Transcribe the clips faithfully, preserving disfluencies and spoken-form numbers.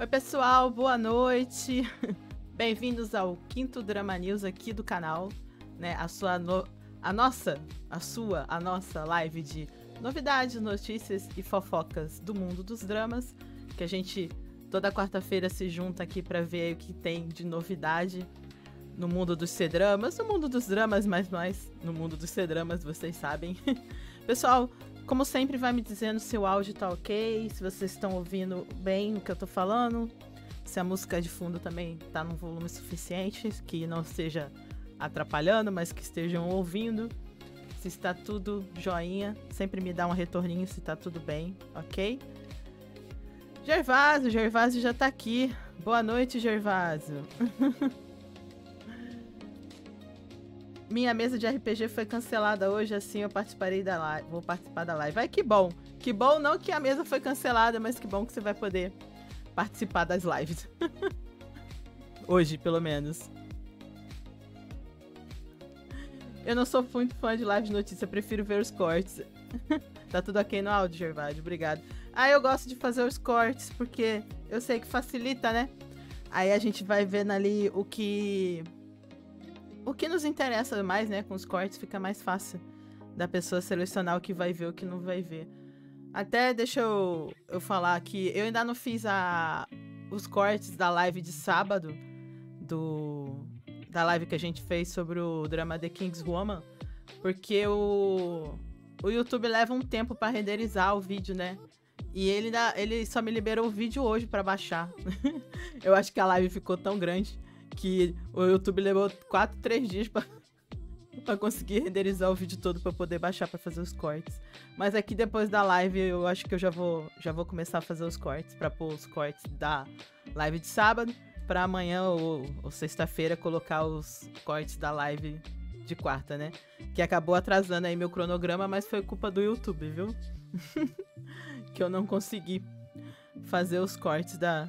Oi pessoal, boa noite. Bem-vindos ao quinto Drama News aqui do canal, né? A sua, no... a nossa, a sua, a nossa live de novidades, notícias e fofocas do mundo dos dramas, que a gente toda quarta-feira se junta aqui para ver o que tem de novidade no mundo dos C-dramas, no mundo dos dramas, mas nós, no mundo dos C-dramas, vocês sabem. Pessoal, como sempre, vai me dizendo se o áudio tá ok, se vocês estão ouvindo bem o que eu tô falando, se a música de fundo também tá num volume suficiente, que não esteja atrapalhando, mas que estejam ouvindo, se está tudo joinha, sempre me dá um retorninho se tá tudo bem, ok? Gervásio, Gervásio já tá aqui. Boa noite, Gervásio. Minha mesa de R P G foi cancelada hoje, assim eu participarei da live. Vou participar da live. Ai, que bom. Que bom não que a mesa foi cancelada, mas que bom que você vai poder participar das lives. Hoje, pelo menos. Eu não sou muito fã de live de notícia, eu prefiro ver os cortes. Tá tudo ok no áudio, Gervásio? Obrigado. Ah, eu gosto de fazer os cortes, porque eu sei que facilita, né? Aí a gente vai vendo ali o que... O que nos interessa mais, né? Com os cortes fica mais fácil da pessoa selecionar o que vai ver e o que não vai ver. Até deixa eu, eu falar que eu ainda não fiz a, os cortes da live de sábado, do, da live que a gente fez sobre o drama The King's Woman, porque o, o YouTube leva um tempo para renderizar o vídeo, né? E ele, ele só me liberou o vídeo hoje para baixar. Eu acho que a live ficou tão grande que o YouTube levou quatro, três dias pra, pra conseguir renderizar o vídeo todo pra eu poder baixar pra fazer os cortes. Mas aqui depois da live eu acho que eu já vou, já vou começar a fazer os cortes, pra pôr os cortes da live de sábado, pra amanhã ou, ou sexta-feira colocar os cortes da live de quarta, né? Que acabou atrasando aí meu cronograma, mas foi culpa do YouTube, viu? Que eu não consegui fazer os cortes da,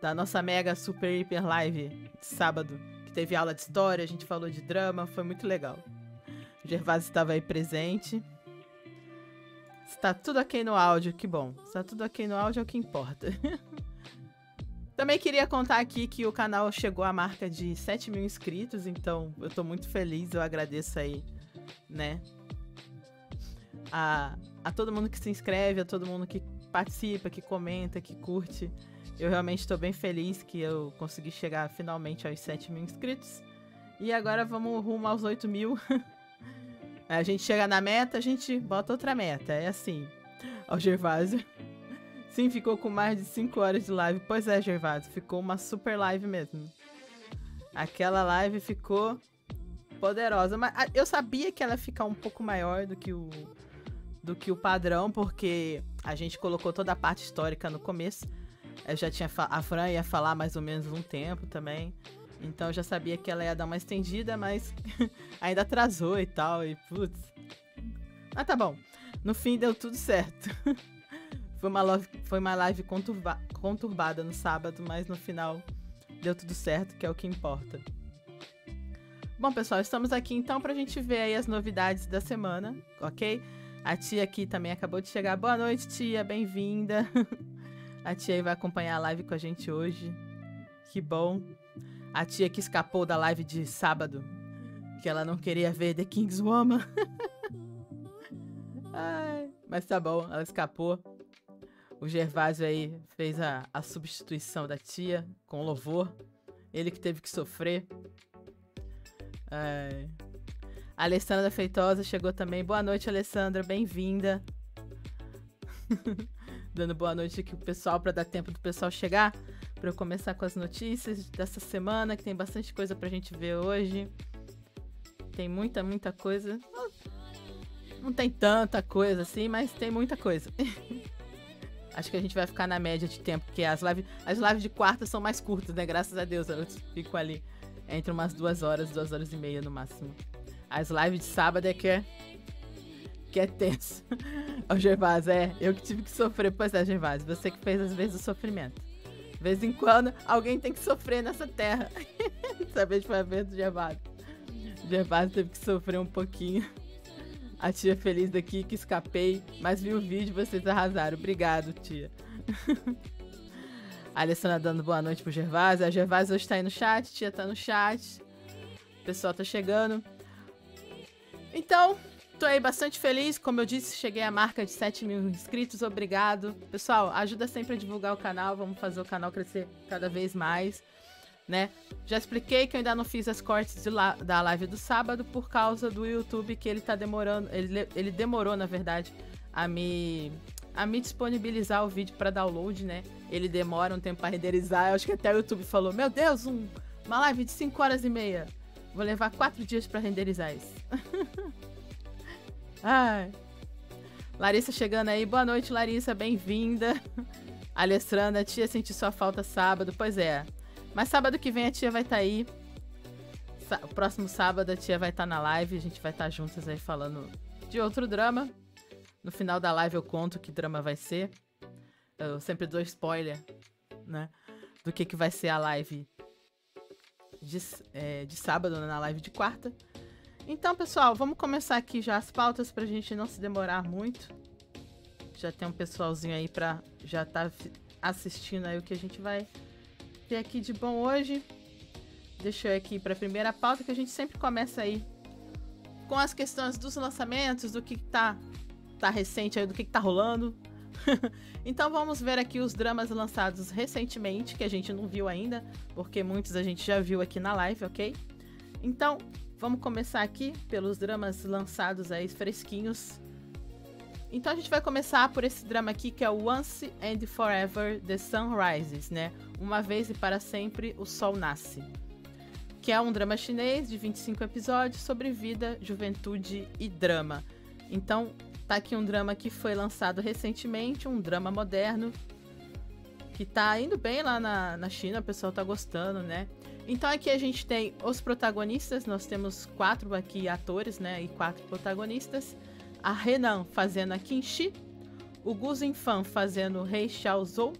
da nossa mega super hiper live sábado, que teve aula de história, a gente falou de drama, foi muito legal. O Gervásio estava aí presente. Está tudo ok no áudio, que bom. Está tudo ok no áudio é o que importa. Também queria contar aqui que o canal chegou à marca de sete mil inscritos, então eu tô muito feliz, eu agradeço aí, né? A, a todo mundo que se inscreve, a todo mundo que participa, que comenta, que curte. Eu realmente estou bem feliz que eu consegui chegar finalmente aos sete mil inscritos. E agora vamos rumo aos oito mil. A gente chega na meta, a gente bota outra meta. É assim. Ó, Gervásio. Sim, ficou com mais de cinco horas de live. Pois é, Gervásio. Ficou uma super live mesmo. Aquela live ficou poderosa. Mas eu sabia que ela ia ficar um pouco maior do que o, do que o padrão, porque a gente colocou toda a parte histórica no começo. Eu já tinha a Fran ia falar mais ou menos um tempo também, então eu já sabia que ela ia dar uma estendida, mas ainda atrasou e tal, e putz. Ah, tá bom. No fim deu tudo certo. Foi uma, love, foi uma live conturba, conturbada no sábado, mas no final deu tudo certo, que é o que importa. Bom, pessoal, estamos aqui então pra gente ver aí as novidades da semana, ok? A tia aqui também acabou de chegar. Boa noite, tia, bem-vinda. A tia aí vai acompanhar a live com a gente hoje. Que bom. A tia que escapou da live de sábado, que ela não queria ver The King's Woman. Ai, mas tá bom, ela escapou. O Gervásio aí fez a, a substituição da tia com louvor. Ele que teve que sofrer. Ai. A Alessandra Feitosa chegou também. Boa noite, Alessandra. Bem-vinda. Dando boa noite aqui pro pessoal, para dar tempo do pessoal chegar, para eu começar com as notícias dessa semana, que tem bastante coisa pra gente ver hoje. Tem muita, muita coisa. Não tem tanta coisa assim, mas tem muita coisa. Acho que a gente vai ficar na média de tempo, porque as lives, as lives de quarta são mais curtas, né? Graças a Deus, elas ficam ali entre umas duas horas, duas horas e meia no máximo. As lives de sábado é que é... que é tenso. Ó, Gervásio, é, eu que tive que sofrer. Pois é, Gervásio, você que fez às vezes o sofrimento. De vez em quando, alguém tem que sofrer nessa terra. Essa vez foi a vez do Gervásio. Gervásio teve que sofrer um pouquinho. A tia feliz daqui, que escapei, mas vi o vídeo, vocês arrasaram. Obrigado, tia. A Alessandra dando boa noite pro Gervásio. A Gervásio hoje tá aí no chat, tia tá no chat. O pessoal tá chegando. Então, tô aí bastante feliz. Como eu disse, cheguei à marca de sete mil inscritos. Obrigado. Pessoal, ajuda sempre a divulgar o canal. Vamos fazer o canal crescer cada vez mais, né? Já expliquei que eu ainda não fiz as cortes de la da live do sábado por causa do YouTube, que ele tá demorando. Ele, ele demorou, na verdade, a me... a me disponibilizar o vídeo para download, né? Ele demora um tempo para renderizar. Eu acho que até o YouTube falou, meu Deus, um, uma live de cinco horas e meia. Vou levar quatro dias para renderizar isso. Ai. Larissa chegando aí. Boa noite, Larissa. Bem-vinda. Alessandra, tia senti sua falta sábado. Pois é. Mas sábado que vem a tia vai estar tá aí. O próximo sábado a tia vai estar tá na live. A gente vai estar tá juntas aí falando de outro drama. No final da live eu conto que drama vai ser. Eu sempre dou spoiler, né? Do que, que vai ser a live de, é, de sábado, na live de quarta. Então, pessoal, vamos começar aqui já as pautas pra gente não se demorar muito. Já tem um pessoalzinho aí pra já tá assistindo aí o que a gente vai ter aqui de bom hoje. Deixa eu ir aqui pra primeira pauta, que a gente sempre começa aí com as questões dos lançamentos, do que, que tá... tá recente aí, do que que tá rolando. Então vamos ver aqui os dramas lançados recentemente, que a gente não viu ainda, porque muitos a gente já viu aqui na live, ok? Então, vamos começar aqui pelos dramas lançados aí, fresquinhos. Então a gente vai começar por esse drama aqui, que é o Once and Forever the Sun Rises, né? Uma vez e para sempre o sol nasce. Que é um drama chinês de vinte e cinco episódios sobre vida, juventude e drama. Então, tá aqui um drama que foi lançado recentemente, um drama moderno, que tá indo bem lá na, na China, o pessoal tá gostando, né? Então aqui a gente tem os protagonistas, nós temos quatro aqui atores, né, e quatro protagonistas. A Renan fazendo a Qinshi, o Gu Zinfan fazendo o Rei Xiaozou,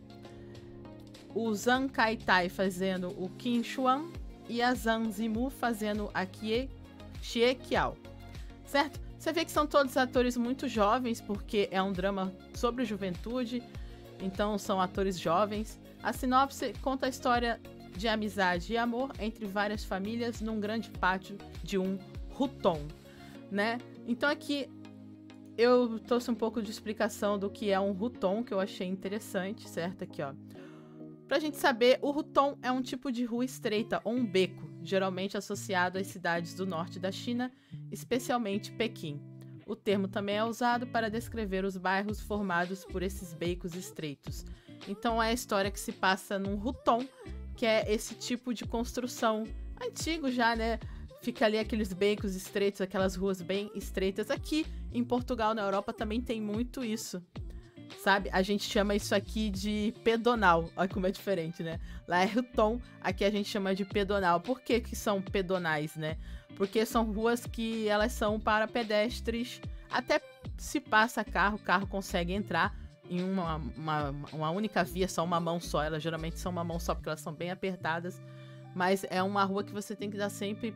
o Zhang Kaitai fazendo o Qin Xuan e a Zhang Zimu fazendo a Qie Xie Qiao, certo? Você vê que são todos atores muito jovens, porque é um drama sobre juventude, então são atores jovens. A sinopse conta a história de amizade e amor entre várias famílias num grande pátio de um huton, né? Então aqui eu trouxe um pouco de explicação do que é um huton, que eu achei interessante, certo? Aqui, ó. Pra gente saber, o huton é um tipo de rua estreita ou um beco, geralmente associado às cidades do norte da China, especialmente Pequim. O termo também é usado para descrever os bairros formados por esses becos estreitos. Então é a história que se passa num huton, que é esse tipo de construção antigo já, né? Fica ali aqueles becos estreitos, aquelas ruas bem estreitas. Aqui em Portugal, na Europa, também tem muito isso, sabe? A gente chama isso aqui de pedonal. Olha como é diferente, né? Lá é huton, aqui a gente chama de pedonal. Por que que são pedonais, né? Porque são ruas que elas são para pedestres. Até se passa carro, o carro consegue entrar em uma, uma, uma única via, só uma mão só. Elas geralmente são uma mão só, porque elas são bem apertadas. Mas é uma rua que você tem que dar sempre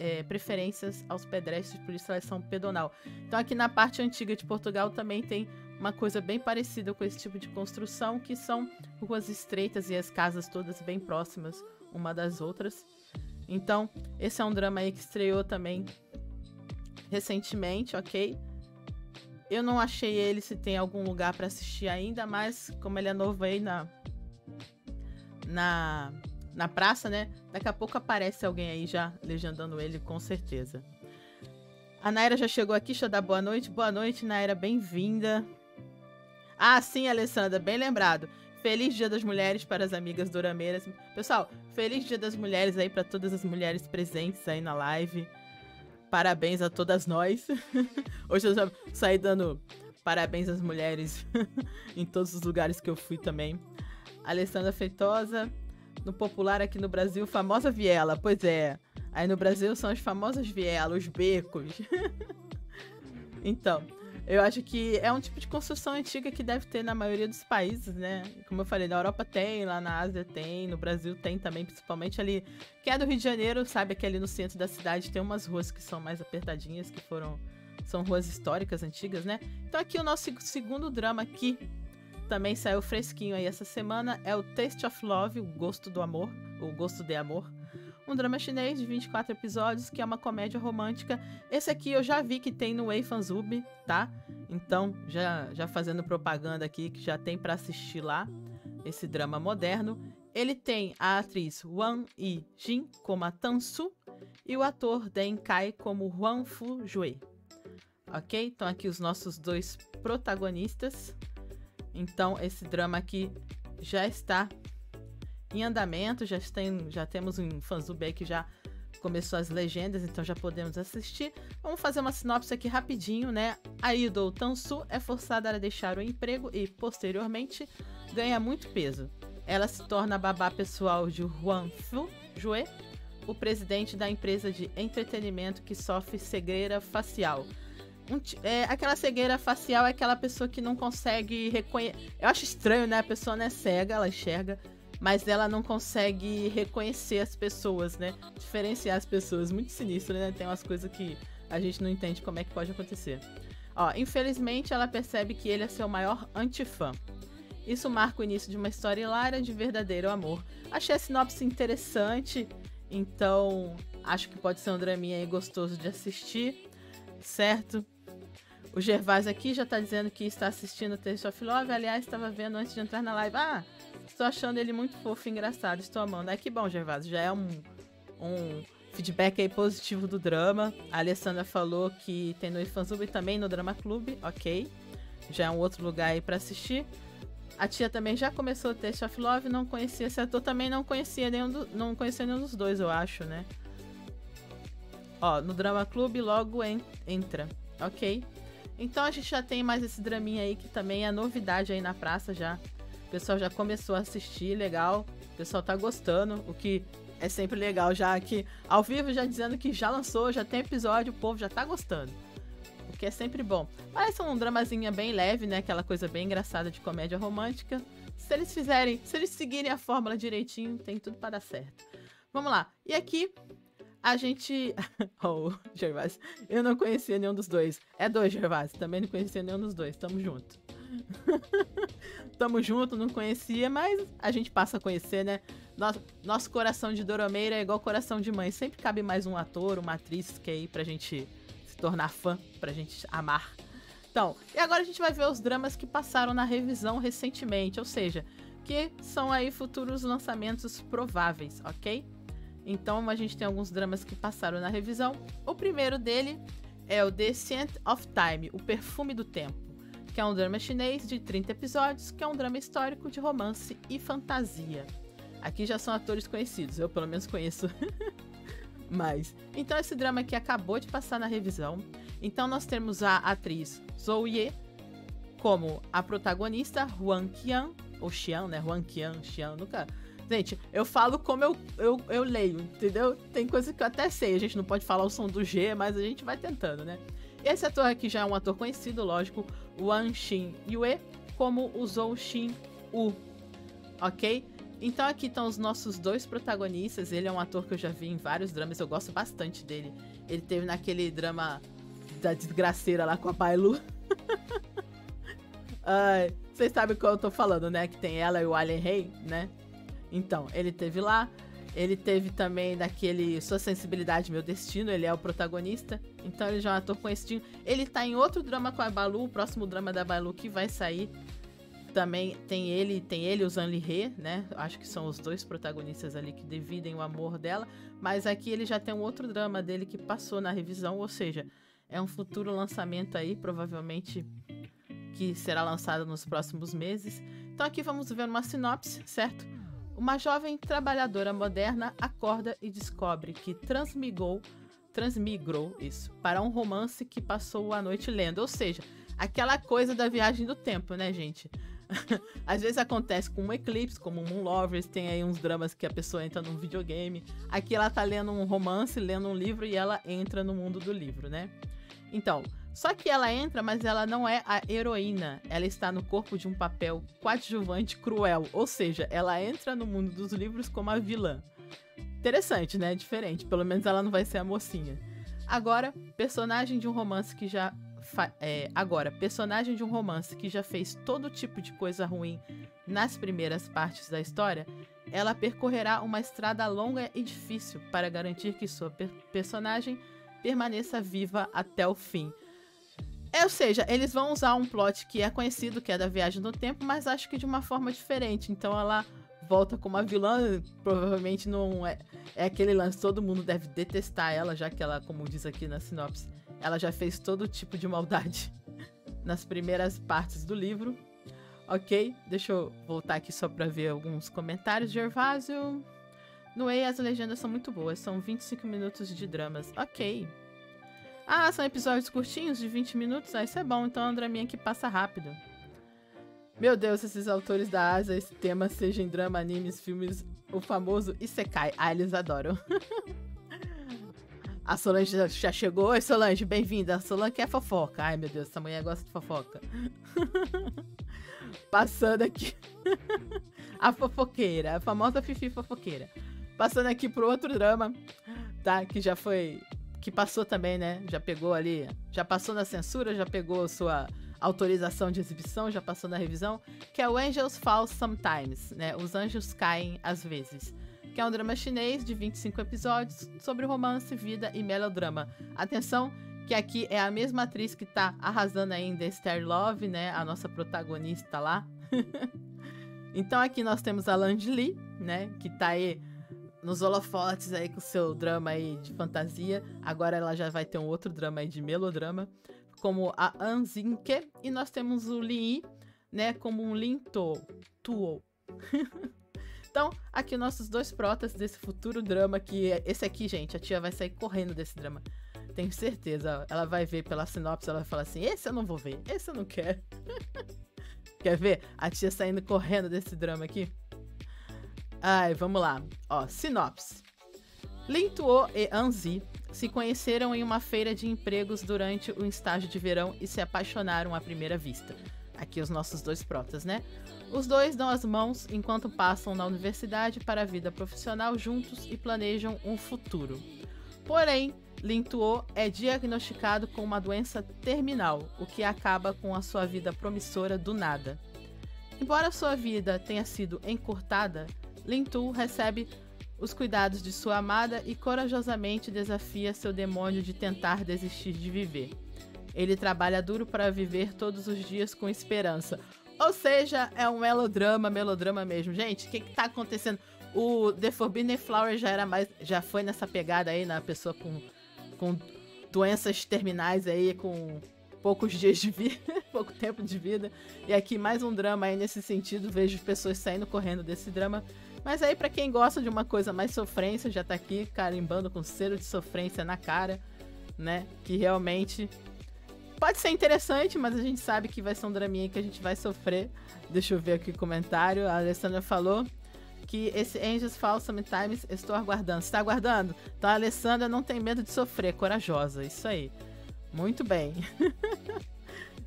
é, preferências aos pedestres, por isso elas são pedonal. Então aqui na parte antiga de Portugal também tem uma coisa bem parecida com esse tipo de construção, que são ruas estreitas e as casas todas bem próximas uma das outras. Então, esse é um drama aí que estreou também recentemente, ok? Eu não achei ele se tem algum lugar para assistir ainda, mas como ele é novo aí na, na, na praça, né? Daqui a pouco aparece alguém aí já legendando ele, com certeza. A Naira já chegou aqui, deixa eu dar boa noite. Boa noite, Naira, bem-vinda. Ah, sim, Alessandra, bem lembrado. Feliz Dia das Mulheres para as amigas dorameiras. Pessoal, feliz Dia das Mulheres aí para todas as mulheres presentes aí na live. Parabéns a todas nós. Hoje eu já saí dando parabéns às mulheres em todos os lugares que eu fui também. Alessandra Feitosa, no popular aqui no Brasil, famosa viela. Pois é, aí no Brasil são as famosas vielas, os becos. Então... eu acho que é um tipo de construção antiga que deve ter na maioria dos países, né? Como eu falei, na Europa tem, lá na Ásia tem, no Brasil tem também, principalmente ali... quem é do Rio de Janeiro sabe que ali no centro da cidade tem umas ruas que são mais apertadinhas, que foram... são ruas históricas antigas, né? Então aqui o nosso segundo drama aqui, também saiu fresquinho aí essa semana, é o Taste of Love, o gosto do amor, o gosto de amor. Um drama chinês de vinte e quatro episódios, que é uma comédia romântica. Esse aqui eu já vi que tem no WeiFanSub, tá? Então, já, já fazendo propaganda aqui, que já tem pra assistir lá, esse drama moderno. Ele tem a atriz Wang Yi-jin como a Tan Su e o ator Deng Kai como Huang Fu Jue. Ok? Então, aqui os nossos dois protagonistas. Então, esse drama aqui já está em andamento, já, tem, já temos um fansub aí que já começou as legendas, então já podemos assistir. Vamos fazer uma sinopse aqui rapidinho, né? A idol Tan Su é forçada a deixar o emprego e, posteriormente, ganha muito peso. Ela se torna a babá pessoal de Huang Fu Jue, o presidente da empresa de entretenimento que sofre cegueira facial. Um, é, aquela cegueira facial é aquela pessoa que não consegue reconhecer... Eu acho estranho, né? A pessoa não é cega, ela enxerga, mas ela não consegue reconhecer as pessoas, né? Diferenciar as pessoas. Muito sinistro, né? Tem umas coisas que a gente não entende como é que pode acontecer. Ó, infelizmente, ela percebe que ele é seu maior antifã. Isso marca o início de uma história hilária de verdadeiro amor. Achei a sinopse interessante, então acho que pode ser um draminha aí gostoso de assistir, certo? O Gervais aqui já tá dizendo que está assistindo o Taste of Love. Aliás, estava vendo antes de entrar na live. Ah, estou achando ele muito fofo e engraçado. Estou amando. Ai, que bom, Gervais. Já é um, um feedback aí positivo do drama. A Alessandra falou que tem no WeiFanSub e também no Drama Clube. Ok. Já é um outro lugar aí para assistir. A tia também já começou o Taste of Love. Não conhecia esse ator. Também não conhecia nenhum, do, não conhecia nenhum dos dois, eu acho, né? Ó, no Drama Clube logo en entra. Ok. Então a gente já tem mais esse draminha aí que também é novidade aí na praça já. O pessoal já começou a assistir, legal. O pessoal tá gostando, o que é sempre legal já aqui ao vivo, já dizendo que já lançou, já tem episódio, o povo já tá gostando. O que é sempre bom. Parece um dramazinha bem leve, né? Aquela coisa bem engraçada de comédia romântica. Se eles fizerem, se eles seguirem a fórmula direitinho, tem tudo pra dar certo. Vamos lá. E aqui... A gente... Oh, Gervais. Eu não conhecia nenhum dos dois. É dois, Gervais. Também não conhecia nenhum dos dois. Tamo junto. Tamo junto, não conhecia, mas a gente passa a conhecer, né? Nosso, nosso coração de doromeira é igual coração de mãe. Sempre cabe mais um ator, uma atriz que é aí pra gente se tornar fã, pra gente amar. Então, e agora a gente vai ver os dramas que passaram na revisão recentemente. Ou seja, que são aí futuros lançamentos prováveis, ok? Então, a gente tem alguns dramas que passaram na revisão. O primeiro dele é o The Scent of Time, O Perfume do Tempo, que é um drama chinês de trinta episódios, que é um drama histórico de romance e fantasia. Aqui já são atores conhecidos, eu pelo menos conheço mais. Então, esse drama aqui acabou de passar na revisão. Então, nós temos a atriz Zhou Ye como a protagonista, Huang Qian, ou Xian, né? Huang Qian, Xian, nunca... Gente, eu falo como eu, eu, eu leio, entendeu? Tem coisa que eu até sei, a gente não pode falar o som do G, mas a gente vai tentando, né? Esse ator aqui já é um ator conhecido, lógico, Wang Xin-Yue, como o Zhou Xin-Wu, ok? Então aqui estão os nossos dois protagonistas. Ele é um ator que eu já vi em vários dramas, eu gosto bastante dele. Ele teve naquele drama da desgraceira lá com a Bai Lu. uh, Vocês sabem o que eu tô falando, né? Que tem ela e o Allen Rey, né? Então, ele teve lá, ele teve também daquele Sua Sensibilidade, Meu Destino, ele é o protagonista, então ele já é um ator conhecidinho. Ele tá em outro drama com a Bai Lu, o próximo drama da Bai Lu que vai sair, também tem ele, tem ele, o Zhang Lihe, né, acho que são os dois protagonistas ali que dividem o amor dela, mas aqui ele já tem um outro drama dele que passou na revisão, ou seja, é um futuro lançamento aí, provavelmente que será lançado nos próximos meses. Então aqui vamos ver uma sinopse, certo? Uma jovem trabalhadora moderna acorda e descobre que transmigrou, transmigrou isso, para um romance que passou a noite lendo. Ou seja, aquela coisa da viagem do tempo, né, gente? Às vezes acontece com um eclipse, como Moon Lovers, tem aí uns dramas que a pessoa entra num videogame. Aqui ela tá lendo um romance, lendo um livro e ela entra no mundo do livro, né? Então, só que ela entra, mas ela não é a heroína. Ela está no corpo de um papel coadjuvante cruel. Ou seja, ela entra no mundo dos livros como a vilã. Interessante, né? Diferente. Pelo menos ela não vai ser a mocinha. Agora, personagem de um romance que já é, agora, personagem de um romance que já fez todo tipo de coisa ruim nas primeiras partes da história, ela percorrerá uma estrada longa e difícil para garantir que sua per personagem permaneça viva até o fim. É, ou seja, eles vão usar um plot que é conhecido, que é da viagem no tempo, mas acho que de uma forma diferente. Então ela volta como uma vilã, provavelmente não é, é aquele lance, todo mundo deve detestar ela, já que ela, como diz aqui na sinopse, ela já fez todo tipo de maldade nas primeiras partes do livro. Ok, deixa eu voltar aqui só pra ver alguns comentários. Gervásio, no E I as legendas são muito boas, são vinte e cinco minutos de dramas. Ok. Ah, são episódios curtinhos de vinte minutos? Ah, isso é bom, então é um draminha que passa rápido. Meu Deus, esses autores da Ásia, esse tema, seja em drama, animes, filmes, o famoso Isekai. Ah, eles adoram. A Solange já chegou. Oi, Solange, bem-vinda. A Solange quer fofoca. Ai, meu Deus, essa mulher gosta de fofoca. Passando aqui. A fofoqueira, a famosa Fifi fofoqueira. Passando aqui pro outro drama, tá? Que já foi... Que passou também, né? Já pegou ali... Já passou na censura, já pegou sua... autorização de exibição, já passou na revisão, que é o Angels Fall Sometimes, né? Os Anjos Caem Às Vezes, que é um drama chinês de vinte e cinco episódios sobre romance, vida e melodrama. Atenção, que aqui é a mesma atriz que tá arrasando aí em The Starry Love, né? A nossa protagonista lá. Então aqui nós temos a Lan Li, né? Que tá aí nos holofotes aí com o seu drama aí de fantasia. Agora ela já vai ter um outro drama aí de melodrama, como a An Zin-ke, e nós temos o Li, né, como um Lin To, Tuo. Então, aqui nossos dois protas desse futuro drama, que é esse aqui, gente, a tia vai sair correndo desse drama. Tenho certeza, ela vai ver pela sinopse, ela vai falar assim, esse eu não vou ver, esse eu não quero. Quer ver? A tia saindo correndo desse drama aqui. Ai, vamos lá. Ó, sinopse. Lin Tuo e An Zi se conheceram em uma feira de empregos durante o estágio de verão e se apaixonaram à primeira vista. Aqui os nossos dois protas, né? Os dois dão as mãos enquanto passam na universidade para a vida profissional juntos e planejam um futuro. Porém, Lin Tuo é diagnosticado com uma doença terminal, o que acaba com a sua vida promissora do nada. Embora sua vida tenha sido encurtada, Lin Tuo recebe os cuidados de sua amada e corajosamente desafia seu demônio de tentar desistir de viver. Ele trabalha duro para viver todos os dias com esperança. Ou seja, é um melodrama, melodrama mesmo. Gente, o que que tá acontecendo? O The Forbidden Flower já era mais, já foi nessa pegada aí, na pessoa com, com doenças terminais aí, com poucos dias de vida, pouco tempo de vida. E aqui mais um drama aí nesse sentido, vejo pessoas saindo correndo desse drama. Mas aí pra quem gosta de uma coisa mais sofrência, já tá aqui carimbando com selo de sofrência na cara, né? Que realmente pode ser interessante, mas a gente sabe que vai ser um draminha que a gente vai sofrer. Deixa eu ver aqui o comentário. A Alessandra falou que esse Angels Fall Sometimes estou aguardando. Você tá aguardando? Então a Alessandra não tem medo de sofrer, corajosa, isso aí. Muito bem.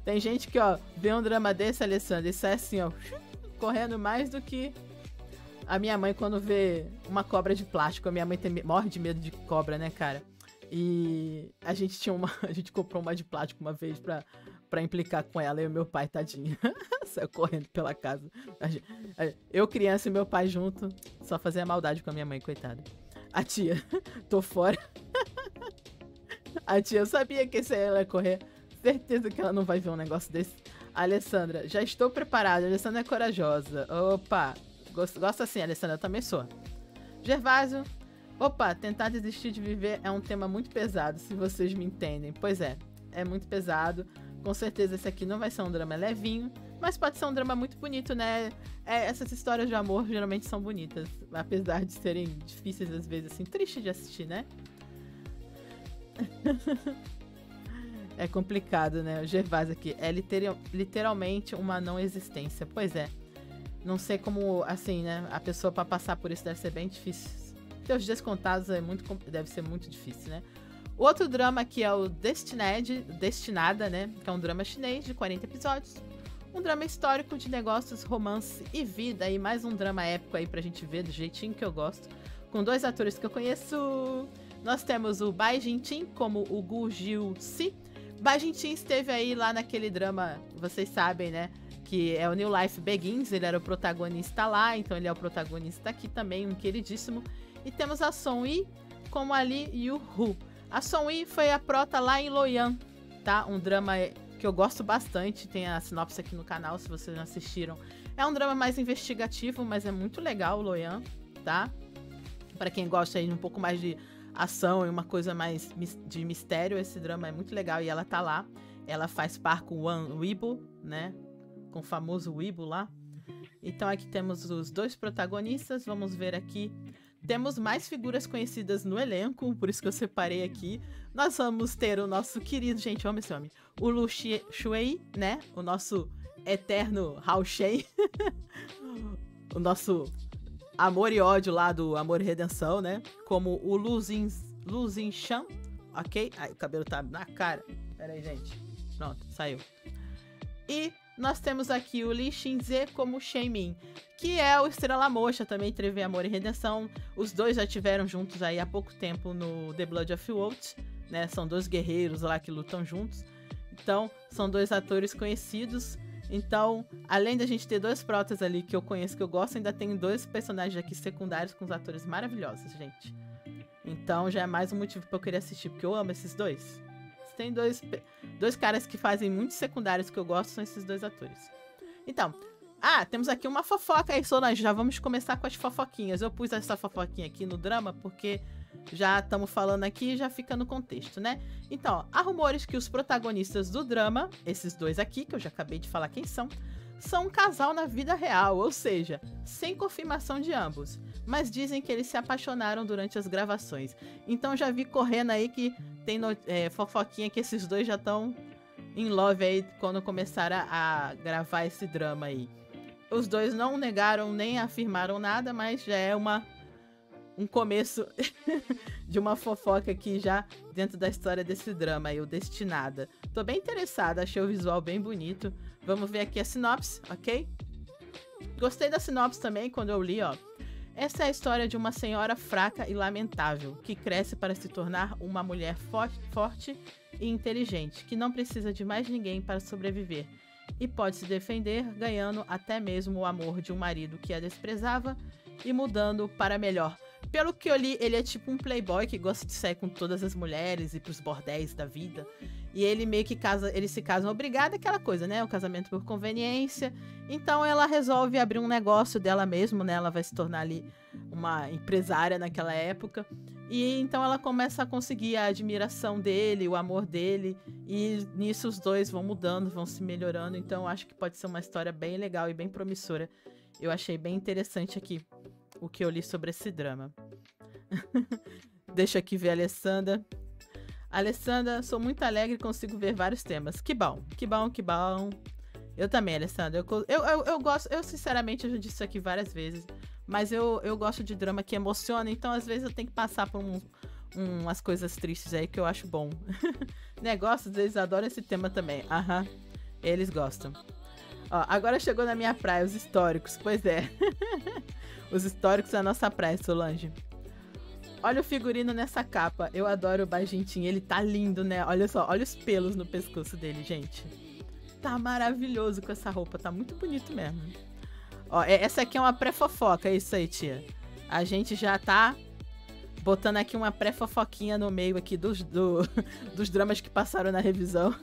Tem gente que, ó, vê um drama desse, Alessandra, isso é assim, ó, correndo mais do que... A minha mãe, quando vê uma cobra de plástico, a minha mãe tem, morre de medo de cobra, né, cara? E a gente tinha uma, a gente comprou uma de plástico uma vez pra, pra implicar com ela, e o meu pai, tadinho, saiu correndo pela casa. Eu, criança, e meu pai junto, só fazia maldade com a minha mãe, coitada. A tia, tô fora. A tia, eu sabia que se ela ia correr, certeza que ela não vai ver um negócio desse. A Alessandra, já estou preparada, a Alessandra é corajosa. Opa! Gosto assim, Alessandra, eu também sou. Gervásio, opa, tentar desistir de viver é um tema muito pesado, se vocês me entendem. Pois é, é muito pesado. Com certeza esse aqui não vai ser um drama levinho, mas pode ser um drama muito bonito, né? É, essas histórias de amor geralmente são bonitas, apesar de serem difíceis às vezes, assim, triste de assistir, né? É complicado, né? O Gervásio aqui é literal, literalmente uma não existência. Pois é. Não sei como, assim, né? A pessoa pra passar por isso deve ser bem difícil. Ter os dias contados é muito, deve ser muito difícil, né? O outro drama aqui é o Destined, Destinada, né? Que é um drama chinês de quarenta episódios. Um drama histórico de negócios, romance e vida. E mais um drama épico aí pra gente ver do jeitinho que eu gosto. Com dois atores que eu conheço. Nós temos o Bai Jingting como o Gu Jiu-si, Bai Jingting esteve aí lá naquele drama, vocês sabem, né? Que é o New Life Begins, ele era o protagonista lá, então ele é o protagonista aqui também, um queridíssimo. E temos a Song Yi como a Li Yuhu. A Song Yi foi a prota lá em Loyang, tá? Um drama que eu gosto bastante, tem a sinopse aqui no canal, se vocês não assistiram. É um drama mais investigativo, mas é muito legal o Loyang, tá? Pra quem gosta aí de um pouco mais de ação e uma coisa mais de mistério, esse drama é muito legal e ela tá lá. Ela faz par com o Wan Weibo, né? Com o famoso Weibo lá. Então aqui temos os dois protagonistas, vamos ver aqui. Temos mais figuras conhecidas no elenco, por isso que eu separei aqui. Nós vamos ter o nosso querido, gente, eu amo esse homem, o Liu Xueyi, né? O nosso eterno Hao Shen. O nosso amor e ódio lá do Amor e Redenção, né? Como o Lu Xin, Lu Xinxian, ok? Ai, o cabelo tá na cara. Pera aí, gente. Pronto, saiu. E nós temos aqui o Li Xinze como Shenmin, que é o Estrela Mocha, também teve Amor e Redenção. Os dois já tiveram juntos aí há pouco tempo no The Blood of Wolves, né? São dois guerreiros lá que lutam juntos. Então, são dois atores conhecidos. Então, além da gente ter dois protas ali que eu conheço, que eu gosto, ainda tem dois personagens aqui secundários com os atores maravilhosos, gente. Então, já é mais um motivo pra eu querer assistir, porque eu amo esses dois. Tem dois, dois caras que fazem muitos secundários que eu gosto, são esses dois atores. Então, ah, temos aqui uma fofoca aí, Solange, já vamos começar com as fofoquinhas. Eu pus essa fofoquinha aqui no drama, porque já estamos falando aqui e já fica no contexto, né? Então, ó, há rumores que os protagonistas do drama, esses dois aqui, que eu já acabei de falar quem são, são um casal na vida real, ou seja, sem confirmação de ambos. Mas dizem que eles se apaixonaram durante as gravações. Então já vi correndo aí que tem no, é, fofoquinha que esses dois já estão em love aí quando começaram a, a gravar esse drama aí. Os dois não negaram nem afirmaram nada, mas já é uma... um começo de uma fofoca aqui já dentro da história desse drama aí, o Destinada. Tô bem interessada, achei o visual bem bonito. Vamos ver aqui a sinopse, ok? Gostei da sinopse também quando eu li, ó. Essa é a história de uma senhora fraca e lamentável, que cresce para se tornar uma mulher forte, forte e inteligente, que não precisa de mais ninguém para sobreviver e pode se defender, ganhando até mesmo o amor de um marido que a desprezava e mudando para melhor. Pelo que eu li, ele é tipo um playboy que gosta de sair com todas as mulheres e pros bordéis da vida. E ele meio que casa, eles se casam obrigado, aquela coisa, né? O casamento por conveniência. Então ela resolve abrir um negócio dela mesma, né? Ela vai se tornar ali uma empresária naquela época. E então ela começa a conseguir a admiração dele, o amor dele. E nisso os dois vão mudando, vão se melhorando. Então eu acho que pode ser uma história bem legal e bem promissora. Eu achei bem interessante aqui o que eu li sobre esse drama. Deixa aqui ver a Alessandra. Alessandra, sou muito alegre e consigo ver vários temas. Que bom, que bom, que bom. Eu também, Alessandra. Eu, eu, eu, eu gosto, eu sinceramente, eu já disse isso aqui várias vezes, mas eu, eu gosto de drama que emociona, então às vezes eu tenho que passar por um, um, umas coisas tristes aí que eu acho bom. Negócios, eles adoram esse tema também. Aham, eles gostam. Ó, agora chegou na minha praia os históricos, pois é. Os históricos da nossa praia, Solange. Olha o figurino nessa capa. Eu adoro o Bai Jingting, ele tá lindo, né? Olha só, olha os pelos no pescoço dele, gente. Tá maravilhoso com essa roupa, tá muito bonito mesmo. Ó, essa aqui é uma pré-fofoca, é isso aí, tia. A gente já tá botando aqui uma pré-fofoquinha no meio aqui dos, do, dos dramas que passaram na revisão.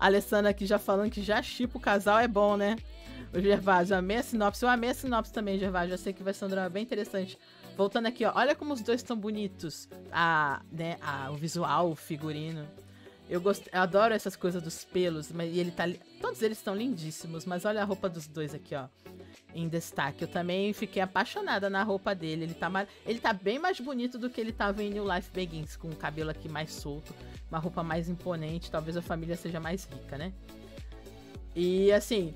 A Alessandra aqui já falando que já chipa o casal, é bom, né? O Gervásio, eu amei a sinopse. Eu amei a sinopse também, Gervásio. Eu sei que vai ser um drama bem interessante. Voltando aqui, ó. Olha como os dois estão bonitos. Ah, né? Ah, o visual, o figurino. Eu, gost... eu adoro essas coisas dos pelos. Mas... E ele tá... Todos eles estão lindíssimos, mas olha a roupa dos dois aqui, ó. Em destaque. Eu também fiquei apaixonada na roupa dele. Ele tá, mar... ele tá bem mais bonito do que ele tava em New Life Begins, com o cabelo aqui mais solto. Uma roupa mais imponente. Talvez a família seja mais rica, né? E, assim...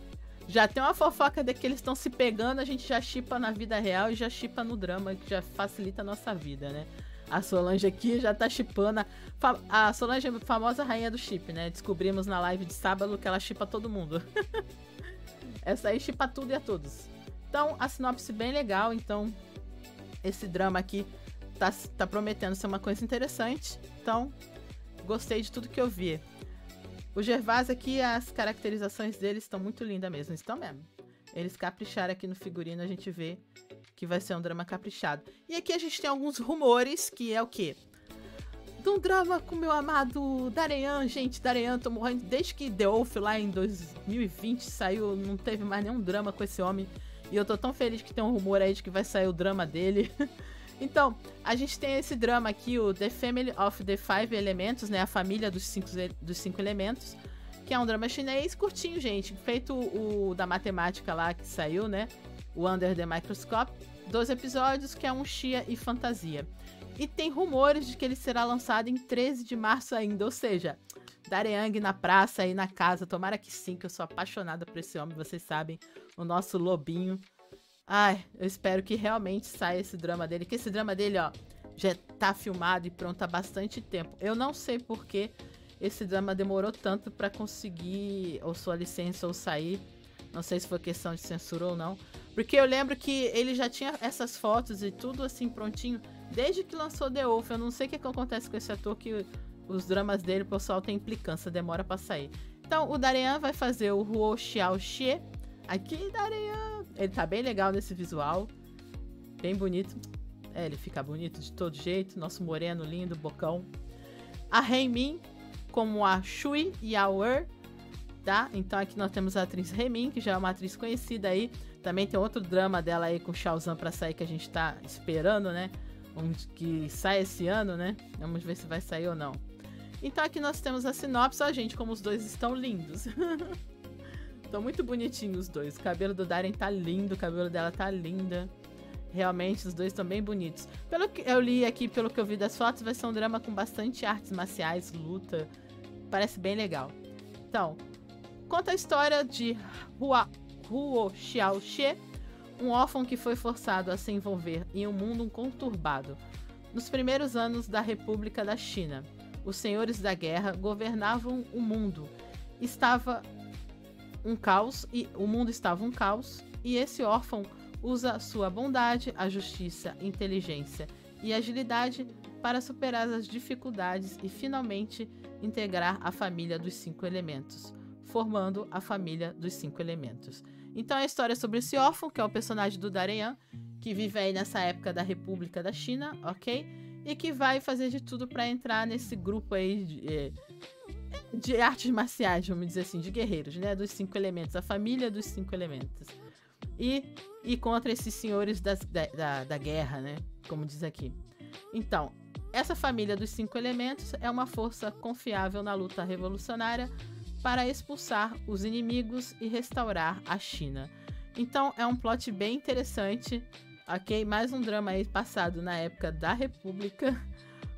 Já tem uma fofoca de que eles estão se pegando, a gente já shippa na vida real e já shippa no drama, que já facilita a nossa vida, né? A Solange aqui já tá shippando. A, a Solange é a famosa rainha do ship, né? Descobrimos na live de sábado que ela shippa todo mundo. Essa aí shippa tudo e a todos. Então, a sinopse bem legal, então esse drama aqui tá, tá prometendo ser uma coisa interessante. Então, gostei de tudo que eu vi. O Gervásio aqui, as caracterizações deles estão muito lindas mesmo, estão mesmo. Eles capricharam aqui no figurino, a gente vê que vai ser um drama caprichado. E aqui a gente tem alguns rumores, que é o quê? De um drama com meu amado Darren, gente, Darren, tô morrendo. Desde que The Wolf lá em dois mil e vinte saiu, não teve mais nenhum drama com esse homem. E eu tô tão feliz que tem um rumor aí de que vai sair o drama dele. Então, a gente tem esse drama aqui, o The Family of the Five Elements, né? A família dos cinco, dos cinco elementos. Que é um drama chinês curtinho, gente. Feito o da matemática lá que saiu, né? O Under the Microscope. doze episódios, que é um xia e fantasia. E tem rumores de que ele será lançado em treze de março ainda. Ou seja, Dareyang na praça, aí na casa. Tomara que sim, que eu sou apaixonada por esse homem. Vocês sabem, o nosso lobinho. Ai, eu espero que realmente saia esse drama dele. Que esse drama dele, ó, já tá filmado e pronto há bastante tempo. Eu não sei por que esse drama demorou tanto pra conseguir ou sua licença ou sair. Não sei se foi questão de censura ou não. Porque eu lembro que ele já tinha essas fotos e tudo assim prontinho desde que lançou The Wolf. Eu não sei o que acontece com esse ator, que os dramas dele, o pessoal tem implicância, demora pra sair. Então o Darien vai fazer o Huo Xiao Xie. Aqui, Darien, ele tá bem legal nesse visual. Bem bonito. É, ele fica bonito de todo jeito. Nosso moreno lindo, bocão. A Heimin como a Shui e a Wer, tá? Então aqui nós temos a atriz Heimin, que já é uma atriz conhecida aí. Também tem outro drama dela aí com o Shaozan pra sair, que a gente tá esperando, né? Um que sai esse ano, né? Vamos ver se vai sair ou não. Então aqui nós temos a sinopse. Ó, gente, como os dois estão lindos. Estão muito bonitinhos os dois. O cabelo do Darren tá lindo, o cabelo dela tá linda. Realmente, os dois estão bem bonitos. Pelo que eu li aqui, pelo que eu vi das fotos, vai ser um drama com bastante artes marciais, luta. Parece bem legal. Então, conta a história de Hua, Huo Xiaoxie, um órfão que foi forçado a se envolver em um mundo conturbado. Nos primeiros anos da República da China, os senhores da guerra governavam o mundo. Estava um caos e o mundo estava um caos, e esse órfão usa sua bondade, a justiça, inteligência e agilidade para superar as dificuldades e finalmente integrar a família dos cinco elementos, formando a família dos cinco elementos. Então a história é sobre esse órfão, que é o personagem do Darien, que vive aí nessa época da República da China, ok? E que vai fazer de tudo para entrar nesse grupo aí de, de artes marciais, vamos dizer assim, de guerreiros, né? Dos cinco elementos, a família dos cinco elementos. E, e contra esses senhores das, da, da, da guerra, né? Como diz aqui. Então, essa família dos cinco elementos é uma força confiável na luta revolucionária para expulsar os inimigos e restaurar a China. Então, é um plot bem interessante, ok? Mais um drama aí passado na época da República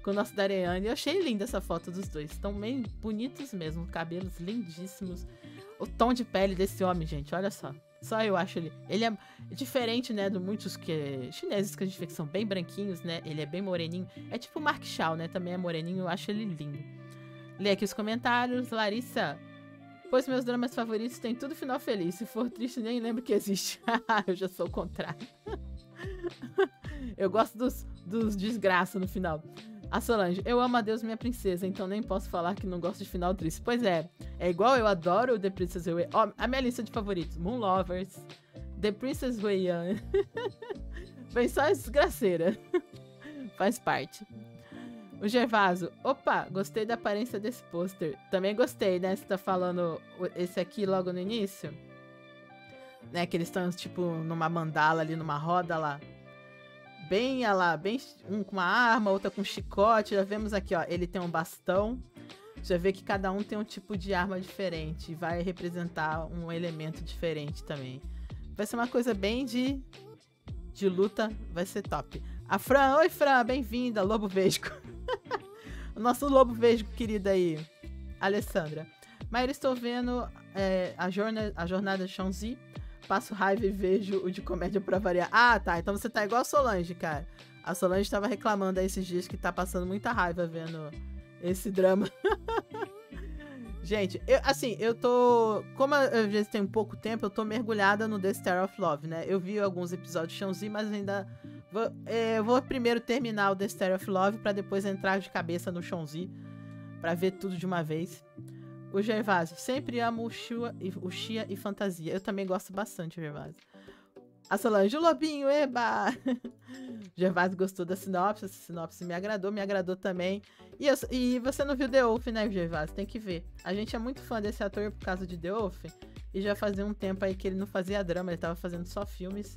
com o nosso Dareyane. Eu achei linda essa foto dos dois. Estão bem bonitos mesmo, cabelos lindíssimos. O tom de pele desse homem, gente, olha só. Só eu acho ele. Ele é diferente, né, de muitos que, chineses que a gente vê que são bem branquinhos, né? Ele é bem moreninho. É tipo o Mark Shaw, né? Também é moreninho. Eu acho ele lindo. Lê aqui os comentários. Larissa. Pois meus dramas favoritos têm tudo final feliz. Se for triste, nem lembro que existe. Eu já sou o contrário. Eu gosto dos, dos desgraças no final. A Solange, eu amo a Deus minha princesa, então nem posso falar que não gosto de final triste. Pois é, é igual eu adoro The Princess Weyan. Oh, a minha lista de favoritos, Moon Lovers, The Princess Weyan. Vem só a desgraceira. Faz parte. O Gervaso, opa, gostei da aparência desse pôster. Também gostei, né? Você tá falando esse aqui logo no início. Né, que eles estão, tipo, numa mandala ali, numa roda lá. Bem, olha lá, bem, um com uma arma, outra com um chicote. Já vemos aqui, ó, ele tem um bastão. Já vê que cada um tem um tipo de arma diferente. Vai representar um elemento diferente também. Vai ser uma coisa bem de, de luta, vai ser top. A Fran, oi Fran, bem-vinda, Lobo Vesgo. O nosso Lobo Vesgo querido aí, Alessandra. Mas eu estou vendo é, a, jorna, a jornada de Shang-Zi. Passo raiva e vejo o de comédia pra variar. Ah, tá. Então você tá igual a Solange, cara. A Solange tava reclamando aí esses dias que tá passando muita raiva vendo esse drama. Gente, eu, assim, eu tô... Como eu, às vezes tem pouco tempo, eu tô mergulhada no The Starry Love, né? Eu vi alguns episódios de Shang-Chi, mas ainda... Vou, eu vou primeiro terminar o The Starry Love pra depois entrar de cabeça no Shang-Chi, pra ver tudo de uma vez. O Gervásio. Sempre amo o Xia, o Xia e fantasia. Eu também gosto bastante do Gervásio. A Solange, o Lobinho, eba! Gervásio gostou da sinopse, essa sinopse me agradou, me agradou também. E, eu, e você não viu The Wolf, né, Gervásio? Tem que ver. A gente é muito fã desse ator por causa de The Wolf, e já fazia um tempo aí que ele não fazia drama, ele tava fazendo só filmes.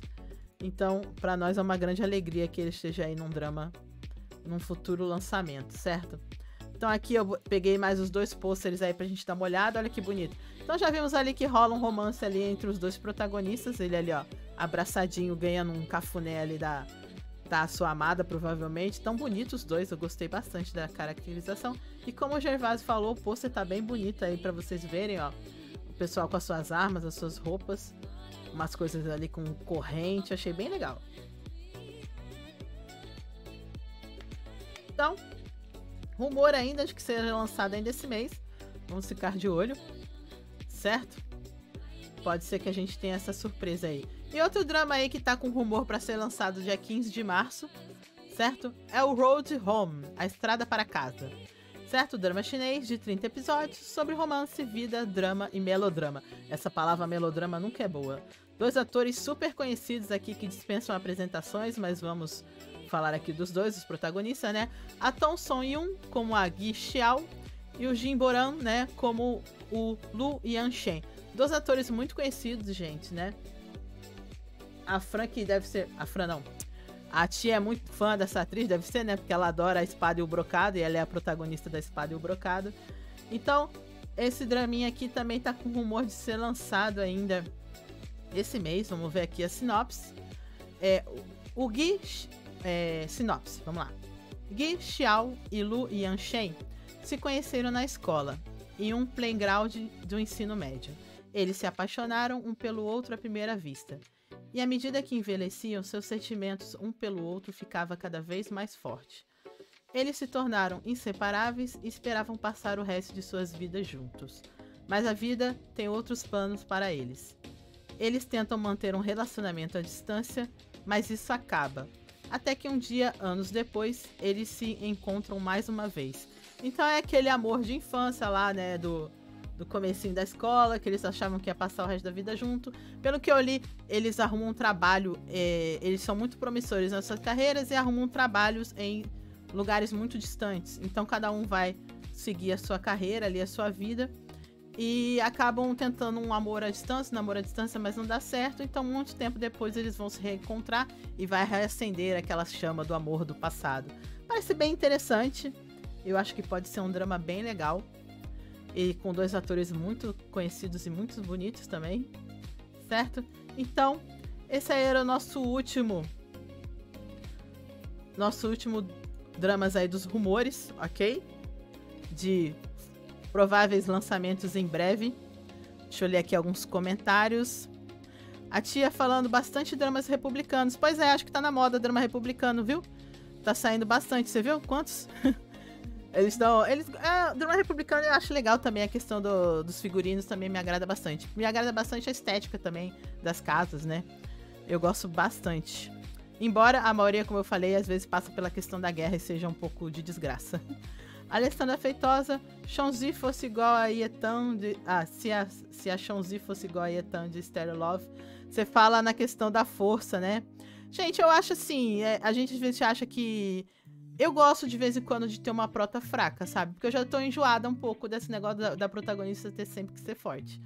Então, pra nós é uma grande alegria que ele esteja aí num drama, num futuro lançamento, certo? Então aqui eu peguei mais os dois pôsteres aí pra gente dar uma olhada, olha que bonito. Então já vimos ali que rola um romance ali entre os dois protagonistas, ele ali ó, abraçadinho, ganhando um cafuné ali da, da sua amada provavelmente. Tão bonitos os dois, eu gostei bastante da caracterização. E como o Gervásio falou, o pôster tá bem bonito aí pra vocês verem ó, o pessoal com as suas armas, as suas roupas, umas coisas ali com corrente, achei bem legal. Então... rumor ainda de que seja lançado ainda esse mês. Vamos ficar de olho, certo? Pode ser que a gente tenha essa surpresa aí. E outro drama aí que tá com rumor pra ser lançado dia quinze de março, certo? É o Road Home, A Estrada para Casa, certo? Drama chinês de trinta episódios sobre romance, vida, drama e melodrama. Essa palavra melodrama nunca é boa. Dois atores super conhecidos aqui que dispensam apresentações, mas vamos... falar aqui dos dois, os protagonistas, né? A Tong Song-yun como a Gui Xiao e o Jin Boran, né? Como o Lu Yanchen. Dois atores muito conhecidos, gente, né? A Fran, que deve ser... A Fran, não. A tia é muito fã dessa atriz, deve ser, né? Porque ela adora a espada e o brocado e ela é a protagonista da espada e o brocado. Então, esse draminha aqui também tá com rumor de ser lançado ainda esse mês. Vamos ver aqui a sinopse. É, o Gui... É, sinopse, vamos lá. Gui Xiao e Lu Yanchen se conheceram na escola, em um playground do ensino médio. Eles se apaixonaram um pelo outro à primeira vista. E à medida que envelheciam, seus sentimentos um pelo outro ficava cada vez mais forte. Eles se tornaram inseparáveis e esperavam passar o resto de suas vidas juntos. Mas a vida tem outros planos para eles. Eles tentam manter um relacionamento à distância, mas isso acaba. Até que um dia, anos depois, eles se encontram mais uma vez. Então é aquele amor de infância lá, né, do, do comecinho da escola, que eles achavam que ia passar o resto da vida junto. Pelo que eu li, eles arrumam um trabalho, é, eles são muito promissores nas suas carreiras e arrumam trabalhos em lugares muito distantes. Então cada um vai seguir a sua carreira ali, a sua vida. E acabam tentando um amor à distância, um namoro à distância, mas não dá certo. Então, muito tempo depois, eles vão se reencontrar e vai reacender aquela chama do amor do passado. Parece bem interessante. Eu acho que pode ser um drama bem legal. E com dois atores muito conhecidos e muito bonitos também. Certo? Então, esse aí era o nosso último... Nosso último dramas aí dos rumores, ok? De... prováveis lançamentos em breve. Deixa eu ler aqui alguns comentários. A tia falando bastante dramas republicanos. Pois é, acho que tá na moda drama republicano, viu? Tá saindo bastante, você viu? Quantos? Eles dão... Eles, é, drama republicano eu acho legal também. A questão do, dos figurinos também me agrada bastante. Me agrada bastante a estética também das casas, né? Eu gosto bastante. Embora a maioria, como eu falei, às vezes passa pela questão da guerra e seja um pouco de desgraça. Alessandra Feitosa, Shonzi fosse igual a Yetan de... Ah, se a, se a Shonzi fosse igual a Yetan de Starry Love, você fala na questão da força, né? Gente, eu acho assim, é, a gente às vezes acha que... Eu gosto de vez em quando de ter uma prota fraca, sabe? Porque eu já tô enjoada um pouco desse negócio da, da protagonista ter sempre que ser forte.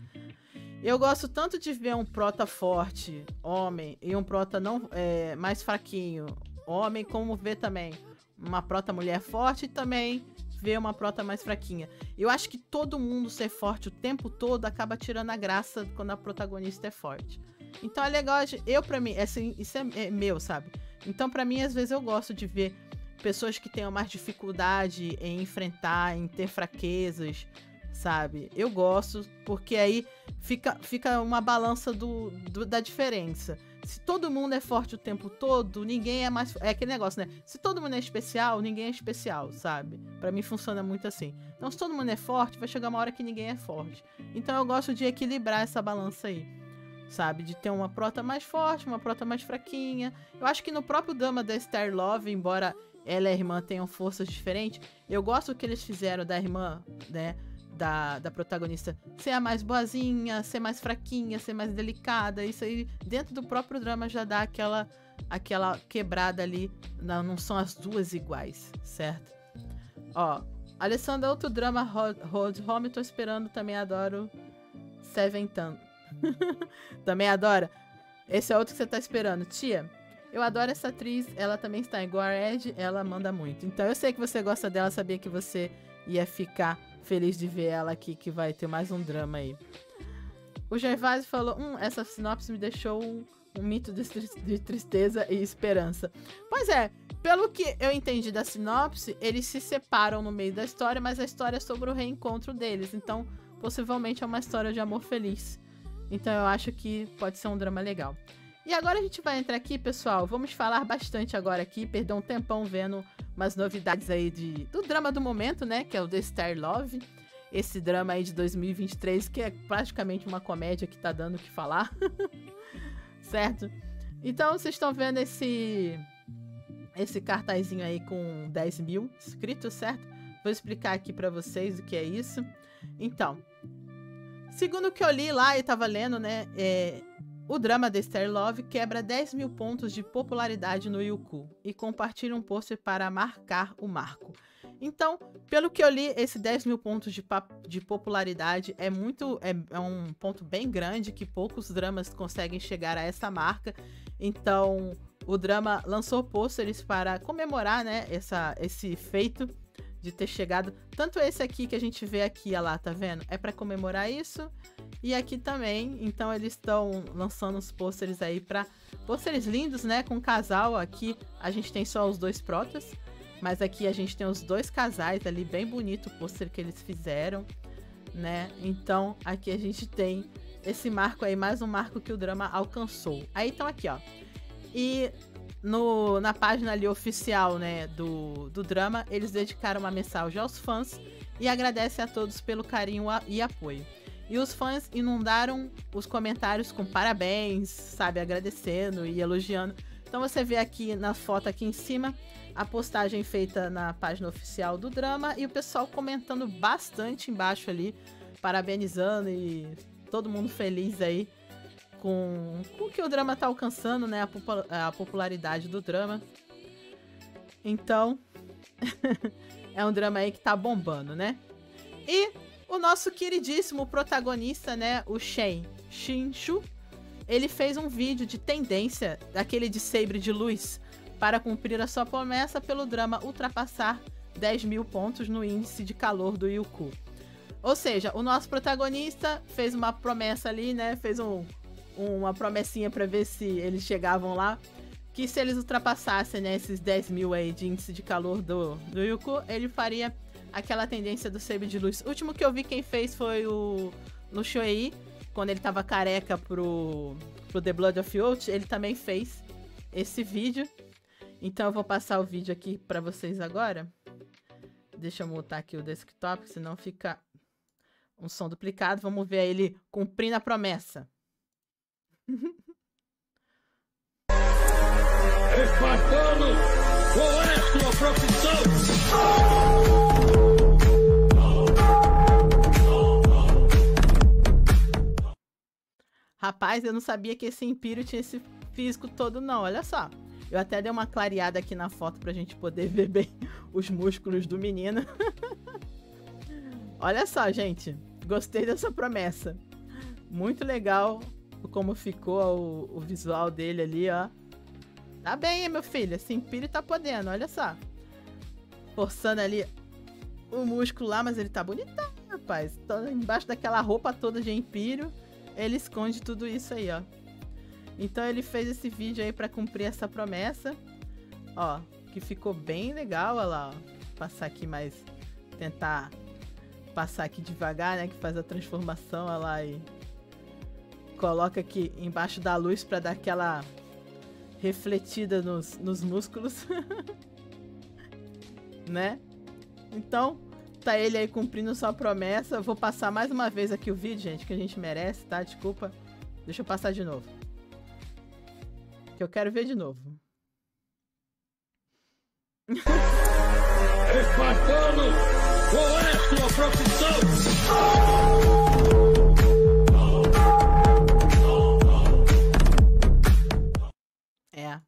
Eu gosto tanto de ver um prota forte, homem, e um prota não, é, mais fraquinho, homem, como ver também uma prota mulher forte e também... ver uma prota mais fraquinha. Eu acho que todo mundo ser forte o tempo todo acaba tirando a graça quando a protagonista é forte. Então é legal, eu pra mim, assim, isso é, é meu, sabe? Então pra mim, às vezes eu gosto de ver pessoas que tenham mais dificuldade em enfrentar, em ter fraquezas, sabe? Eu gosto, porque aí fica, fica uma balança do, do, da diferença. Se todo mundo é forte o tempo todo, ninguém é mais... É aquele negócio, né? Se todo mundo é especial, ninguém é especial, sabe? Pra mim funciona muito assim. Então, se todo mundo é forte, vai chegar uma hora que ninguém é forte. Então, eu gosto de equilibrar essa balança aí, sabe? De ter uma prota mais forte, uma prota mais fraquinha. Eu acho que no próprio drama da Starry Love, embora ela e a irmã tenham forças diferentes, eu gosto do que eles fizeram da irmã, né? da, da protagonista ser a mais boazinha, ser mais fraquinha, ser mais delicada. Isso aí, dentro do próprio drama, já dá aquela, aquela quebrada ali. Não, não são as duas iguais, certo? Ó, Alessandra, outro drama, Road Home, tô esperando, também adoro. Seven Tan. Também adora. Esse é outro que você tá esperando. Tia, eu adoro essa atriz, ela também está igual a Ed, ela manda muito. Então eu sei que você gosta dela, sabia que você ia ficar feliz de ver ela aqui, que vai ter mais um drama aí. O Gervásio falou, hum, essa sinopse me deixou um, um mito de, de tristeza e esperança. Pois é, pelo que eu entendi da sinopse, eles se separam no meio da história, mas a história é sobre o reencontro deles, então possivelmente é uma história de amor feliz. Então eu acho que pode ser um drama legal. E agora a gente vai entrar aqui, pessoal, vamos falar bastante agora aqui, perder um tempão vendo umas novidades aí de, do drama do momento, né, que é o The Starry Love, esse drama aí de dois mil e vinte e três, que é praticamente uma comédia que tá dando o que falar, certo? Então vocês estão vendo esse, esse cartazinho aí com dez mil inscritos, certo? Vou explicar aqui pra vocês o que é isso. Então, segundo o que eu li lá e tava lendo, né, é... o drama The Starry Love quebra dez mil pontos de popularidade no Youku e compartilha um pôster para marcar o marco. Então, pelo que eu li, esse dez mil pontos de, de popularidade é, muito, é, é um ponto bem grande, que poucos dramas conseguem chegar a essa marca. Então, o drama lançou pôsteres para comemorar, né, essa, esse feito de ter chegado. Tanto esse aqui que a gente vê aqui, olha lá, tá vendo? É para comemorar isso. E aqui também, então eles estão lançando os pôsteres aí pra... pôsteres lindos, né? Com um casal. Aqui a gente tem só os dois protas, mas aqui a gente tem os dois casais ali, bem bonito o pôster que eles fizeram, né? Então aqui a gente tem esse marco aí, mais um marco que o drama alcançou. Aí então aqui, ó. E no, na página ali oficial, né, do, do drama, eles dedicaram uma mensagem aos fãs e agradecem a todos pelo carinho e apoio. E os fãs inundaram os comentários com parabéns, sabe, agradecendo e elogiando. Então você vê aqui na foto aqui em cima a postagem feita na página oficial do drama e o pessoal comentando bastante embaixo ali, parabenizando e todo mundo feliz aí com, com o que o drama tá alcançando, né, a, popul- a popularidade do drama. Então, é um drama aí que tá bombando, né? E o nosso queridíssimo protagonista, né, o Chen Xingxu, ele fez um vídeo de tendência, daquele de sabre de luz, para cumprir a sua promessa pelo drama ultrapassar dez mil pontos no índice de calor do Youku. Ou seja, o nosso protagonista fez uma promessa ali, né, fez um, uma promessinha para ver se eles chegavam lá, que se eles ultrapassassem, né, esses dez mil aí de índice de calor do, do Youku, ele faria aquela tendência do sabre de luz. O último que eu vi quem fez foi o Liu Xueyi, quando ele tava careca pro, pro The Blood of Youth, ele também fez esse vídeo. Então eu vou passar o vídeo aqui pra vocês agora. Deixa eu mutar aqui o desktop, senão fica um som duplicado. Vamos ver ele cumprindo a promessa. Espartano, qual é a sua profissão? Rapaz, eu não sabia que esse Império tinha esse físico todo, não. Olha só. Eu até dei uma clareada aqui na foto pra gente poder ver bem os músculos do menino. Olha só, gente. Gostei dessa promessa. Muito legal como ficou o, o visual dele ali, ó. Tá bem, hein, meu filho? Esse Império tá podendo, olha só. Forçando ali o músculo lá, mas ele tá bonitão, rapaz. Tá embaixo daquela roupa toda de Império. Ele esconde tudo isso aí, ó. Então ele fez esse vídeo aí pra cumprir essa promessa. Ó, que ficou bem legal, olha lá, ó. Vou passar aqui mais... tentar passar aqui devagar, né? Que faz a transformação, olha lá, e... coloca aqui embaixo da luz pra dar aquela refletida nos, nos músculos. Né? Então... tá ele aí cumprindo sua promessa. Eu vou passar mais uma vez aqui o vídeo, gente, que a gente merece, tá? Desculpa. Deixa eu passar de novo, que eu quero ver de novo. Espartano, qual é a sua profissão? É.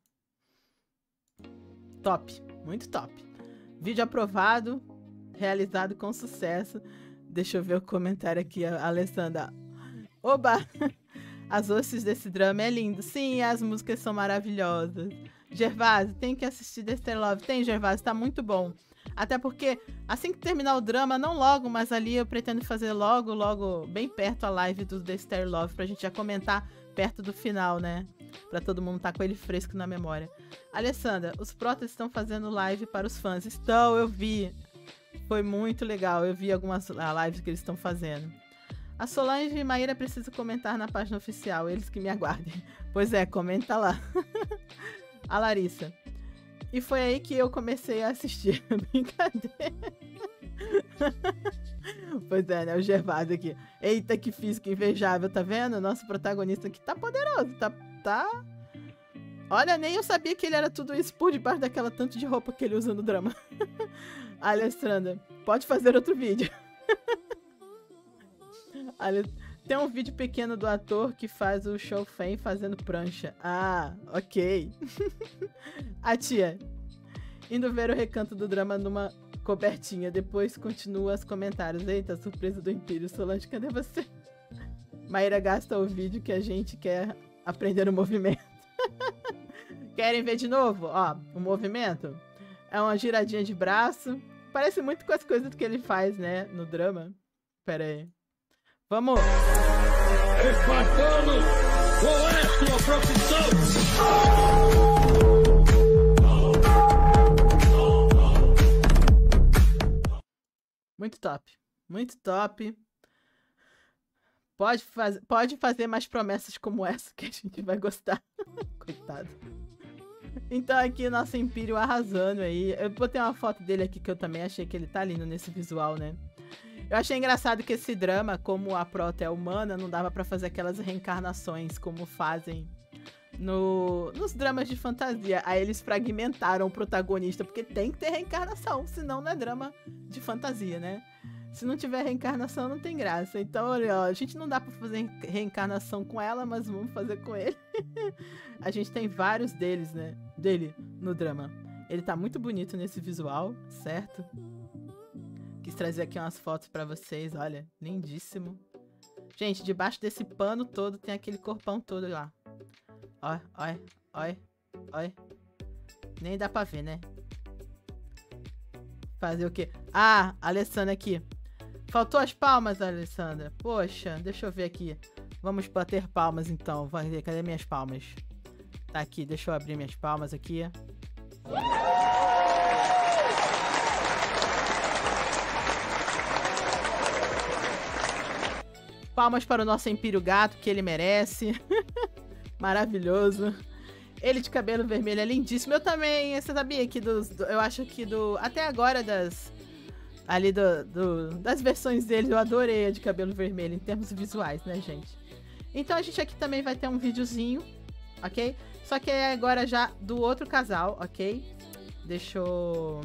Top. Muito top. Vídeo aprovado. Realizado com sucesso. Deixa eu ver o comentário aqui, a Alessandra. Oba! As hostes desse drama é lindo. Sim, as músicas são maravilhosas. Gervásio, tem que assistir The Starry Love. Tem, Gervásio, tá muito bom. Até porque, assim que terminar o drama, não logo, mas ali eu pretendo fazer logo, logo, bem perto a live do The Starry Love, pra gente já comentar perto do final, né? Pra todo mundo tá com ele fresco na memória. Alessandra, os Protas estão fazendo live para os fãs. Estão, eu vi. Foi muito legal. Eu vi algumas lives que eles estão fazendo. A Solange e Maíra precisam comentar na página oficial, eles que me aguardem. Pois é, comenta lá. A Larissa. E foi aí que eu comecei a assistir. Brincadeira. Pois é, né? O Gervásio aqui. Eita, que físico invejável, tá vendo? Nosso protagonista aqui tá poderoso, tá, tá... Olha, nem eu sabia que ele era tudo isso por debaixo daquela tanto de roupa que ele usa no drama. A Alessandra, pode fazer outro vídeo. Tem um vídeo pequeno do ator que faz o Shou Fen fazendo prancha. Ah, ok. A tia. Indo ver o recanto do drama numa cobertinha. Depois continua os comentários. Eita, surpresa do Império. Solange, cadê você? Maíra gasta o vídeo que a gente quer aprender o movimento. Querem ver de novo? Ó, o movimento. É uma giradinha de braço. Parece muito com as coisas que ele faz, né? No drama. Pera aí. Vamos! Espartano, qual é a sua profissão? Muito top, muito top. Pode, faz... Pode fazer mais promessas como essa que a gente vai gostar. Coitado. Então aqui o nosso Império arrasando aí. Eu botei uma foto dele aqui que eu também achei que ele tá lindo nesse visual, né? Eu achei engraçado que esse drama, como a Prota é humana, não dava pra fazer aquelas reencarnações como fazem no, nos dramas de fantasia. Aí eles fragmentaram o protagonista, porque tem que ter reencarnação, senão não é drama de fantasia, né? Se não tiver reencarnação, não tem graça. Então, olha, ó, a gente não dá pra fazer reencarnação com ela, mas vamos fazer com ele. A gente tem vários deles, né? Dele no drama. Ele tá muito bonito nesse visual, certo? Quis trazer aqui umas fotos pra vocês, olha, lindíssimo. Gente, debaixo desse pano todo tem aquele corpão todo lá. Ó, ó, ó, ó. Nem dá pra ver, né? Fazer o quê? Ah, Alessandra aqui. Faltou as palmas, Alessandra. Poxa, deixa eu ver aqui. Vamos bater palmas, então. Cadê minhas palmas? Tá aqui, deixa eu abrir minhas palmas aqui. Palmas para o nosso Império Gato, que ele merece. Maravilhoso. Ele de cabelo vermelho é lindíssimo. Eu também, você sabia que dos... Do, eu acho que do... Até agora das... Ali do, do... Das versões dele, eu adorei a de cabelo vermelho, em termos visuais, né, gente? Então a gente aqui também vai ter um videozinho, ok? Só que é agora já do outro casal, ok? Deixa eu...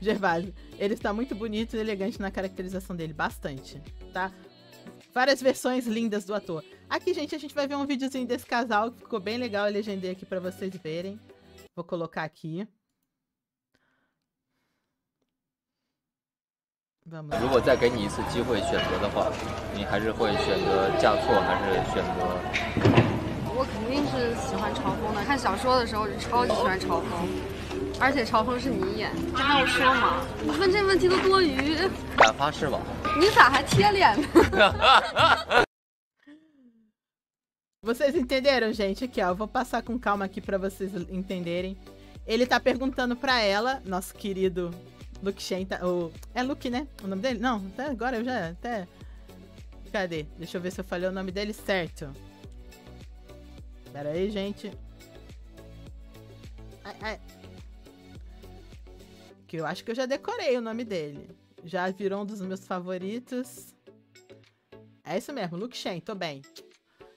Gervásio, ele está muito bonito e elegante na caracterização dele, bastante, tá? Várias versões lindas do ator. Aqui, gente, a gente vai ver um videozinho desse casal que ficou bem legal, eu legendei aqui para vocês verem. Vou colocar aqui. Vamos lá. Vocês entenderam, gente? Aqui, ó, eu vou passar com calma aqui pra vocês entenderem. Ele tá perguntando pra ela, nosso querido Luke Chen, tá, o, é Luke, né? O nome dele? Não, até agora eu já até... Cadê? Deixa eu ver se eu falei o nome dele certo. Pera aí, gente. Ai, ai. Que eu acho que eu já decorei o nome dele. Já virou um dos meus favoritos. É isso mesmo, Luke Chen, tô bem.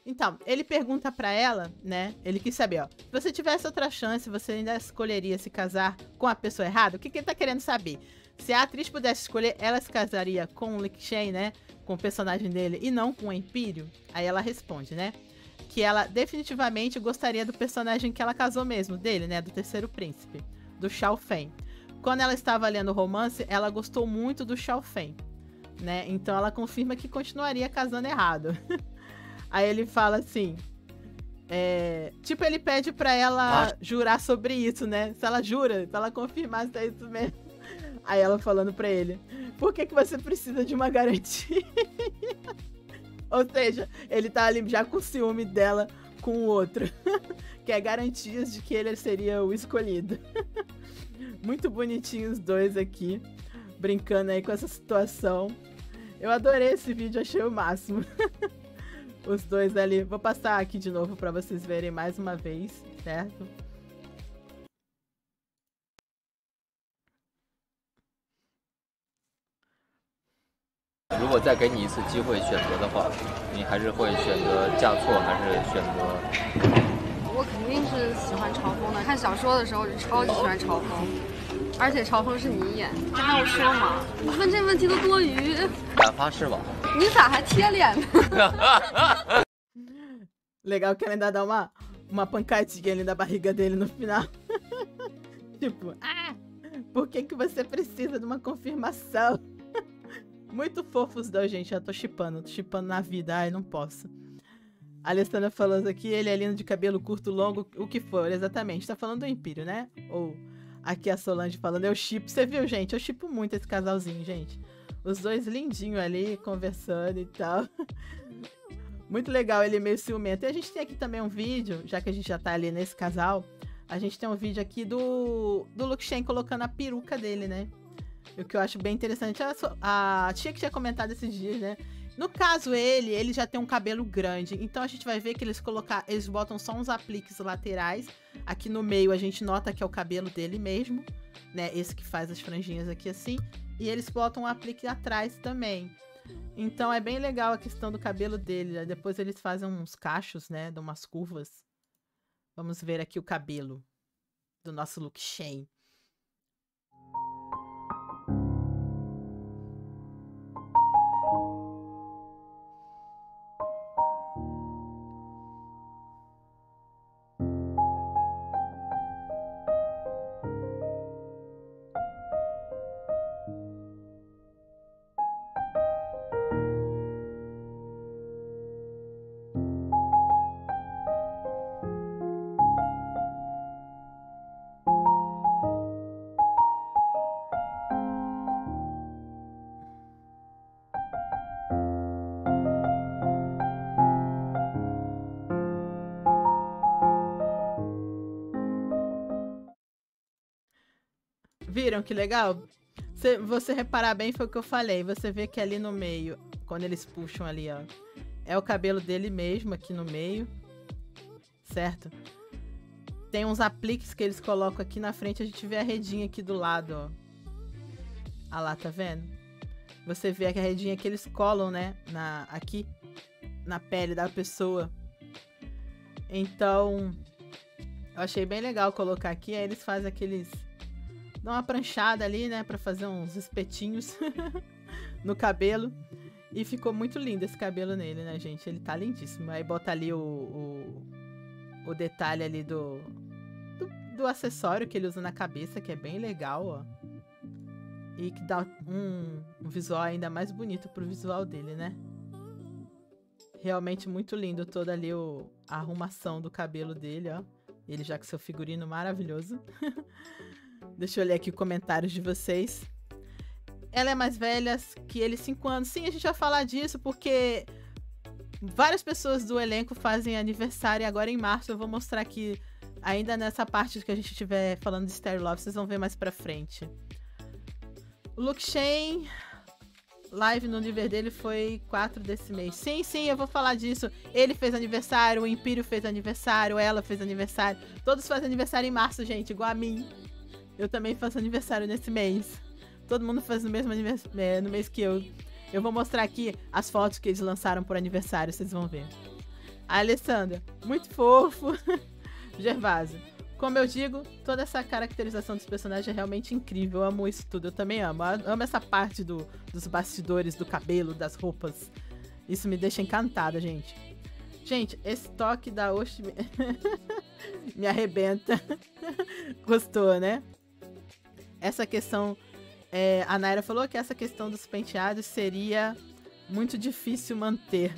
Então, ele pergunta pra ela, né? Ele quis saber, ó. Se você tivesse outra chance, você ainda escolheria se casar com a pessoa errada? O que, que ele tá querendo saber? Se a atriz pudesse escolher, ela se casaria com o Luke Chen, né? Com o personagem dele e não com o Império. Aí ela responde, né? Que ela definitivamente gostaria do personagem que ela casou mesmo, dele, né? Do terceiro príncipe, do Xiaofeng. Quando ela estava lendo o romance, ela gostou muito do Xiaofeng, né? Então ela confirma que continuaria casando errado. Aí ele fala assim... É... Tipo, ele pede pra ela ah. jurar sobre isso, né? Se ela jura, se ela confirmar se é isso mesmo. Aí ela falando pra ele... Por que que você precisa de uma garantia? Ou seja, ele tá ali já com ciúme dela com o outro. Que é garantias de que ele seria o escolhido. Muito bonitinho os dois aqui, brincando aí com essa situação. Eu adorei esse vídeo, achei o máximo. Os dois ali. Vou passar aqui de novo pra vocês verem mais uma vez, certo? Legal que ela ainda dá uma, uma pancadinha ali na barriga dele no final. Tipo, ah, por que que você precisa de uma confirmação? Muito fofos da gente, já tô shippando, tô shippando na vida, ai, não posso. A Alessandra falando aqui, ele é lindo de cabelo curto, longo, o que for, exatamente. Tá falando do Império, né? Ou aqui a Solange falando, eu shippo, você viu, gente? Eu shippo muito esse casalzinho, gente. Os dois lindinhos ali, conversando e tal. Muito legal, ele meio ciumento. E a gente tem aqui também um vídeo, já que a gente já tá ali nesse casal, a gente tem um vídeo aqui do, do Luke Chen colocando a peruca dele, né? O que eu acho bem interessante, a, a tia que tinha comentado esses dias, né? No caso, ele, ele já tem um cabelo grande. Então, a gente vai ver que eles, colocar, eles botam só uns apliques laterais. Aqui no meio, a gente nota que é o cabelo dele mesmo, né? Esse que faz as franjinhas aqui, assim. E eles botam um aplique atrás também. Então, é bem legal a questão do cabelo dele, né? Depois, eles fazem uns cachos, né? Dão umas curvas. Vamos ver aqui o cabelo do nosso Luke Chen. Viram que legal? Se você reparar bem, foi o que eu falei. Você vê que ali no meio, quando eles puxam ali, ó, é o cabelo dele mesmo aqui no meio, certo? Tem uns apliques que eles colocam aqui na frente, a gente vê a redinha aqui do lado, ó. Ah lá, tá vendo? Você vê a redinha que eles colam, né? Na, aqui, na pele da pessoa. Então, eu achei bem legal colocar aqui. Aí eles fazem aqueles... Dá uma pranchada ali, né? Pra fazer uns espetinhos no cabelo. E ficou muito lindo esse cabelo nele, né, gente? Ele tá lindíssimo. Aí bota ali o, o, o detalhe ali do, do, do acessório que ele usa na cabeça, que é bem legal, ó. E que dá um, um visual ainda mais bonito pro visual dele, né? Realmente muito lindo toda ali o, a arrumação do cabelo dele, ó. Ele já com seu figurino maravilhoso. Deixa eu ler aqui os comentários de vocês. Ela é mais velha que ele, cinco anos. Sim, a gente vai falar disso porque várias pessoas do elenco fazem aniversário. E agora em março eu vou mostrar aqui, ainda nessa parte que a gente estiver falando de Starry Love, vocês vão ver mais pra frente. O Luke Chen, live no nível dele foi quatro desse mês. Sim, sim, eu vou falar disso. Ele fez aniversário, o Império fez aniversário, ela fez aniversário. Todos fazem aniversário em março, gente, igual a mim. Eu também faço aniversário nesse mês. Todo mundo faz no mesmo aniversário, no mês que eu. Eu vou mostrar aqui as fotos que eles lançaram por aniversário, vocês vão ver. A Alessandra, muito fofo. Gervásio, Como eu digo, toda essa caracterização dos personagens é realmente incrível. Eu amo isso tudo, eu também amo. Eu amo essa parte do, dos bastidores, do cabelo, das roupas. Isso me deixa encantada, gente. Gente, esse toque da Oshi me, me arrebenta. Gostou, né? Essa questão... É, a Naira falou que essa questão dos penteados seria muito difícil manter.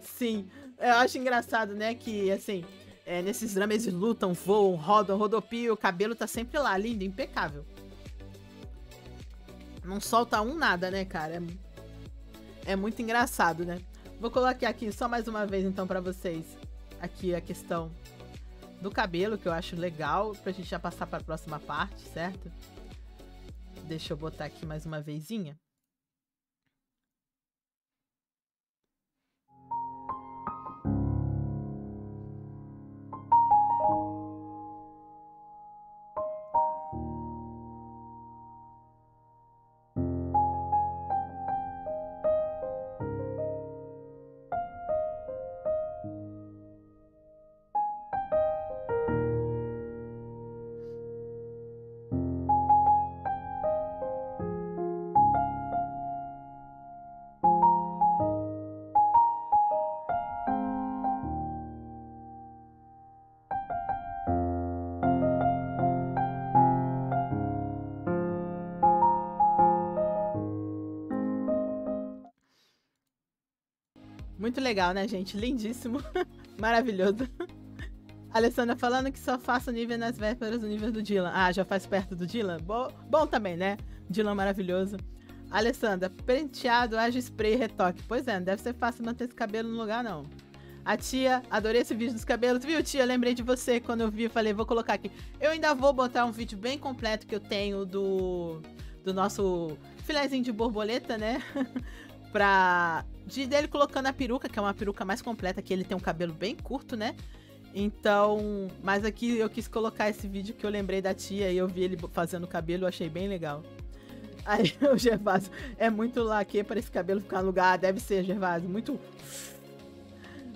Sim, eu acho engraçado, né? Que, assim... É, nesses dramas eles lutam, voam, rodam, rodopiam, o cabelo tá sempre lá, lindo, impecável. Não solta um nada, né, cara? É, é muito engraçado, né? Vou colocar aqui só mais uma vez, então, pra vocês, aqui a questão do cabelo, que eu acho legal, pra gente já passar pra próxima parte, certo? Deixa eu botar aqui mais uma vezinha. Muito legal, né, gente? Lindíssimo. Maravilhoso. A Alessandra falando que só faço nível nas vésperas do nível do Dylan. Ah, já faz perto do Dylan? Bo bom também, né? Dylan maravilhoso. A Alessandra, penteado, ágil, spray, retoque. Pois é, não deve ser fácil manter esse cabelo no lugar, não. A tia, adorei esse vídeo dos cabelos. Viu, tia? Lembrei de você quando eu vi. Falei, vou colocar aqui. Eu ainda vou botar um vídeo bem completo que eu tenho do, do nosso filézinho de borboleta, né? Pra... de dele colocando a peruca, que é uma peruca mais completa, que ele tem um cabelo bem curto, né? Então, mas aqui eu quis colocar esse vídeo que eu lembrei da tia e eu vi ele fazendo o cabelo, eu achei bem legal. Aí o Gervásio, é muito laque para esse cabelo ficar no lugar, deve ser, Gervásio, muito...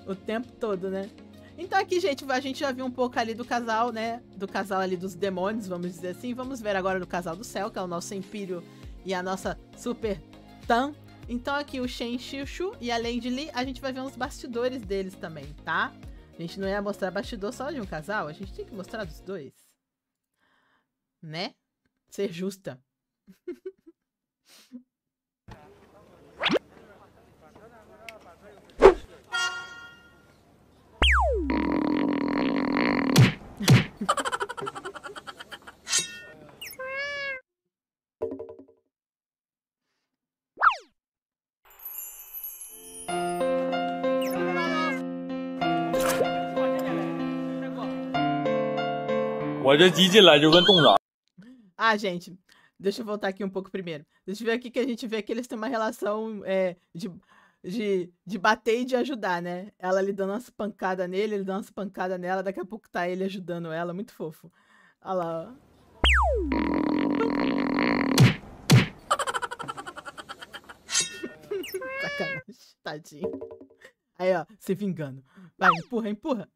o tempo todo, né? Então aqui, gente, a gente já viu um pouco ali do casal, né? Do casal ali dos demônios, vamos dizer assim. Vamos ver agora do casal do céu, que é o nosso Império e a nossa Super Tan. Então aqui o Chen Xingxu e a Lady Li, a gente vai ver uns bastidores deles também, tá? A gente não ia mostrar bastidor só de um casal, a gente tem que mostrar dos dois. Né? Ser justa. Ah, gente, deixa eu voltar aqui um pouco primeiro. Deixa eu ver aqui que a gente vê que eles têm uma relação é, de, de, de bater e de ajudar, né? Ela lhe dando umas pancadas nele, ele dando umas pancadas nela, daqui a pouco tá ele ajudando ela, muito fofo. Olha lá, ó. Sacanagem, tadinho. Aí, ó, se vingando. Vai, empurra, empurra.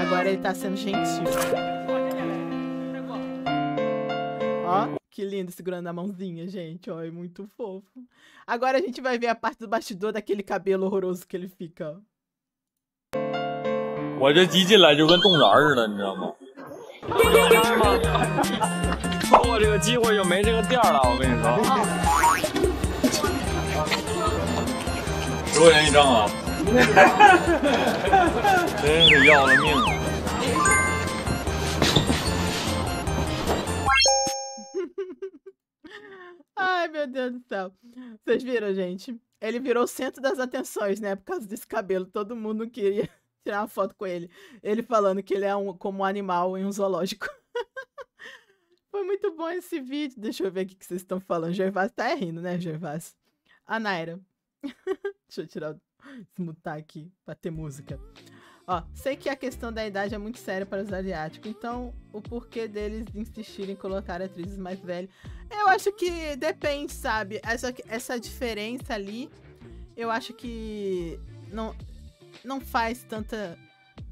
Agora ele tá sendo gentil. Ó, que lindo, segurando a mãozinha, gente. Ó, é muito fofo. Agora a gente vai ver a parte do bastidor daquele cabelo horroroso que ele fica, ó. Ai, meu Deus do céu. Vocês viram, gente? Ele virou o centro das atenções, né? Por causa desse cabelo. Todo mundo queria tirar uma foto com ele. Ele falando que ele é um, como um animal em um zoológico. Foi muito bom esse vídeo. Deixa eu ver aqui o que vocês estão falando. Gervásio tá rindo, né, Gervásio? A Naira. Deixa eu tirar o... desmutar aqui pra ter música. Ó, sei que a questão da idade é muito séria para os asiáticos, então o porquê deles insistirem em colocar atrizes mais velhas? Eu acho que depende, sabe? Essa, essa diferença ali, eu acho que não, não faz tanta,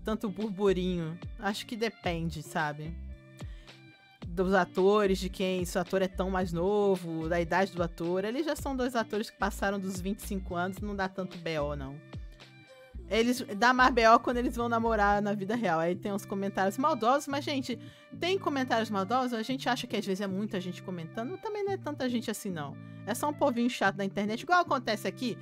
tanto burburinho. Acho que depende, sabe? Dos atores, de quem se o ator é tão mais novo, da idade do ator. Eles já são dois atores que passaram dos vinte e cinco anos e não dá tanto B O, não. Eles dá mais B O quando eles vão namorar na vida real. Aí tem uns comentários maldosos, mas, gente, tem comentários maldosos? A gente acha que às vezes é muita gente comentando, mas também não é tanta gente assim, não. É só um povinho chato da internet, igual acontece aqui,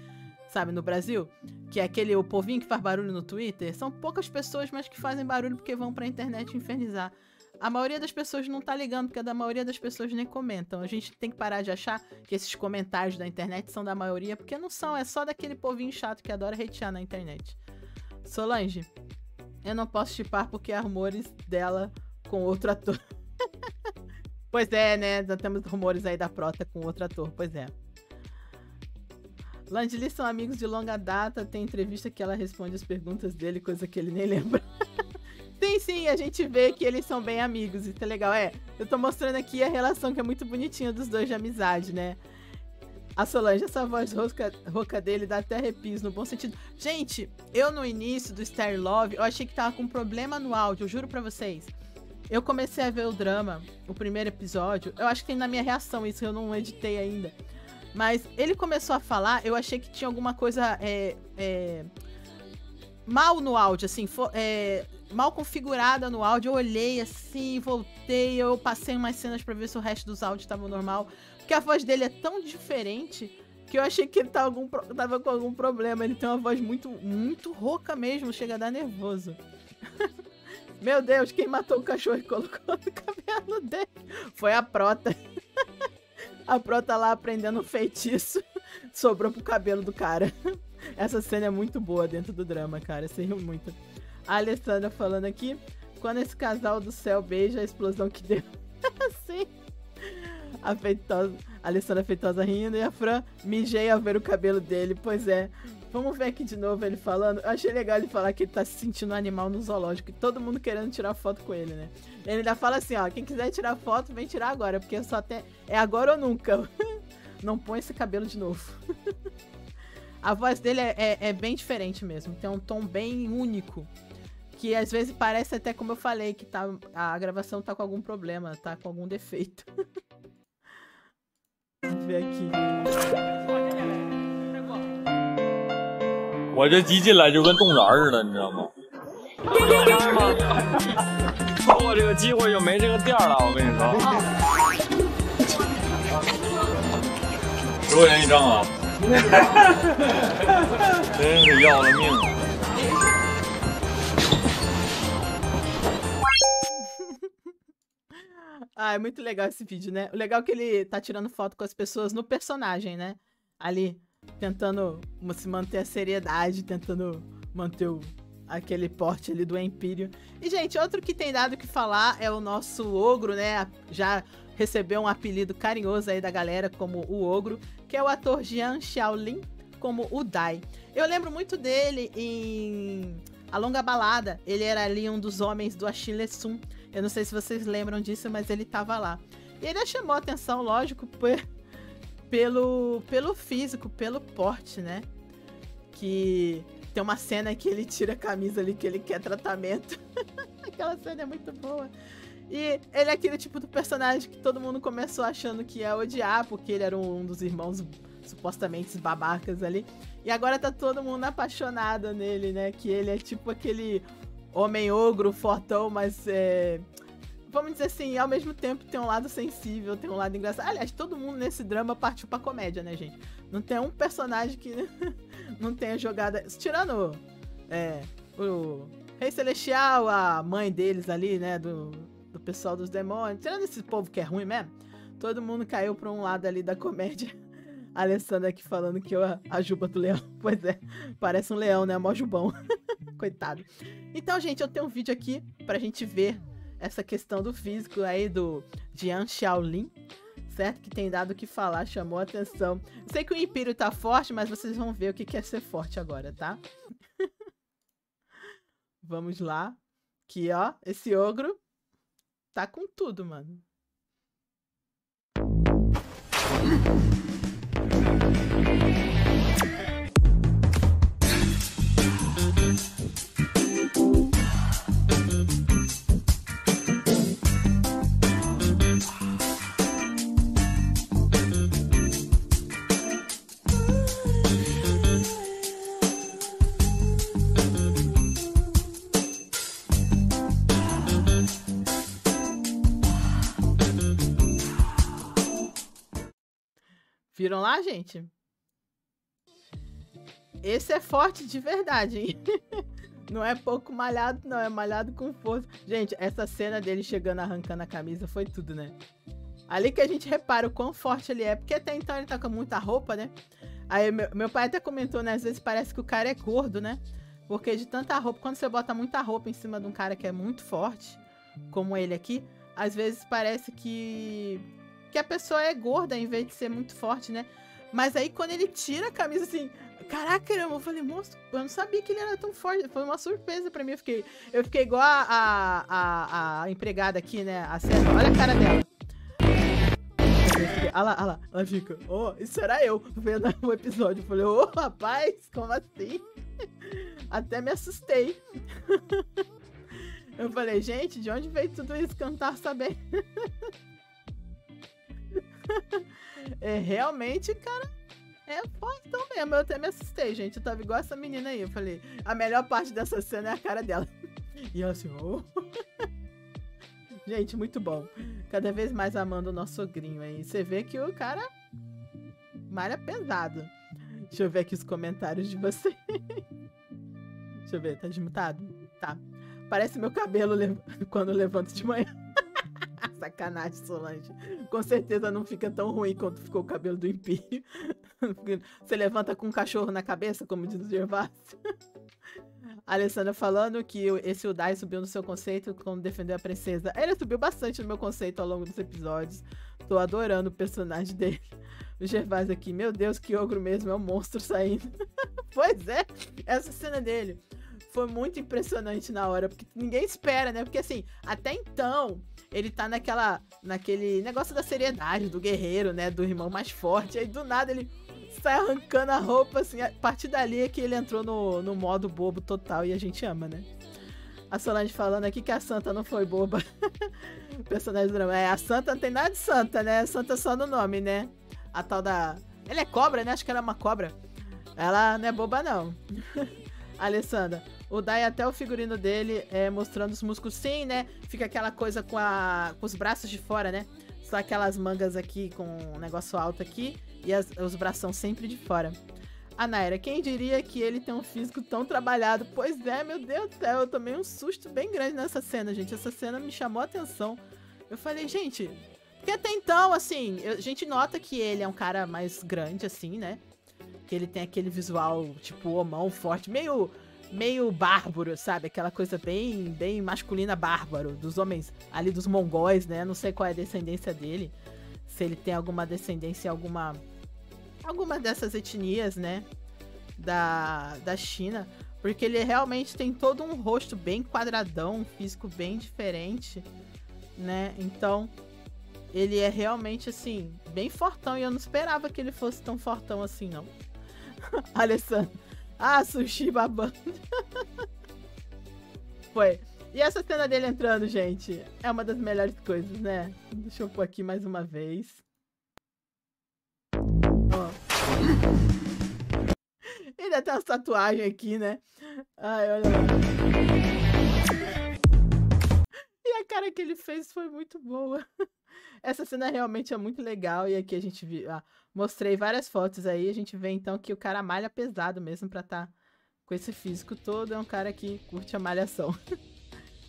sabe, no Brasil, que é aquele o povinho que faz barulho no Twitter. São poucas pessoas, mas que fazem barulho porque vão pra internet infernizar. A maioria das pessoas não tá ligando, porque a da maioria das pessoas nem comentam. A gente tem que parar de achar que esses comentários da internet são da maioria, porque não são, é só daquele povinho chato que adora hatear na internet. Solange, eu não posso chipar porque há rumores dela com outro ator. Pois é, né? Já temos rumores aí da Prota com outro ator, pois é. Langeli são amigos de longa data, tem entrevista que ela responde as perguntas dele, coisa que ele nem lembra. Sim, sim, a gente vê que eles são bem amigos, isso é legal. É, eu tô mostrando aqui a relação que é muito bonitinha dos dois de amizade, né? A Solange, essa voz rouca, rouca dele dá até arrepios, no bom sentido. Gente, eu no início do Starry Love, eu achei que tava com problema no áudio, eu juro pra vocês. Eu comecei a ver o drama, o primeiro episódio, eu acho que tem na minha reação isso, eu não editei ainda. Mas ele começou a falar, eu achei que tinha alguma coisa é, é, mal no áudio, assim, for, é... mal configurada no áudio, eu olhei assim, voltei, eu passei umas cenas pra ver se o resto dos áudios tava normal, porque a voz dele é tão diferente que eu achei que ele tava, algum, tava com algum problema. Ele tem uma voz muito, muito rouca mesmo, chega a dar nervoso. Meu Deus, quem matou o cachorro e colocou no cabelo dele foi a Prota. A Prota lá aprendendo um feitiço, sobrou pro cabelo do cara. Essa cena é muito boa dentro do drama, cara, você riu muito. A Alessandra falando aqui, quando esse casal do céu beija, a explosão que deu. Sim. A, Feitosa, a Alessandra Feitosa rindo e a Fran, mijei ao ver o cabelo dele. Pois é. Vamos ver aqui de novo ele falando. Eu achei legal ele falar que ele tá se sentindo um animal no zoológico e todo mundo querendo tirar foto com ele, né? Ele ainda fala assim, ó, quem quiser tirar foto, vem tirar agora, porque só tem... é agora ou nunca. Não põe esse cabelo de novo. A voz dele é, é, é bem diferente mesmo, tem um tom bem único. Que às vezes parece até como eu falei, que tá, a gravação tá com algum problema, tá com algum defeito. Vamos ver aqui. Ah, é muito legal esse vídeo, né? O legal é que ele tá tirando foto com as pessoas no personagem, né? Ali, tentando se manter a seriedade, tentando manter o, aquele porte ali do Empírio. E, gente, outro que tem dado o que falar é o nosso Ogro, né? Já recebeu um apelido carinhoso aí da galera como o Ogro, que é o ator Jian Xiaolin, como o Dai. Eu lembro muito dele em A Longa Balada. Ele era ali um dos homens do Axin Lesung. Eu não sei se vocês lembram disso, mas ele tava lá. E ele chamou a atenção, lógico, por, pelo, pelo físico, pelo porte, né? Que tem uma cena que ele tira a camisa ali, que ele quer tratamento. Aquela cena é muito boa. E ele é aquele tipo do personagem que todo mundo começou achando que ia odiar, porque ele era um dos irmãos supostamente babacas ali. E agora tá todo mundo apaixonado nele, né? Que ele é tipo aquele... homem ogro, fortão, mas é... vamos dizer assim, ao mesmo tempo tem um lado sensível, tem um lado engraçado. Aliás, todo mundo nesse drama partiu pra comédia, né, gente? Não tem um personagem que não tenha jogada... Tirando é, o Rei Celestial, a mãe deles ali, né, do, do pessoal dos demônios. Tirando esse povo que é ruim mesmo, todo mundo caiu pra um lado ali da comédia. A Alessandra aqui falando que eu a juba do leão. Pois é, parece um leão, né? Mó jubão. Coitado. Então, gente, eu tenho um vídeo aqui pra gente ver essa questão do físico aí do Jian Xiaolin, certo? Que tem dado o que falar, chamou a atenção. Sei que o Império tá forte, mas vocês vão ver o que quer ser forte agora, tá? Vamos lá. Aqui, ó, esse ogro tá com tudo, mano. Viram lá, gente? Esse é forte de verdade, hein? Não é pouco malhado, não. É malhado com força. Gente, essa cena dele chegando arrancando a camisa foi tudo, né? Ali que a gente repara o quão forte ele é. Porque até então ele tá com muita roupa, né? Aí meu, meu pai até comentou, né? Às vezes parece que o cara é gordo, né? Porque de tanta roupa, quando você bota muita roupa em cima de um cara que é muito forte, como ele aqui, às vezes parece que, que a pessoa é gorda em vez de ser muito forte, né? Mas aí quando ele tira a camisa assim... Caraca, eu falei, moço, eu não sabia que ele era tão forte. Foi uma surpresa pra mim. Eu fiquei, eu fiquei igual a, a, a, a empregada aqui, né? A César. Olha a cara dela. Olha lá, olha lá. Ela fica, oh, isso era eu vendo o episódio. Eu falei, ô, oh, rapaz, como assim? Até me assustei. Eu falei, gente, de onde veio tudo isso cantar saber? É, realmente, cara... É fortão mesmo, eu até me assustei, gente. Eu tava igual essa menina aí, eu falei, a melhor parte dessa cena é a cara dela. E ela assim, oh. Gente, muito bom. Cada vez mais amando o nosso sogrinho aí. Você vê que o cara malha pesado. Deixa eu ver aqui os comentários de vocês. Deixa eu ver, tá desmutado? Tá. Parece meu cabelo lev... quando eu levanto de manhã. Sacanagem, Solange. Com certeza não fica tão ruim quanto ficou o cabelo do Impinho. Você levanta com um cachorro na cabeça, como diz o Gervásio. A Alessandra falando que esse Udai subiu no seu conceito quando defendeu a princesa. Ele subiu bastante no meu conceito ao longo dos episódios. Tô adorando o personagem dele. O Gervásio aqui, meu Deus, que ogro mesmo, é um monstro saindo. Pois é, essa cena dele foi muito impressionante na hora, porque ninguém espera, né? Porque assim, até então... Ele tá naquela, naquele negócio da seriedade, do guerreiro, né? Do irmão mais forte. Aí, do nada, ele sai arrancando a roupa, assim. A partir dali é que ele entrou no, no modo bobo total e a gente ama, né? A Solange falando aqui que a Santa não foi boba. O personagem do drama. É, a Santa não tem nada de Santa, né? A Santa é só no nome, né? A tal da... Ela é cobra, né? Acho que ela é uma cobra. Ela não é boba, não. Alessandra. O Dai, até o figurino dele, é, mostrando os músculos, sim, né? Fica aquela coisa com, a, com os braços de fora, né? Só aquelas mangas aqui com um negócio alto aqui e as, os bração sempre de fora. A Naira, quem diria que ele tem um físico tão trabalhado? Pois é, meu Deus do céu, eu tomei um susto bem grande nessa cena, gente. Essa cena me chamou a atenção. Eu falei, gente, porque até então, assim, eu, a gente nota que ele é um cara mais grande, assim, né? Que ele tem aquele visual, tipo, homão, forte, meio... meio bárbaro, sabe? Aquela coisa bem, bem masculina, bárbaro, dos homens ali, dos mongóis, né? Não sei qual é a descendência dele, se ele tem alguma descendência, alguma alguma dessas etnias, né? Da, da China, porque ele realmente tem todo um rosto bem quadradão, um físico bem diferente, né? Então, ele é realmente, assim, bem fortão, e eu não esperava que ele fosse tão fortão assim, não. Alessandro. Ah, sushi babando. Foi. E essa cena dele entrando, gente, é uma das melhores coisas, né? Deixa eu pôr aqui mais uma vez. Ó. Ele até tem umas tatuagens aqui, né? Ai, olha lá. E a cara que ele fez foi muito boa. Essa cena realmente é muito legal. E aqui a gente viu... Ah, mostrei várias fotos aí. A gente vê, então, que o cara malha pesado mesmo pra tá com esse físico todo. É um cara que curte a malhação.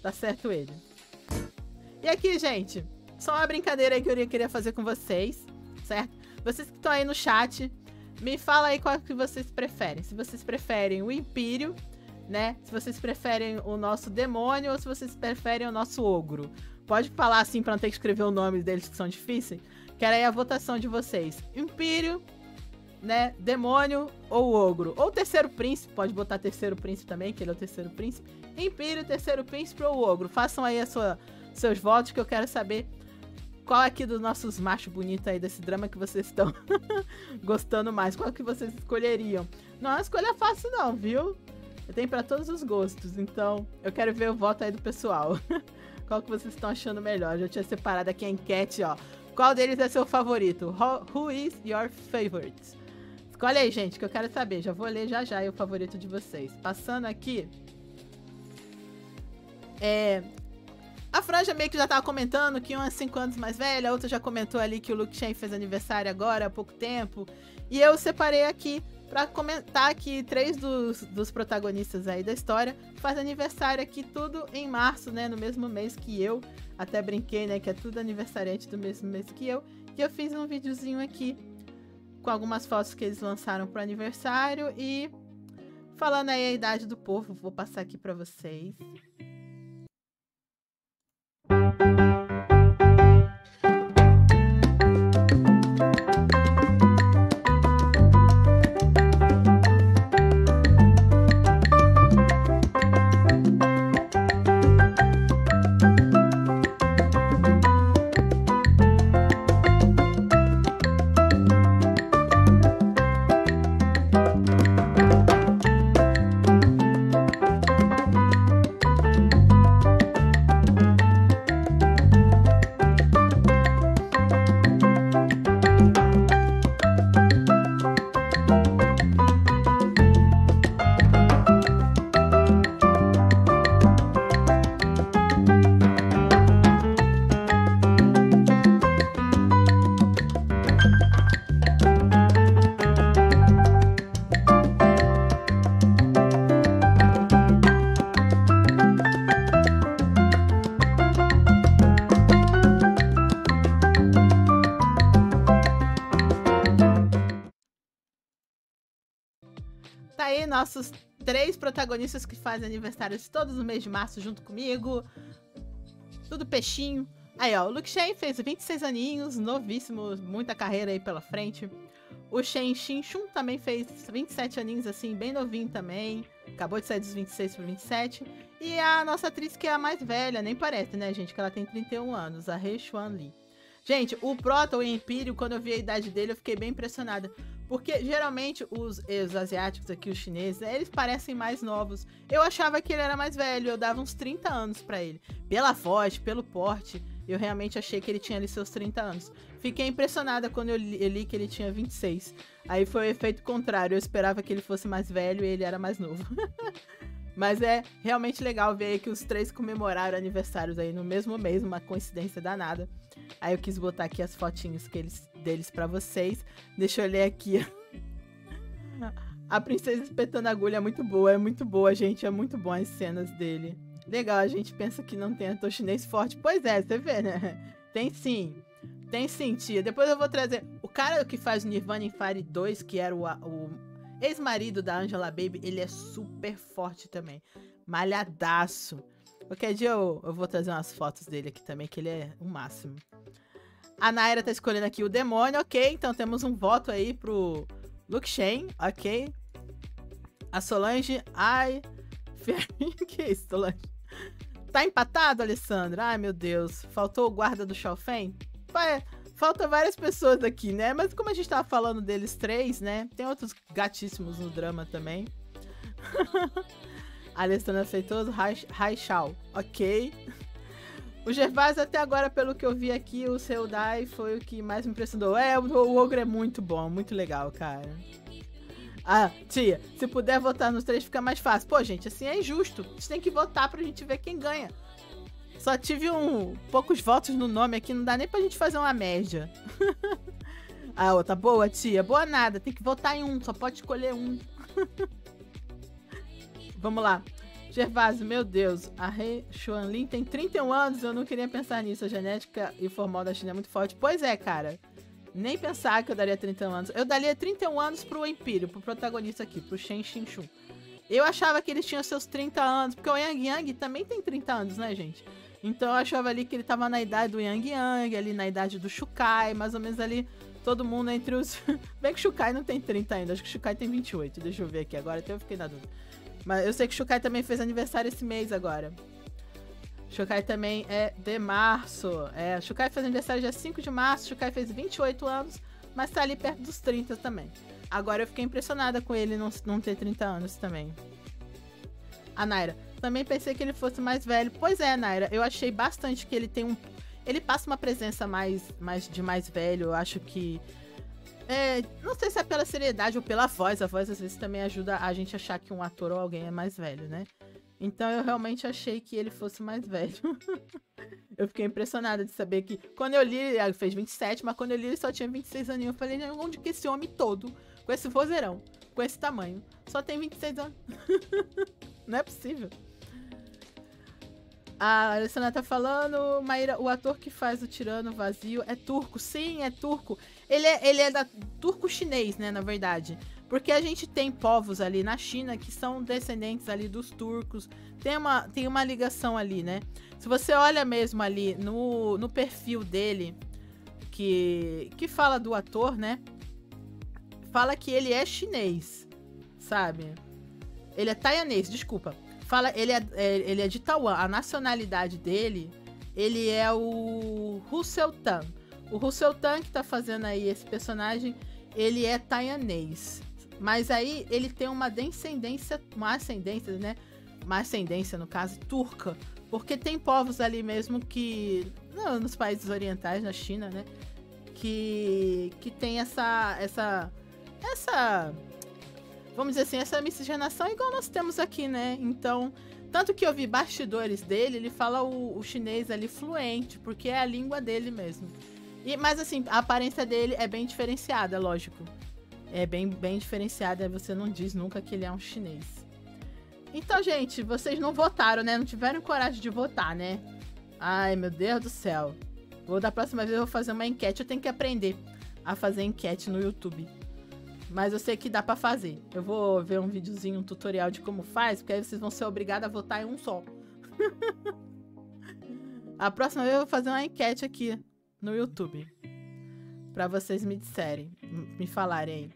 Tá certo ele. E aqui, gente, só uma brincadeira aí que eu queria fazer com vocês, certo? Vocês que estão aí no chat, me fala aí qual que vocês preferem. Se vocês preferem o Império, né? Se vocês preferem o nosso demônio ou se vocês preferem o nosso ogro. Pode falar assim pra não ter que escrever o nome deles que são difíceis. Quero aí a votação de vocês. Império, né? Demônio ou ogro. Ou terceiro príncipe. Pode botar terceiro príncipe também, que ele é o terceiro príncipe. Império, terceiro príncipe ou ogro. Façam aí a sua, seus votos que eu quero saber qual aqui dos nossos machos bonitos aí desse drama que vocês estão gostando mais. Qual que vocês escolheriam? Não é uma escolha fácil não, viu? Tem pra todos os gostos. Então, eu quero ver o voto aí do pessoal. Qual que vocês estão achando melhor? Já tinha separado aqui a enquete, ó. Qual deles é seu favorito? Who, who is your favorite? Escolhe aí, gente, que eu quero saber. Já vou ler já já aí o favorito de vocês. Passando aqui... É... A, Franja meio que já tava comentando que uma é cinco anos mais velha, a outra já comentou ali que o Luke Chen fez aniversário agora há pouco tempo. E eu separei aqui pra comentar que três dos, dos protagonistas aí da história fazem aniversário aqui tudo em março, né? No mesmo mês que eu. Até brinquei, né? Que é tudo aniversariante do mesmo mês que eu. E eu fiz um videozinho aqui com algumas fotos que eles lançaram pro aniversário e falando aí a idade do povo, vou passar aqui pra vocês. Nossos três protagonistas que fazem aniversários todos no mês de março junto comigo. Tudo peixinho. Aí, ó, o Luke Chen fez vinte e seis aninhos, novíssimo, muita carreira aí pela frente. O Chen Xingxu também fez vinte e sete aninhos, assim, bem novinho também. Acabou de sair dos vinte e seis para vinte e sete. E a nossa atriz que é a mais velha, nem parece, né, gente, que ela tem trinta e um anos, a He Xuan Li. Gente, o Proto, o Empírio, quando eu vi a idade dele, eu fiquei bem impressionada. Porque, geralmente, os, os asiáticos aqui, os chineses, né, eles parecem mais novos. Eu achava que ele era mais velho, eu dava uns trinta anos pra ele. Pela voz, pelo porte, eu realmente achei que ele tinha ali seus trinta anos. Fiquei impressionada quando eu li, eu li que ele tinha vinte e seis. Aí foi o efeito contrário, eu esperava que ele fosse mais velho e ele era mais novo. Mas é realmente legal ver aí que os três comemoraram aniversários aí no mesmo mês, uma coincidência danada. Aí eu quis botar aqui as fotinhas que eles, deles pra vocês. Deixa eu ler aqui. A Princesa Espetando a Agulha é muito boa, é muito boa, gente. É muito bom as cenas dele. Legal, a gente pensa que não tem ator chinês forte. Pois é, você vê, né? Tem sim. Tem sim, tia. Depois eu vou trazer... O cara que faz o Nirvana em Fire dois, que era o... o ex-marido da Angela Baby, ele é super forte também. Malhadaço. Qualquer dia eu, eu vou trazer umas fotos dele aqui também, que ele é o máximo. A Naira tá escolhendo aqui o demônio, ok. Então temos um voto aí pro Luke Chen, ok. A Solange, ai... que é isso, Solange? Tá empatado, Alessandra? Ai, meu Deus. Faltou o guarda do Shaofen? Vai... Faltam várias pessoas aqui, né? Mas como a gente tava falando deles três, né? Tem outros gatíssimos no drama também. Alessandra Feitoso, Raichal. Ok. O Gervásio, até agora, pelo que eu vi aqui, o seu Dai foi o que mais me impressionou. É, o Ogre é muito bom, muito legal, cara. Ah, tia, se puder votar nos três fica mais fácil. Pô, gente, assim é injusto. A gente tem que votar pra gente ver quem ganha. Só tive um, poucos votos no nome aqui, não dá nem pra gente fazer uma média. A outra, boa, tia. Boa nada, tem que votar em um, só pode escolher um. Vamos lá. Gervásio, meu Deus, a He Xuanlin tem trinta e um anos, eu não queria pensar nisso. A genética e o formal da China é muito forte. Pois é, cara. Nem pensar que eu daria trinta e um anos. Eu daria trinta e um anos pro Empírio, pro protagonista aqui, pro Chen Xingxu. Eu achava que ele tinha seus trinta anos, porque o Yang Yang também tem trinta anos, né, gente? Então eu achava ali que ele tava na idade do Yang Yang, ali na idade do Shukai, mais ou menos ali, todo mundo entre os... Bem que o Shukai não tem trinta ainda, acho que o Shukai tem vinte e oito, deixa eu ver aqui agora, até eu fiquei na dúvida. Mas eu sei que o Shukai também fez aniversário esse mês agora. Shukai também é de março, é, Shukai fez aniversário dia cinco de março, Shukai fez vinte e oito anos, mas tá ali perto dos trinta também. Agora eu fiquei impressionada com ele não, não ter trinta anos também. A Naira, também pensei que ele fosse mais velho. Pois é, Naira, eu achei bastante que ele tem um... Ele passa uma presença mais, mais de mais velho, eu acho que... É, não sei se é pela seriedade ou pela voz, a voz às vezes também ajuda a gente a achar que um ator ou alguém é mais velho, né? Então eu realmente achei que ele fosse mais velho. Eu fiquei impressionada de saber que... Quando eu li, ele fez vinte e sete, mas quando eu li ele só tinha vinte e seis aninhos. Eu falei, onde que esse homem todo, com esse vozeirão, com esse tamanho, só tem vinte e seis anos? Não é possível. A Alessandra tá falando, Maíra, o ator que faz o tirano vazio é turco. Sim, é turco. Ele é, ele é da turco-chinês, né, na verdade. Porque a gente tem povos ali na China que são descendentes ali dos turcos. Tem uma, tem uma ligação ali, né? Se você olha mesmo ali no, no perfil dele, que, que fala do ator, né? Fala que ele é chinês, sabe? Ele é taiwanês, desculpa. Fala, ele é, ele é de Taiwan. A nacionalidade dele, ele é o Hu Xiaotan. O Hu Xiaotan que tá fazendo aí esse personagem, ele é taiwanês. Mas aí ele tem uma descendência, uma ascendência, né? Uma ascendência, no caso, turca. Porque tem povos ali mesmo que... Não, nos países orientais, na China, né? Que, que tem essa... Essa... Essa... Vamos dizer assim, essa miscigenação é igual nós temos aqui, né? Então, tanto que eu vi bastidores dele, ele fala o, o chinês ali fluente, porque é a língua dele mesmo. E, mas assim, a aparência dele é bem diferenciada, lógico. É bem, bem diferenciada, você não diz nunca que ele é um chinês. Então, gente, vocês não votaram, né? Não tiveram coragem de votar, né? Ai, meu Deus do céu. Vou, da próxima vez eu vou fazer uma enquete, eu tenho que aprender a fazer enquete no YouTube. Mas eu sei que dá pra fazer. Eu vou ver um videozinho, um tutorial de como faz, porque aí vocês vão ser obrigados a votar em um só. A próxima vez eu vou fazer uma enquete aqui no YouTube. Pra vocês me disserem, me falarem aí.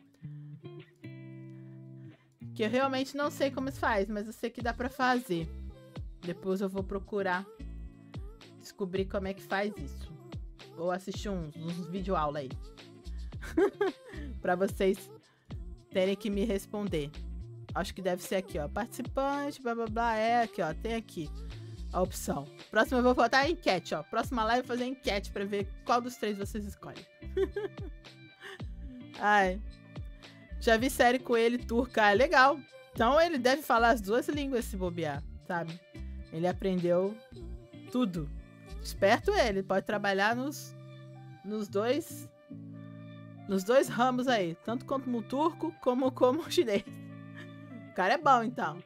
Que eu realmente não sei como se faz, mas eu sei que dá pra fazer. Depois eu vou procurar descobrir como é que faz isso. Ou assistir uns, uns videoaula aí. Pra vocês... terem que me responder. Acho que deve ser aqui, ó. Participante, blá, blá, blá. É aqui, ó. Tem aqui a opção. Próxima eu vou botar a enquete, ó. Próxima live eu vou fazer a enquete pra ver qual dos três vocês escolhem. Ai. Já vi série com ele, turca. É legal. Então ele deve falar as duas línguas se bobear, sabe? Ele aprendeu tudo. Esperto ele. Pode trabalhar nos, nos dois... Nos dois ramos aí, tanto como turco, como como chinês. O cara é bom, então.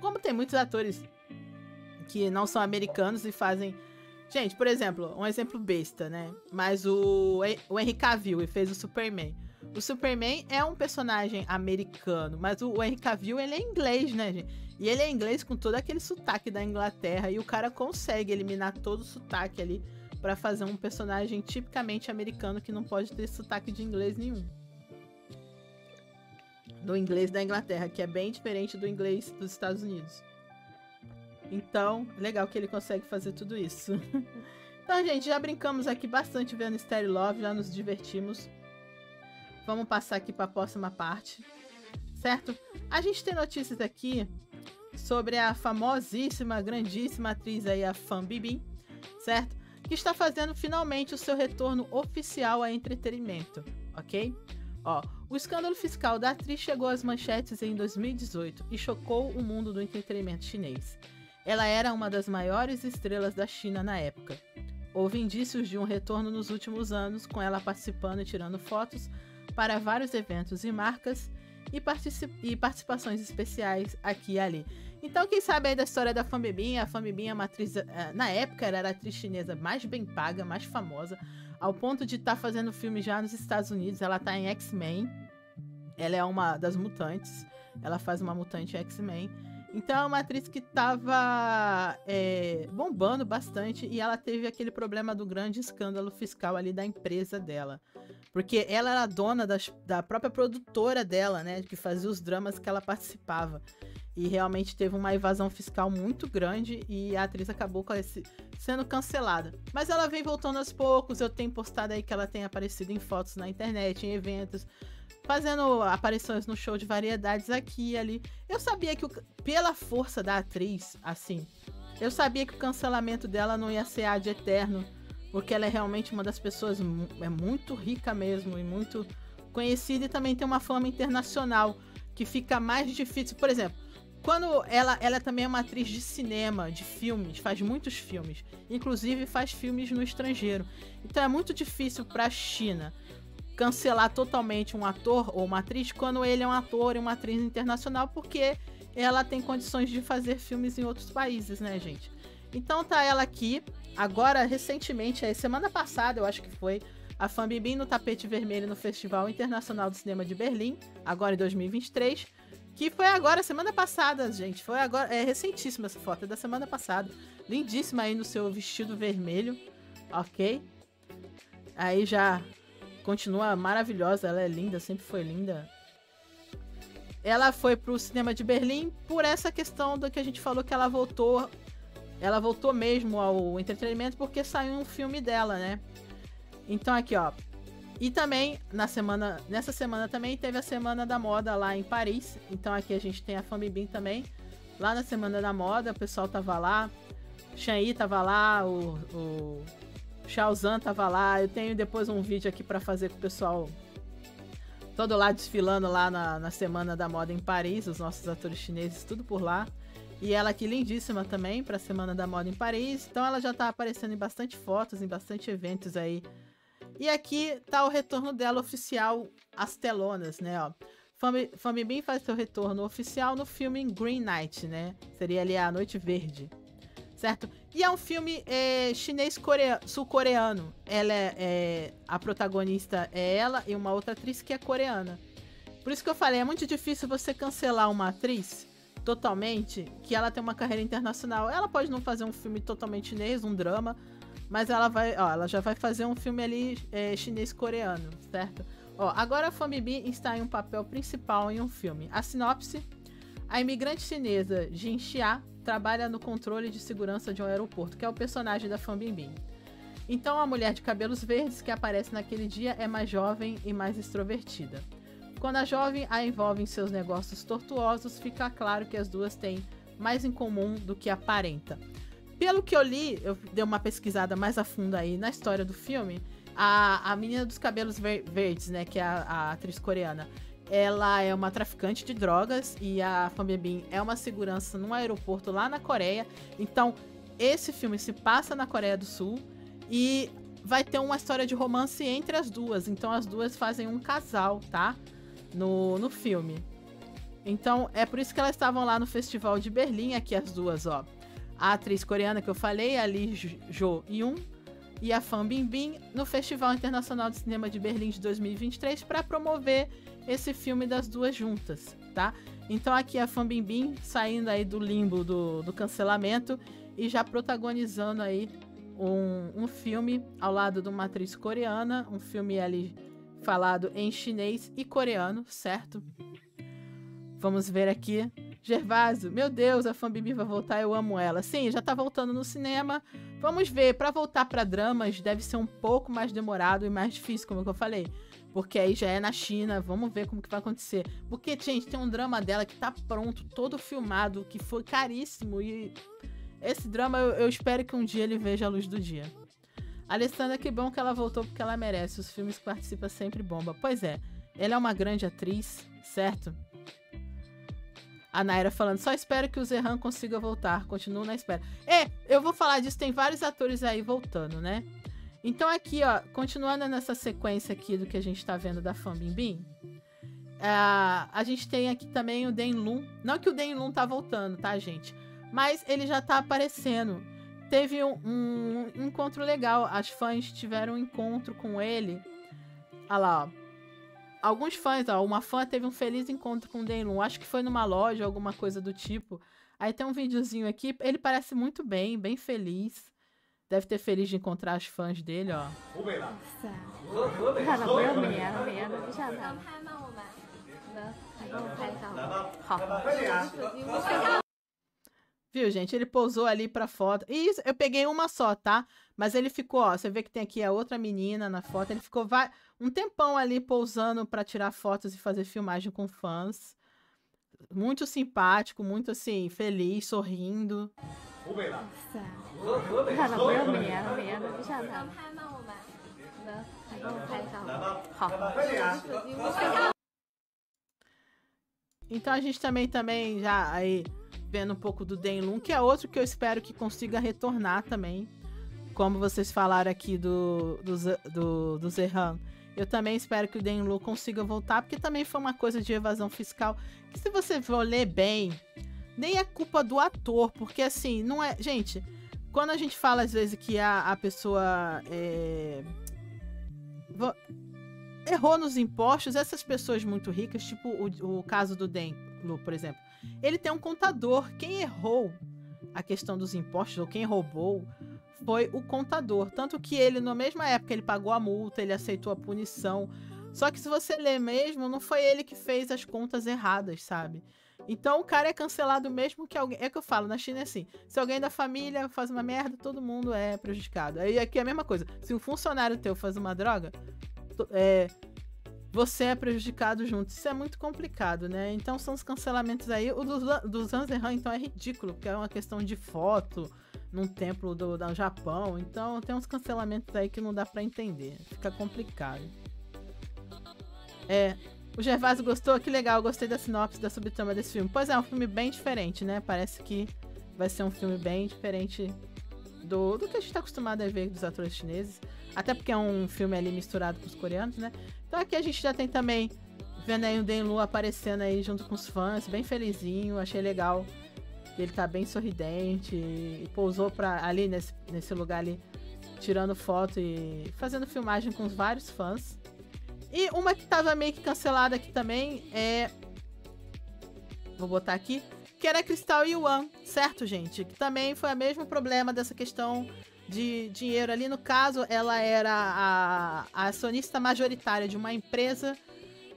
Como tem muitos atores que não são americanos e fazem... Gente, por exemplo, um exemplo besta, né? Mas o, o Henry Cavill fez o Superman. O Superman é um personagem americano, mas o, o Henry Cavill, ele é inglês, né, gente? E ele é inglês com todo aquele sotaque da Inglaterra, e o cara consegue eliminar todo o sotaque ali pra fazer um personagem tipicamente americano que não pode ter sotaque de inglês nenhum. Do inglês da Inglaterra, que é bem diferente do inglês dos Estados Unidos. Então, legal que ele consegue fazer tudo isso. Então, gente, já brincamos aqui bastante vendo Starry Love, já nos divertimos. Vamos passar aqui pra próxima parte, certo? A gente tem notícias aqui sobre a famosíssima, grandíssima atriz aí, a Fan Bingbing, certo? Que está fazendo finalmente o seu retorno oficial a entretenimento, ok? Ó, o escândalo fiscal da atriz chegou às manchetes em dois mil e dezoito e chocou o mundo do entretenimento chinês. Ela era uma das maiores estrelas da China na época. Houve indícios de um retorno nos últimos anos, com ela participando e tirando fotos para vários eventos e marcas e, particip e participações especiais aqui e ali. Então, quem sabe aí da história da Fan Bingbing, a Fan Bingbing é uma atriz, na época, ela era a atriz chinesa mais bem paga, mais famosa, ao ponto de estar tá fazendo filme já nos Estados Unidos. Ela tá em X-Men, ela é uma das mutantes, ela faz uma mutante X-Men. Então, é uma atriz que tava é, bombando bastante, e ela teve aquele problema do grande escândalo fiscal ali da empresa dela. Porque ela era dona das, da própria produtora dela, né, que fazia os dramas que ela participava. E realmente teve uma evasão fiscal muito grande e a atriz acabou com esse, sendo cancelada. Mas ela vem voltando aos poucos, eu tenho postado aí que ela tem aparecido em fotos na internet, em eventos, fazendo aparições no show de variedades aqui e ali. Eu sabia que, o, pela força da atriz, assim, eu sabia que o cancelamento dela não ia ser ad eterno, porque ela é realmente uma das pessoas é muito rica mesmo e muito conhecida, e também tem uma fama internacional que fica mais difícil. Por exemplo, Quando ela, ela também é uma atriz de cinema, de filmes, faz muitos filmes. Inclusive faz filmes no estrangeiro. Então é muito difícil para a China cancelar totalmente um ator ou uma atriz quando ele é um ator e uma atriz internacional, porque ela tem condições de fazer filmes em outros países, né, gente? Então tá ela aqui, agora recentemente, aí, semana passada eu acho que foi, a Fan Bingbing no tapete vermelho no Festival Internacional de Cinema de Berlim, agora em dois mil e vinte e três, que foi agora, semana passada, gente, foi agora, é recentíssima essa foto, é da semana passada, lindíssima aí no seu vestido vermelho, ok? Aí já... continua maravilhosa, ela é linda, sempre foi linda. Ela foi pro cinema de Berlim por essa questão do que a gente falou, que ela voltou, ela voltou mesmo ao entretenimento porque saiu um filme dela, né? Então aqui, ó. E também na semana, nessa semana também teve a Semana da Moda lá em Paris. Então aqui a gente tem a Fan Bingbing também. Lá na Semana da Moda, o pessoal tava lá, Chen Yi tava lá, o, o Xiaozan tava lá, eu tenho depois um vídeo aqui pra fazer com o pessoal todo lá desfilando lá na, na Semana da Moda em Paris, os nossos atores chineses, tudo por lá. E ela aqui lindíssima também pra Semana da Moda em Paris, então ela já tá aparecendo em bastante fotos, em bastante eventos aí. E aqui tá o retorno dela oficial às telonas, né, ó. Fan Bingbing faz seu retorno oficial no filme Green Night, né, seria ali a Noite Verde. Certo? E é um filme é, chinês sul-coreano. Ela é, é... A protagonista é ela e uma outra atriz que é coreana. Por isso que eu falei, é muito difícil você cancelar uma atriz totalmente, que ela tem uma carreira internacional. Ela pode não fazer um filme totalmente chinês, um drama, mas ela vai... Ó, ela já vai fazer um filme ali é, chinês-coreano, certo? Ó, agora a Fan Bingbing está em um papel principal em um filme. A sinopse... A imigrante chinesa Jin Xia trabalha no controle de segurança de um aeroporto, que é o personagem da Fan Bingbing. Então, a mulher de cabelos verdes que aparece naquele dia é mais jovem e mais extrovertida. Quando a jovem a envolve em seus negócios tortuosos, fica claro que as duas têm mais em comum do que aparenta. Pelo que eu li, eu dei uma pesquisada mais a fundo aí na história do filme, a, a menina dos cabelos ver, verdes, né, que é a, a atriz coreana, ela é uma traficante de drogas e a Fan Bingbing é uma segurança num aeroporto lá na Coreia. Então, esse filme se passa na Coreia do Sul e vai ter uma história de romance entre as duas. Então, as duas fazem um casal, tá? No, no filme. Então, é por isso que elas estavam lá no Festival de Berlim, aqui as duas, ó. A atriz coreana que eu falei, a Lee Jo Yoon, e a Fan Bingbing no Festival Internacional de Cinema de Berlim de dois mil e vinte e três para promover esse filme das duas juntas, tá? Então aqui a Fan Bingbing saindo aí do limbo do, do cancelamento e já protagonizando aí um, um filme ao lado de uma atriz coreana, um filme ali falado em chinês e coreano, certo? Vamos ver aqui. Gervásio, meu Deus, a Fan Bingbing vai voltar, eu amo ela. Sim, já tá voltando no cinema. Vamos ver, pra voltar pra dramas deve ser um pouco mais demorado e mais difícil, como eu falei. Porque aí já é na China, vamos ver como que vai acontecer. Porque, gente, tem um drama dela que tá pronto, todo filmado, que foi caríssimo. E esse drama eu, eu espero que um dia ele veja a luz do dia. Alessandra, que bom que ela voltou porque ela merece. Os filmes que participa sempre bomba. Pois é, ela é uma grande atriz, certo? A Naira falando, só espero que o Zerhan consiga voltar, continuo na espera. É, eu vou falar disso, tem vários atores aí voltando, né? Então aqui, ó, continuando nessa sequência aqui do que a gente tá vendo da Fan Bingbing, a, a gente tem aqui também o Deng Lun. Não que o Deng Lun tá voltando, tá, gente? Mas ele já tá aparecendo. Teve um, um, um encontro legal, as fãs tiveram um encontro com ele. Olha lá, ó. Alguns fãs, ó, uma fã teve um feliz encontro com o Deng Lun, acho que foi numa loja, alguma coisa do tipo. Aí tem um videozinho aqui, ele parece muito bem, bem feliz. Deve ter feliz de encontrar as fãs dele, ó. Viu, gente? Ele pousou ali pra foto. E isso, eu peguei uma só, tá? Mas ele ficou, ó, você vê que tem aqui a outra menina na foto, ele ficou vai... um tempão ali pousando para tirar fotos e fazer filmagem com fãs. Muito simpático, muito assim, feliz, sorrindo. Então a gente também, também já aí vendo um pouco do Deng Lun, que é outro que eu espero que consiga retornar também. Como vocês falaram aqui do, do, do, do Zehan, eu também espero que o Deng Lun consiga voltar, porque também foi uma coisa de evasão fiscal, que se você for ler bem, nem é culpa do ator, porque assim, não é... Gente, quando a gente fala às vezes que a, a pessoa é... Vo... errou nos impostos, essas pessoas muito ricas, tipo o, o caso do Deng Lun, por exemplo, ele tem um contador. Quem errou a questão dos impostos, ou quem roubou, foi o contador. Tanto que ele, na mesma época, ele pagou a multa, ele aceitou a punição. Só que se você ler mesmo, não foi ele que fez as contas erradas, sabe? Então o cara é cancelado mesmo que alguém... É que eu falo, na China é assim. Se alguém da família faz uma merda, todo mundo é prejudicado. Aí aqui é a mesma coisa. Se um funcionário teu faz uma droga, é... você é prejudicado junto. Isso é muito complicado, né? Então são os cancelamentos aí. O do Zhang Zehan, então, é ridículo, porque é uma questão de foto num templo do, do Japão. Então tem uns cancelamentos aí que não dá pra entender. Fica complicado. É... O Gervásio gostou? Que legal, gostei da sinopse, da subtrama desse filme. Pois é, é um filme bem diferente, né? Parece que vai ser um filme bem diferente do, do que a gente tá acostumado a ver dos atores chineses. Até porque é um filme ali misturado com os coreanos, né? Então aqui a gente já tem também, vendo aí o Deng Lun aparecendo aí junto com os fãs, bem felizinho, achei legal. Ele tá bem sorridente e pousou pra, ali nesse, nesse lugar ali, tirando foto e fazendo filmagem com os vários fãs. E uma que tava meio que cancelada aqui também é... Vou botar aqui. Que era Crystal Yuan, certo, gente? Que também foi o mesmo problema dessa questão de dinheiro ali. No caso, ela era a, a acionista majoritária de uma empresa,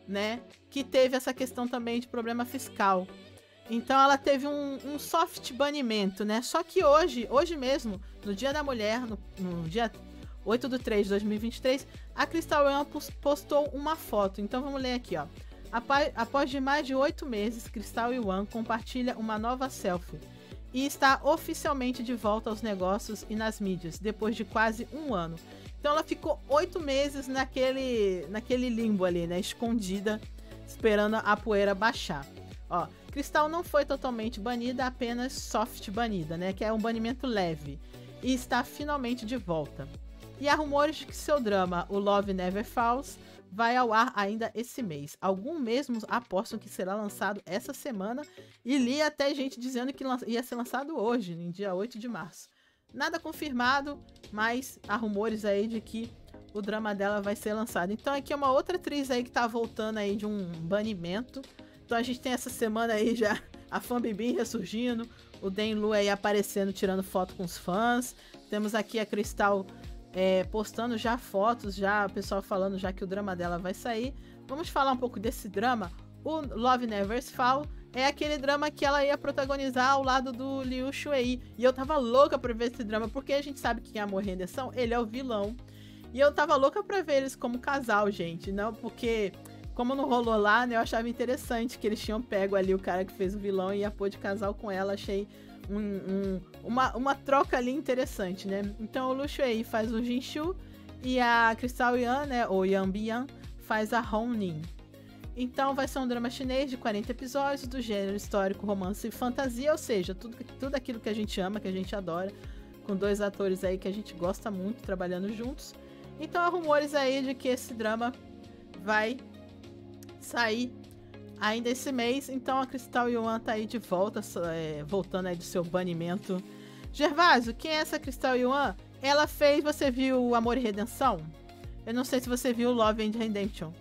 né? Que teve essa questão também de problema fiscal. Então ela teve um, um soft banimento, né? Só que hoje, hoje mesmo, no Dia da Mulher, no, no dia... oito de três de dois mil e vinte e três, a Crystal Yuan postou uma foto. Então vamos ler aqui, ó. Após de mais de oito meses, Crystal Yuan compartilha uma nova selfie e está oficialmente de volta aos negócios e nas mídias, depois de quase um ano. Então ela ficou oito meses naquele, naquele limbo ali, né? Escondida, esperando a poeira baixar. Ó, Crystal não foi totalmente banida, apenas soft banida, né? Que é um banimento leve. E está finalmente de volta. E há rumores de que seu drama, o Love Never Falls, vai ao ar ainda esse mês. Alguns mesmos apostam que será lançado essa semana. E li até gente dizendo que ia ser lançado hoje, em dia oito de março. Nada confirmado, mas há rumores aí de que o drama dela vai ser lançado. Então aqui é uma outra atriz aí que tá voltando aí de um banimento. Então a gente tem essa semana aí já a Fan Bingbing ressurgindo. O Deng Lun aí aparecendo, tirando foto com os fãs. Temos aqui a Crystal... É, postando já fotos, já o pessoal falando já que o drama dela vai sair. Vamos falar um pouco desse drama. O Love Never Falls é aquele drama que ela ia protagonizar ao lado do Liu Xueyi. E eu tava louca pra ver esse drama, porque a gente sabe que quem amor e redenção, ele é o vilão. E eu tava louca pra ver eles como casal, gente. Não, porque como não rolou lá, né, eu achava interessante que eles tinham pego ali o cara que fez o vilão e ia pôr de casal com ela. Achei... Um, um, uma, uma troca ali interessante, né? Então o Liu Xueyi faz o Jinxu e a Crystal Yuan, né? Ou Yang Bian, faz a Hong Ning. Então vai ser um drama chinês de quarenta episódios do gênero histórico, romance e fantasia, ou seja, tudo, tudo aquilo que a gente ama, que a gente adora, com dois atores aí que a gente gosta muito, trabalhando juntos. Então há rumores aí de que esse drama vai sair ainda esse mês. Então a Crystal Yuan tá aí de volta, é, voltando aí do seu banimento. Gervásio, quem é essa Crystal Yuan? Ela fez, você viu Amor e Redenção? Eu não sei se você viu Love and Redemption.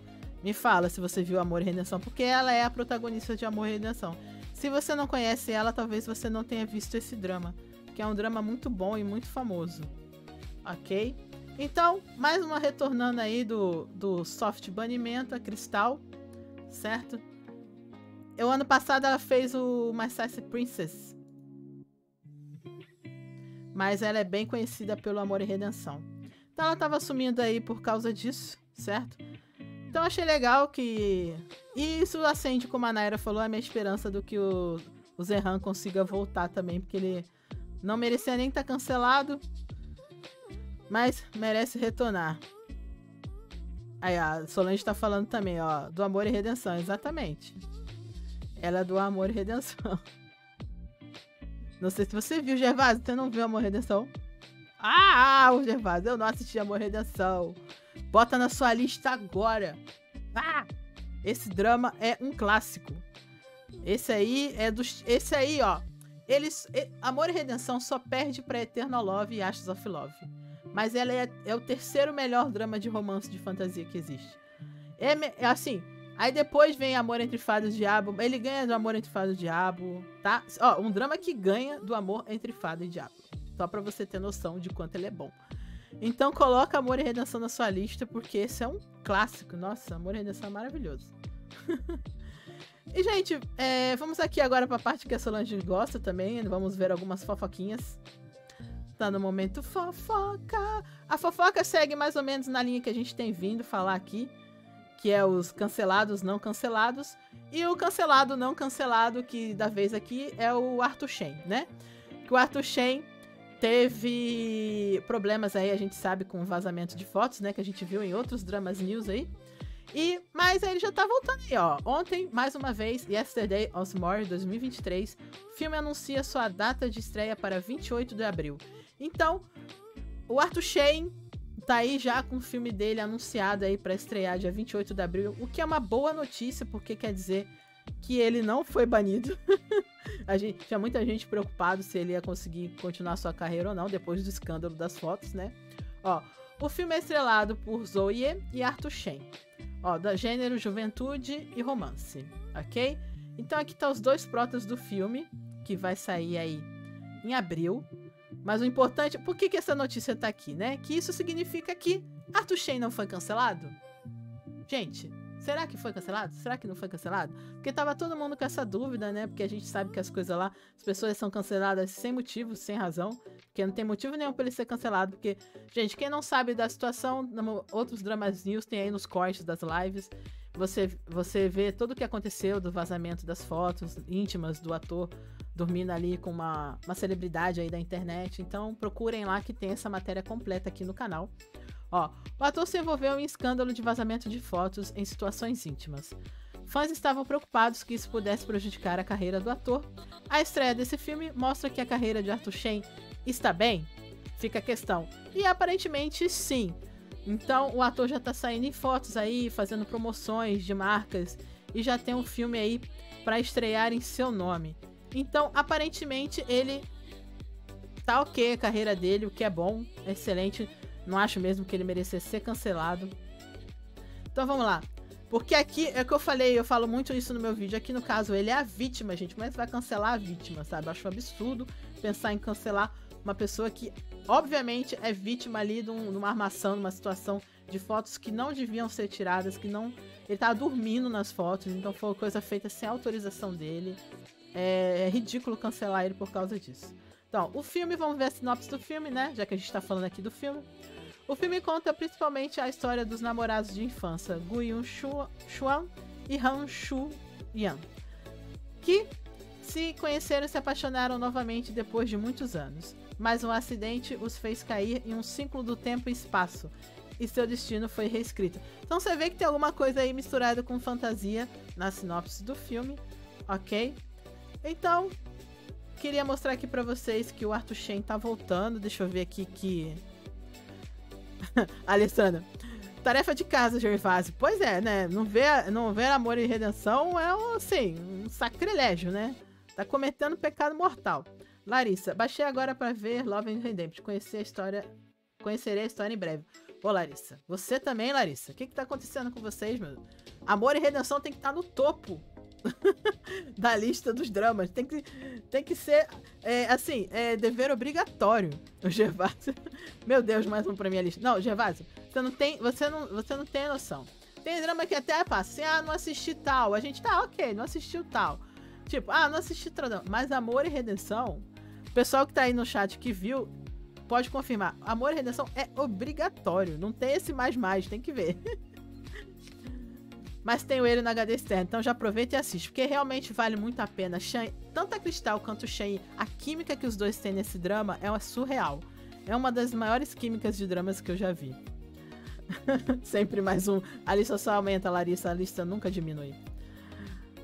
Me fala se você viu Amor e Redenção, porque ela é a protagonista de Amor e Redenção. Se você não conhece ela, talvez você não tenha visto esse drama, que é um drama muito bom e muito famoso. Ok? Então, mais uma retornando aí do, do soft banimento, a Crystal, certo? O ano passado ela fez o My Sassy Princess, mas ela é bem conhecida pelo Amor e Redenção. Então ela tava sumindo aí por causa disso, certo? Então achei legal que... E isso acende, como a Naira falou, a minha esperança do que o, o Zehan consiga voltar também, porque ele não merecia nem estar cancelado, mas merece retornar. Aí a Solange tá falando também, ó, do Amor e Redenção, exatamente. Ela é do Amor e Redenção. Não sei se você viu, Gervásio. Você não viu Amor e Redenção? Ah, o Gervásio. Eu não assisti Amor e Redenção. Bota na sua lista agora. Ah! Esse drama é um clássico. Esse aí é dos... Esse aí, ó. Eles... Amor e Redenção só perde pra Eternal Love e Ashes of Love. Mas ela é, é o terceiro melhor drama de romance de fantasia que existe. É, é assim... Aí depois vem Amor Entre Fadas e Diabo. Ele ganha do Amor Entre Fadas e Diabo, tá? Ó, um drama que ganha do Amor Entre Fadas e Diabo. Só pra você ter noção de quanto ele é bom. Então coloca Amor e Redenção na sua lista, porque esse é um clássico. Nossa, Amor e Redenção é maravilhoso. E, gente, é, vamos aqui agora pra parte que a Solange gosta também. Vamos ver algumas fofoquinhas. Tá no momento fofoca. A fofoca segue mais ou menos na linha que a gente tem vindo falar aqui, que é os cancelados, não cancelados. E o cancelado, não cancelado, que da vez aqui é o Arthur Chen, né? Que o Arthur Chen teve problemas aí, a gente sabe, com vazamento de fotos, né? Que a gente viu em outros dramas news aí. E, mas aí ele já tá voltando aí, ó. Ontem, mais uma vez, Yesterday Was More dois mil e vinte e três, o filme anuncia sua data de estreia para vinte e oito de abril. Então, o Arthur Chen tá aí já com o filme dele anunciado aí pra estrear dia vinte e oito de abril, o que é uma boa notícia, porque quer dizer que ele não foi banido. A gente, tinha muita gente preocupada se ele ia conseguir continuar sua carreira ou não, depois do escândalo das fotos, né? Ó, o filme é estrelado por Zhou Ye e Arthur Chen, ó, da gênero juventude e romance, ok? Então aqui tá os dois protas do filme, que vai sair aí em abril. Mas o importante... Por que que essa notícia tá aqui, né? Que isso significa que Arthur Chen não foi cancelado? Gente, será que foi cancelado? Será que não foi cancelado? Porque tava todo mundo com essa dúvida, né? Porque a gente sabe que as coisas lá... As pessoas são canceladas sem motivo, sem razão. Porque não tem motivo nenhum pra ele ser cancelado. Porque, gente, quem não sabe da situação... Outros dramas news tem aí nos cortes das lives. Você, você vê tudo o que aconteceu do vazamento das fotos íntimas do ator... dormindo ali com uma, uma celebridade aí da internet. Então procurem lá que tem essa matéria completa aqui no canal. Ó, o ator se envolveu em escândalo de vazamento de fotos em situações íntimas. Fãs estavam preocupados que isso pudesse prejudicar a carreira do ator. A estreia desse filme mostra que a carreira de Arthur Chen está bem? Fica a questão. E aparentemente sim. Então o ator já tá saindo em fotos aí, fazendo promoções de marcas, e já tem um filme aí para estrear em seu nome. Então, aparentemente, ele tá ok a carreira dele, o que é bom, excelente. Não acho mesmo que ele merecesse ser cancelado. Então, vamos lá. Porque aqui, é o que eu falei, eu falo muito isso no meu vídeo. Aqui, no caso, ele é a vítima, gente. Como é que vai cancelar a vítima, sabe? Eu acho um absurdo pensar em cancelar uma pessoa que, obviamente, é vítima ali de, um, de uma armação, de uma situação de fotos que não deviam ser tiradas, que não... Ele tava dormindo nas fotos, então foi uma coisa feita sem autorização dele. É ridículo cancelar ele por causa disso. Então, o filme, vamos ver a sinopse do filme, né? Já que a gente tá falando aqui do filme. O filme conta principalmente a história dos namorados de infância, Gu Yun Xuan e Han Shu Yan, que se conheceram e se apaixonaram novamente depois de muitos anos. Mas um acidente os fez cair em um ciclo do tempo e espaço, e seu destino foi reescrito. Então você vê que tem alguma coisa aí misturada com fantasia na sinopse do filme, ok? Então, queria mostrar aqui pra vocês que o Arthur Chen tá voltando. Deixa eu ver aqui que... Alessandra, tarefa de casa, Gervásio. Pois é, né? Não ver, não ver Amor e Redenção é um, assim, um sacrilégio, né? Tá cometendo pecado mortal. Larissa, baixei agora pra ver Love and Redemption. Conhecer a história... Conhecerei a história em breve. Ô, Larissa, você também, Larissa. O que que tá acontecendo com vocês, meu? Amor e Redenção tem que estar no topo da lista dos dramas. Tem que, tem que ser é, assim, é dever obrigatório. O Gervásio, meu Deus, mais um pra minha lista. Não, Gervásio, você não tem, você não, você não tem noção. Tem drama que até passa assim, ah, não assisti tal. A gente tá, ok, não assistiu tal. Tipo, ah, não assisti tal. Mas Amor e Redenção, o pessoal que tá aí no chat que viu, pode confirmar. Amor e Redenção é obrigatório. Não tem esse mais mais, tem que ver. Mas tenho ele no H D externo, então já aproveita e assiste, porque realmente vale muito a pena. Shen, tanto a Crystal quanto o Shen, a química que os dois têm nesse drama é uma surreal. É uma das maiores químicas de dramas que eu já vi. Sempre mais um. A lista só aumenta, Larissa, a lista nunca diminui.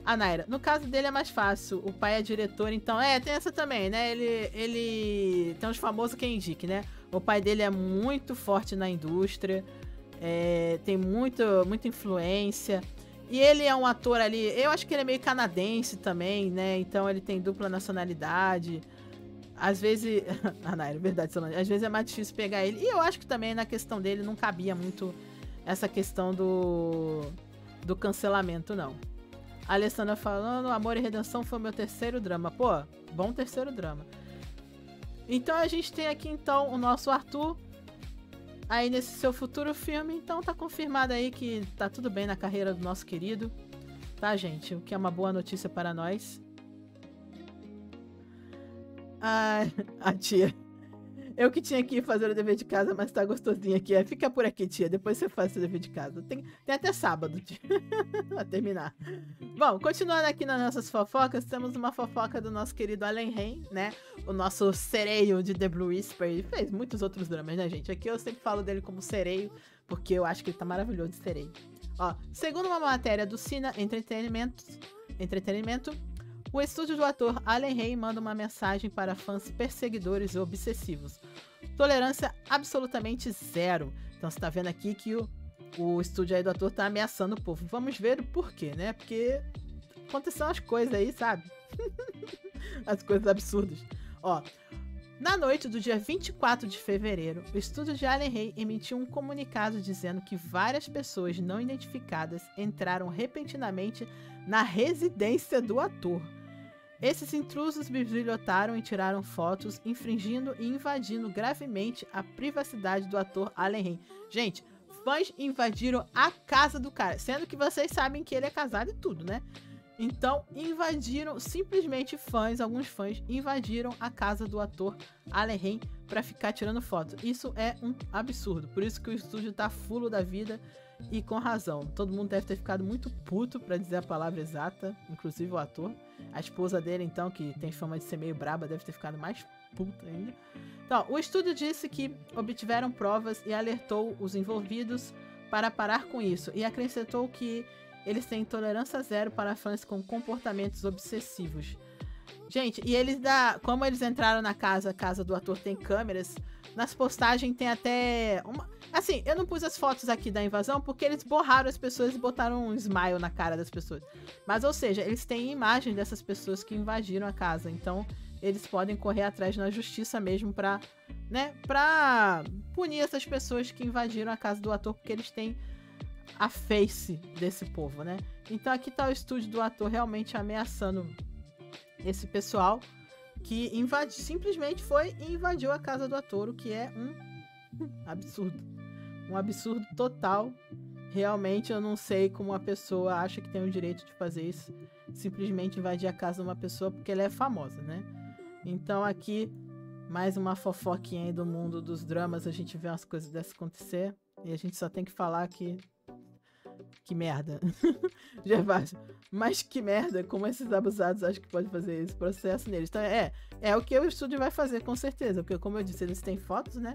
A Naira. No caso dele é mais fácil. O pai é diretor, então... É, tem essa também, né? Ele... ele tem os famosos quem indique, né? O pai dele é muito forte na indústria. É, tem muito, muita influência. E ele é um ator ali... Eu acho que ele é meio canadense também, né? Então ele tem dupla nacionalidade. Às vezes... Ah, não, é verdade, Solange. Às vezes é mais difícil pegar ele. E eu acho que também na questão dele não cabia muito essa questão do... do cancelamento, não. A Alessandra falando, Amor e Redenção foi o meu terceiro drama. Pô, bom terceiro drama. Então a gente tem aqui, então, o nosso Arthur. Aí nesse seu futuro filme, então tá confirmado aí que tá tudo bem na carreira do nosso querido. Tá, gente? O que é uma boa notícia para nós. Ai, a tia. Eu que tinha que ir fazer o dever de casa, mas tá gostosinha aqui. É, fica por aqui, tia. Depois você faz o dever de casa. Tem, tem até sábado, tia. Pra terminar. Bom, continuando aqui nas nossas fofocas, temos uma fofoca do nosso querido Allen Rey, né? O nosso sereio de The Blue Whisper. Ele fez muitos outros dramas, né, gente? Aqui eu sempre falo dele como sereio, porque eu acho que ele tá maravilhoso de sereio. Ó, segundo uma matéria do Cine Entretenimento, entretenimento o estúdio do ator Allen Rey manda uma mensagem para fãs perseguidores e obsessivos. Tolerância absolutamente zero. Então você tá vendo aqui que o, o estúdio aí do ator tá ameaçando o povo. Vamos ver o porquê, né? Porque aconteceram as coisas aí, sabe? As coisas absurdas. Ó, na noite do dia vinte e quatro de fevereiro, o estúdio de Allen Rey emitiu um comunicado dizendo que várias pessoas não identificadas entraram repentinamente na residência do ator. Esses intrusos bisbilhotaram e tiraram fotos, infringindo e invadindo gravemente a privacidade do ator Allen Rey. Gente, fãs invadiram a casa do cara, sendo que vocês sabem que ele é casado e tudo, né? Então, invadiram, simplesmente fãs, alguns fãs, invadiram a casa do ator Allen Rey para ficar tirando foto. Isso é um absurdo, por isso que o estúdio tá fulo da vida e com razão. Todo mundo deve ter ficado muito puto, para dizer a palavra exata, inclusive o ator. A esposa dele, então, que tem fama de ser meio braba, deve ter ficado mais puta ainda. Então, o estúdio disse que obtiveram provas e alertou os envolvidos para parar com isso. E acrescentou que eles têm tolerância zero para fãs com comportamentos obsessivos. Gente, e eles da, como eles entraram na casa, a casa do ator tem câmeras, nas postagens tem até uma... Assim, eu não pus as fotos aqui da invasão porque eles borraram as pessoas e botaram um smile na cara das pessoas. Mas, ou seja, eles têm imagem dessas pessoas que invadiram a casa, então eles podem correr atrás na justiça mesmo pra, né, pra punir essas pessoas que invadiram a casa do ator, porque eles têm a face desse povo, né? Então aqui tá o estúdio do ator realmente ameaçando esse pessoal que invadi, simplesmente foi e invadiu a casa do ator, o que é um absurdo. Um absurdo total. Realmente eu não sei como uma pessoa acha que tem o direito de fazer isso, simplesmente invadir a casa de uma pessoa porque ela é famosa, né? Então aqui, mais uma fofoquinha aí do mundo dos dramas, a gente vê umas coisas dessas acontecer e a gente só tem que falar que que merda. Gervásio, mas que merda, como esses abusados acham que pode fazer esse processo neles? Então é, é o que o estúdio vai fazer com certeza, porque como eu disse, eles têm fotos, né?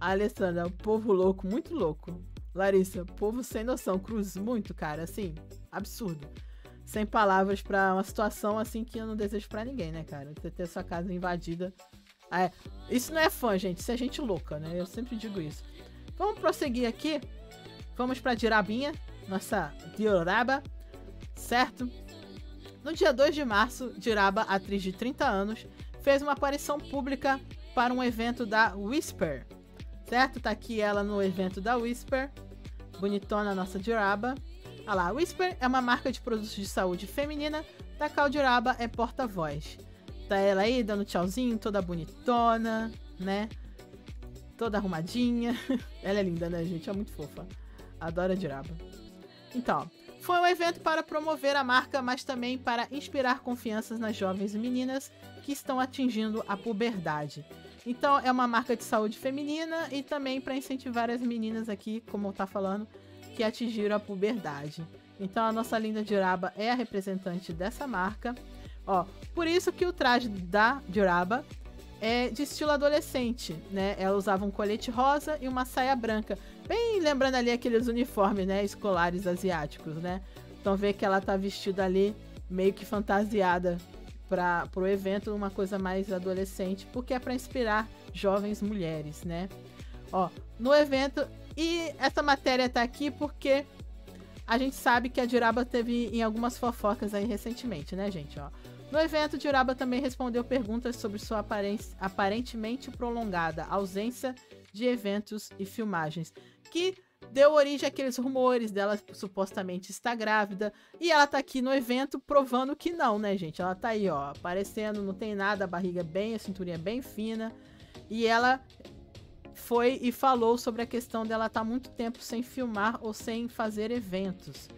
A Alessandra, povo louco, muito louco. Larissa, povo sem noção, cruz muito, cara, assim, absurdo. Sem palavras pra uma situação assim que eu não desejo pra ninguém, né, cara? Você ter sua casa invadida. Ah, é. Isso não é fã, gente, isso é gente louca, né? Eu sempre digo isso. Vamos prosseguir aqui. Vamos pra Dilrabinha, nossa Dilraba, certo? No dia dois de março, Dilraba, atriz de trinta anos, fez uma aparição pública para um evento da Whisper, certo? Tá aqui ela no evento da Whisper, bonitona a nossa Dilraba. Olha lá, a Whisper é uma marca de produtos de saúde feminina, da qual Dilraba é porta-voz. Tá ela aí dando tchauzinho, toda bonitona, né? Toda arrumadinha. Ela é linda, né, gente? É muito fofa. Adora Dilraba. Então, foi um evento para promover a marca, mas também para inspirar confiança nas jovens meninas que estão atingindo a puberdade. Então, é uma marca de saúde feminina e também para incentivar as meninas aqui, como eu tá falando, que atingiram a puberdade. Então, a nossa linda Dilraba é a representante dessa marca. Ó, por isso que o traje da Dilraba é de estilo adolescente, né? Ela usava um colete rosa e uma saia branca. Bem lembrando ali aqueles uniformes, né, escolares asiáticos, né? Então vê que ela tá vestida ali meio que fantasiada para pro evento, uma coisa mais adolescente, porque é para inspirar jovens mulheres, né? Ó, no evento, e essa matéria tá aqui porque a gente sabe que a Dilraba teve em algumas fofocas aí recentemente, né, gente? Ó, no evento, Dilraba também respondeu perguntas sobre sua aparência, aparentemente prolongada ausência de eventos e filmagens, que deu origem àqueles rumores dela supostamente estar grávida, e ela tá aqui no evento provando que não, né, gente? Ela tá aí, ó, aparecendo, não tem nada, a barriga bem, a cinturinha bem fina, e ela foi e falou sobre a questão dela estar muito tempo sem filmar ou sem fazer eventos,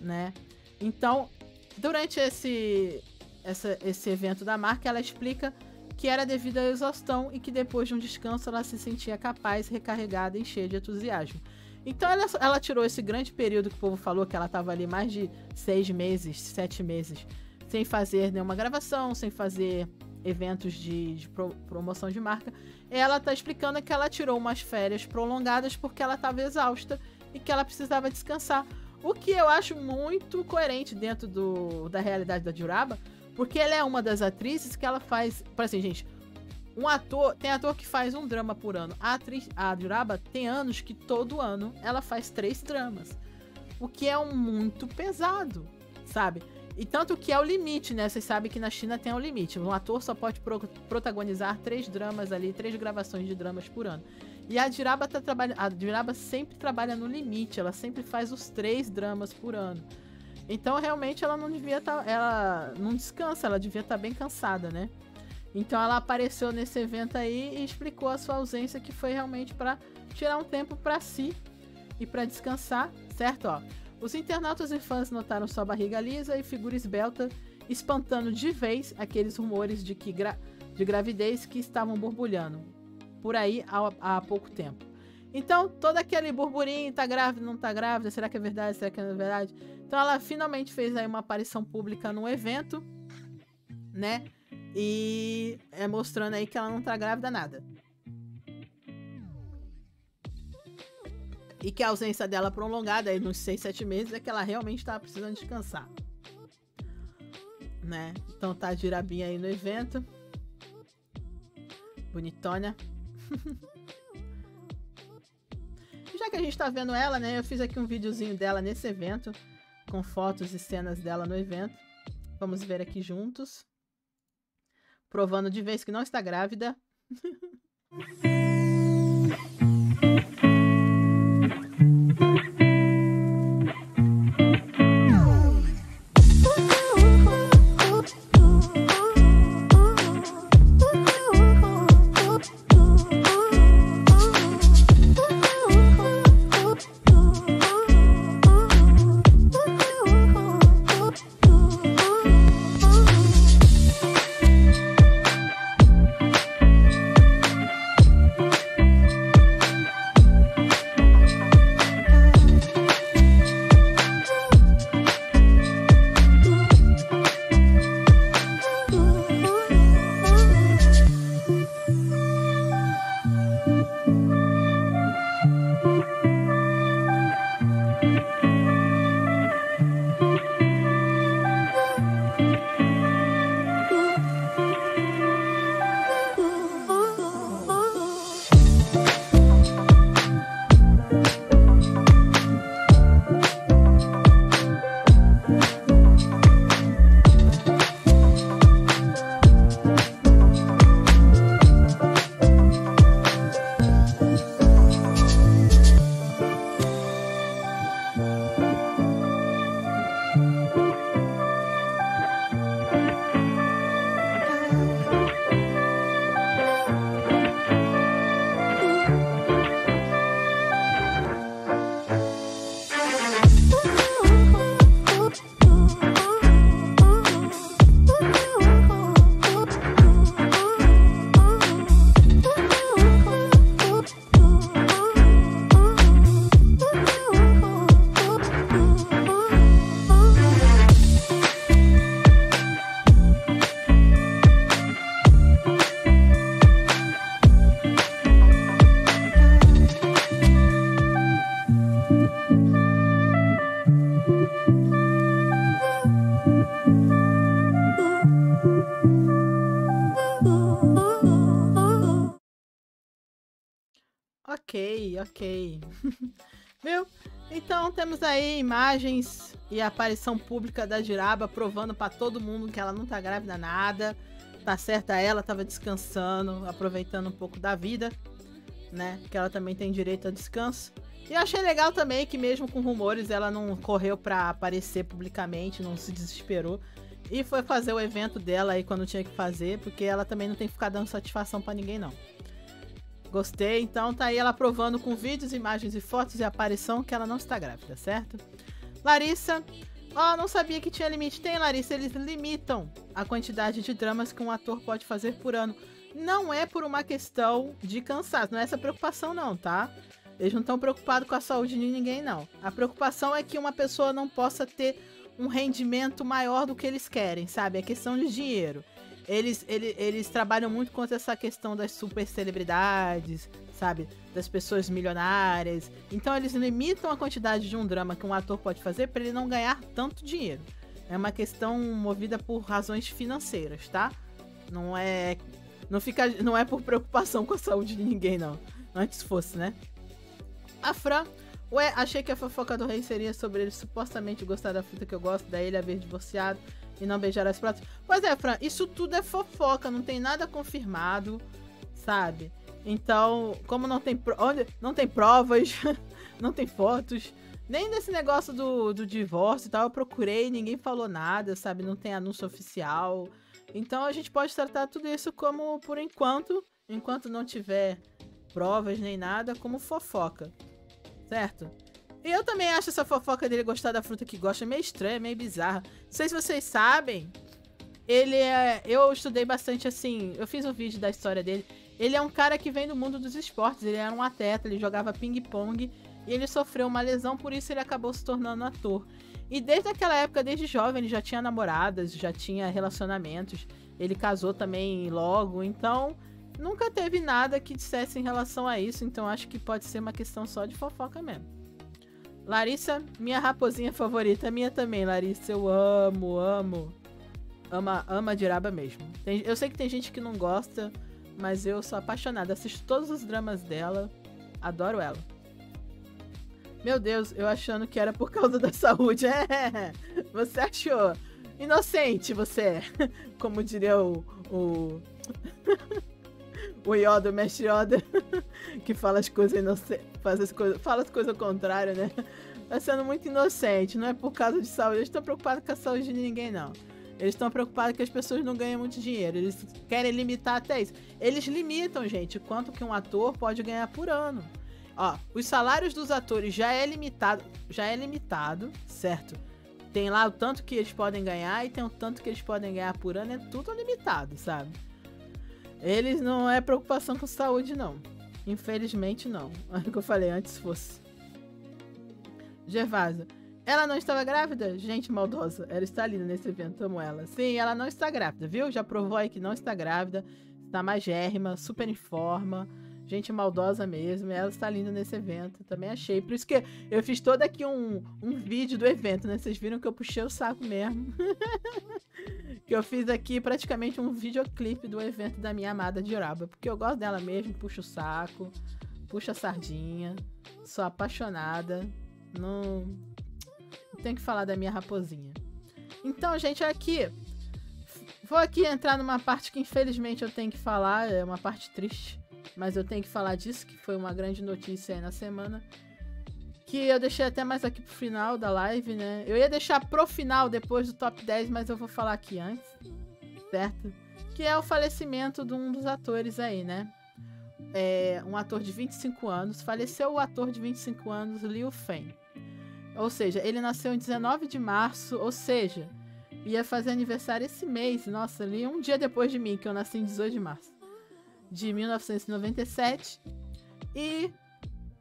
né? Então, durante esse, essa, esse evento da marca, ela explica que era devido à exaustão e que depois de um descanso ela se sentia capaz, recarregada e cheia de entusiasmo. Então ela, ela tirou esse grande período que o povo falou que ela estava ali mais de seis meses, sete meses, sem fazer nenhuma gravação, sem fazer eventos de, de pro, promoção de marca. Ela está explicando que ela tirou umas férias prolongadas porque ela estava exausta e que ela precisava descansar. O que eu acho muito coerente dentro do, da realidade da Dilraba, porque ela é uma das atrizes que ela faz... Por assim, gente... Um ator, tem ator que faz um drama por ano. A atriz, a Dilraba, tem anos que todo ano ela faz três dramas. O que é um muito pesado, sabe? E tanto que é o limite, né? Vocês sabem que na China tem um limite. Um ator só pode pro, protagonizar três dramas ali, três gravações de dramas por ano. E a Dilraba, tá trabalha, a Dilraba sempre trabalha no limite. Ela sempre faz os três dramas por ano. Então, realmente, ela não devia tá, ela não descansa. Ela devia estar tá bem cansada, né? Então ela apareceu nesse evento aí e explicou a sua ausência, que foi realmente para tirar um tempo para si e para descansar, certo? Ó, os internautas e fãs notaram sua barriga lisa e figura esbelta, espantando de vez aqueles rumores de, que gra de gravidez que estavam borbulhando por aí há, há pouco tempo. Então todo aquele burburinho, tá grávida, não tá grávida, será que é verdade, será que não é verdade? Então ela finalmente fez aí uma aparição pública num evento, né? E é mostrando aí que ela não tá grávida nada. E que a ausência dela prolongada aí nos seis, sete meses é que ela realmente tava precisando descansar, né? Então tá a Dilrabinha aí no evento. Bonitona. Já que a gente tá vendo ela, né? Eu fiz aqui um videozinho dela nesse evento, com fotos e cenas dela no evento. Vamos ver aqui juntos. Provando de vez que não está grávida. Ok, ok. Viu? Então temos aí imagens e a aparição pública da Dilraba provando pra todo mundo que ela não tá grávida nada. Tá certa ela, tava descansando, aproveitando um pouco da vida, né? Que ela também tem direito a descanso. E eu achei legal também que mesmo com rumores ela não correu pra aparecer publicamente, não se desesperou. E foi fazer o evento dela aí quando tinha que fazer, porque ela também não tem que ficar dando satisfação pra ninguém não. Gostei, então tá aí ela provando com vídeos, imagens e fotos e aparição que ela não está grávida, certo? Larissa, ó, oh, não sabia que tinha limite. Tem, Larissa, eles limitam a quantidade de dramas que um ator pode fazer por ano. Não é por uma questão de cansaço, não é essa preocupação não, tá? Eles não estão preocupados com a saúde de ninguém não. A preocupação é que uma pessoa não possa ter um rendimento maior do que eles querem, sabe? É questão de dinheiro. Eles, eles, eles trabalham muito contra essa questão das super celebridades, sabe? Das pessoas milionárias. Então eles limitam a quantidade de um drama que um ator pode fazer para ele não ganhar tanto dinheiro. É uma questão movida por razões financeiras, tá? Não é, não fica, não é por preocupação com a saúde de ninguém, não. Antes fosse, né? A Fran... Ué, achei que a fofoca do rei seria sobre ele supostamente gostar da fruta que eu gosto, daí ele haver divorciado e não beijar as pratas. Pois é, Fran, isso tudo é fofoca, não tem nada confirmado, sabe? Então, como não tem, pro... não tem provas, não tem fotos, nem desse negócio do, do divórcio e tal, eu procurei, ninguém falou nada, sabe? Não tem anúncio oficial. Então a gente pode tratar tudo isso como, por enquanto, enquanto não tiver provas nem nada, como fofoca, certo? E eu também acho essa fofoca dele gostar da fruta que gosta meio estranha, meio bizarra. Não sei se vocês sabem, ele é... Eu estudei bastante, assim... Eu fiz um vídeo da história dele. Ele é um cara que vem do mundo dos esportes. Ele era um atleta, ele jogava ping-pong. E ele sofreu uma lesão, por isso ele acabou se tornando ator. E desde aquela época, desde jovem, ele já tinha namoradas, já tinha relacionamentos. Ele casou também logo, então... Nunca teve nada que dissesse em relação a isso, então acho que pode ser uma questão só de fofoca mesmo. Larissa, minha raposinha favorita. Minha também, Larissa. Eu amo, amo. Ama, ama a Dilraba mesmo. Tem, eu sei que tem gente que não gosta, mas eu sou apaixonada. Assisto todos os dramas dela. Adoro ela. Meu Deus, eu achando que era por causa da saúde. É, você achou. Inocente você é. Como diria o... o... o Yoda, o mestre Yoda, que fala as coisas inocentes, faz as coisas, fala as coisas ao contrário, né? Tá sendo muito inocente, não é por causa de saúde. Eles estão preocupados com a saúde de ninguém, não. Eles estão preocupados que as pessoas não ganhem muito dinheiro. Eles querem limitar até isso. Eles limitam, gente, quanto que um ator pode ganhar por ano. Ó, os salários dos atores já é limitado, já é limitado, certo? Tem lá o tanto que eles podem ganhar e tem o tanto que eles podem ganhar por ano, é tudo limitado, sabe? Eles não é preocupação com saúde, não. Infelizmente, não. Olha o que eu falei, antes fosse. Gervásio. Ela não estava grávida? Gente maldosa. Ela está linda nesse evento, amo ela. Sim, ela não está grávida, viu? Já provou aí que não está grávida. Está magérrima, super em forma. Gente maldosa mesmo. Ela está linda nesse evento. Também achei. Por isso que eu fiz todo aqui um, um vídeo do evento, né? Vocês viram que eu puxei o saco mesmo. Que eu fiz aqui praticamente um videoclipe do evento da minha amada Dilraba. Porque eu gosto dela mesmo. Puxo o saco. Puxo a sardinha. Sou apaixonada. Não, não tem que falar da minha raposinha. Então, gente, aqui... Vou aqui entrar numa parte que infelizmente eu tenho que falar. É uma parte triste. Mas eu tenho que falar disso, que foi uma grande notícia aí na semana. Que eu deixei até mais aqui pro final da live, né? Eu ia deixar pro final, depois do top dez, mas eu vou falar aqui antes, certo? Que é o falecimento de um dos atores aí, né? É, um ator de vinte e cinco anos. Faleceu o ator de vinte e cinco anos, Liu Feng. Ou seja, ele nasceu em dezenove de março, ou seja, ia fazer aniversário esse mês. Nossa, ali um dia depois de mim, que eu nasci em dezoito de março. De mil novecentos e noventa e sete, e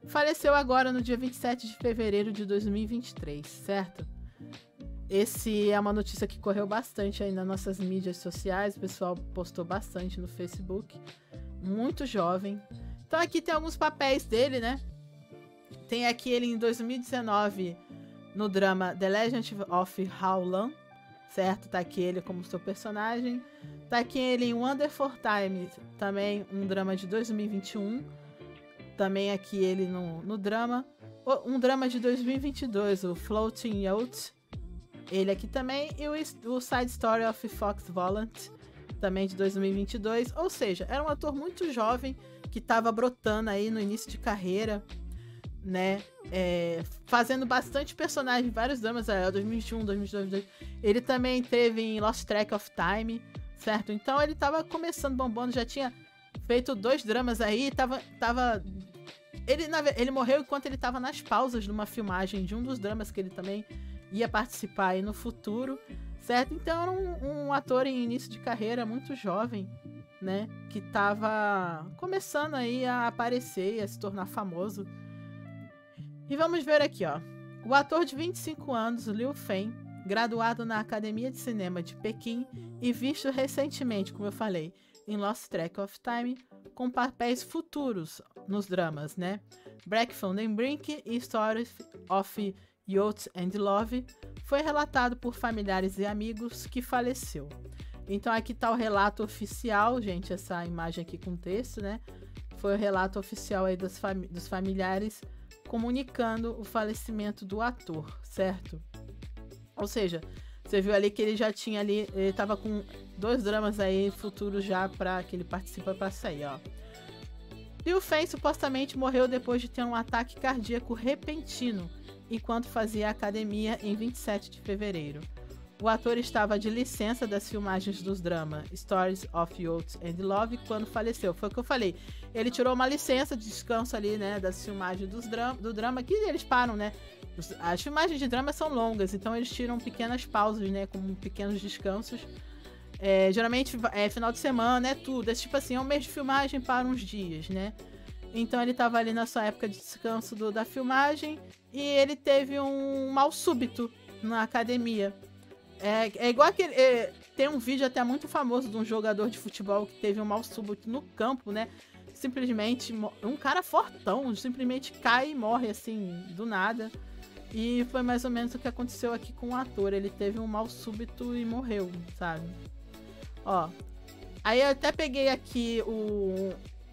faleceu agora no dia vinte e sete de fevereiro de dois mil e vinte e três, certo? Esse é uma notícia que correu bastante aí nas nossas mídias sociais, o pessoal postou bastante no Facebook, muito jovem. Então aqui tem alguns papéis dele, né? Tem aqui ele em dois mil e dezenove no drama The Legend of Haolan, certo? Tá aqui ele como seu personagem. Tá aqui ele em Wonderful Times, também um drama de dois mil e vinte e um. Também aqui ele no, no drama. Um drama de dois mil e vinte e dois, o Floating Yacht. Ele aqui também. E o, o Side Story of Fox Volant, também de dois mil e vinte e dois. Ou seja, era um ator muito jovem que estava brotando aí no início de carreira, né? É, fazendo bastante personagem em vários dramas. É, dois mil e vinte e um, dois mil e vinte e dois, dois mil e vinte e dois. Ele também teve em Lost Track of Time, certo? Então ele estava começando bombando, já tinha feito dois dramas aí, tava... tava... Ele, ele morreu enquanto ele estava nas pausas numa filmagem de um dos dramas que ele também ia participar aí no futuro, certo? Então era um, um ator em início de carreira, muito jovem, né? Que estava começando aí a aparecer e a se tornar famoso. E vamos ver aqui, ó. O ator de vinte e cinco anos, Liu Feng, graduado na Academia de Cinema de Pequim e visto recentemente, como eu falei, em Lost Track of Time, com papéis futuros nos dramas, né? Break from the Brink e Story of Youth and Love, foi relatado por familiares e amigos que faleceu. Então aqui tá o relato oficial, gente, essa imagem aqui com texto, né? Foi o relato oficial aí dos, fami dos familiares comunicando o falecimento do ator, certo? Ou seja, você viu ali que ele já tinha ali, ele tava com dois dramas aí futuros já para que ele participa para sair, ó. Liu Feng supostamente morreu depois de ter um ataque cardíaco repentino enquanto fazia academia em vinte e sete de fevereiro. O ator estava de licença das filmagens dos dramas Stories of Youth and Love quando faleceu. Foi o que eu falei. Ele tirou uma licença de descanso ali, né, das filmagens dos dra do drama, que eles param, né? As filmagens de drama são longas, então eles tiram pequenas pausas, né? Com pequenos descansos. É, geralmente é final de semana, é tudo. É tipo assim, é um mês de filmagem para uns dias, né? Então ele tava ali na sua época de descanso do, da filmagem e ele teve um mal súbito na academia. É, é igual que é, tem um vídeo até muito famoso de um jogador de futebol que teve um mal súbito no campo, né? Simplesmente, um cara fortão, simplesmente cai e morre assim, do nada. E foi mais ou menos o que aconteceu aqui com o ator. Ele teve um mal súbito e morreu, sabe? Ó, aí eu até peguei aqui o,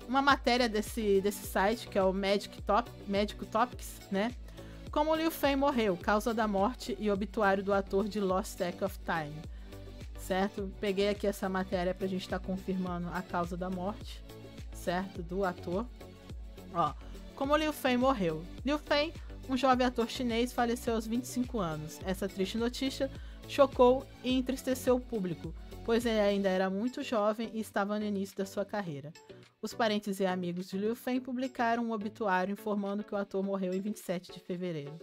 uma matéria desse, desse site, que é o Medic Top, Medico Topics, né? Como Liu Feng morreu, causa da morte e obituário do ator de Lost Track of Time, certo? Peguei aqui essa matéria pra gente estar tá confirmando a causa da morte, certo? Do ator. Ó, como Liu Feng morreu. Liu Feng, um jovem ator chinês, faleceu aos vinte e cinco anos. Essa triste notícia chocou e entristeceu o público, pois ele ainda era muito jovem e estava no início da sua carreira. Os parentes e amigos de Liu Feng publicaram um obituário informando que o ator morreu em vinte e sete de fevereiro.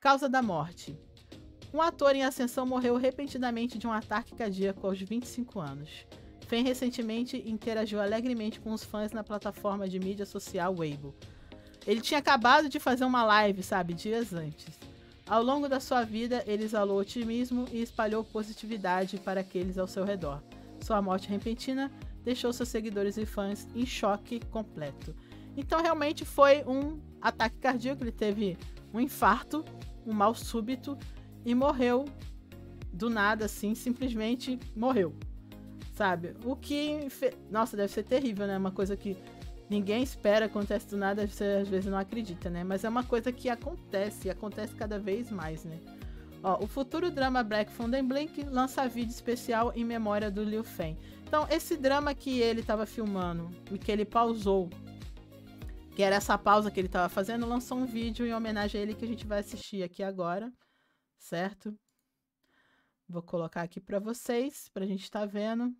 Causa da morte. Um ator em ascensão morreu repentinamente de um ataque cardíaco aos vinte e cinco anos. Feng recentemente interagiu alegremente com os fãs na plataforma de mídia social Weibo. Ele tinha acabado de fazer uma live, sabe, dias antes. Ao longo da sua vida, ele exalou otimismo e espalhou positividade para aqueles ao seu redor. Sua morte repentina deixou seus seguidores e fãs em choque completo. Então, realmente foi um ataque cardíaco, ele teve um infarto, um mal súbito e morreu do nada, assim, simplesmente morreu, sabe? O que... Nossa, deve ser terrível, né? Uma coisa que ninguém espera, acontece do nada, você às vezes não acredita, né? Mas é uma coisa que acontece, e acontece cada vez mais, né? Ó, o futuro drama Black from the Blink lança vídeo especial em memória do Liu Feng. Então, esse drama que ele estava filmando e que ele pausou, que era essa pausa que ele estava fazendo, lançou um vídeo em homenagem a ele que a gente vai assistir aqui agora, certo? Vou colocar aqui para vocês, para a gente estar tá vendo.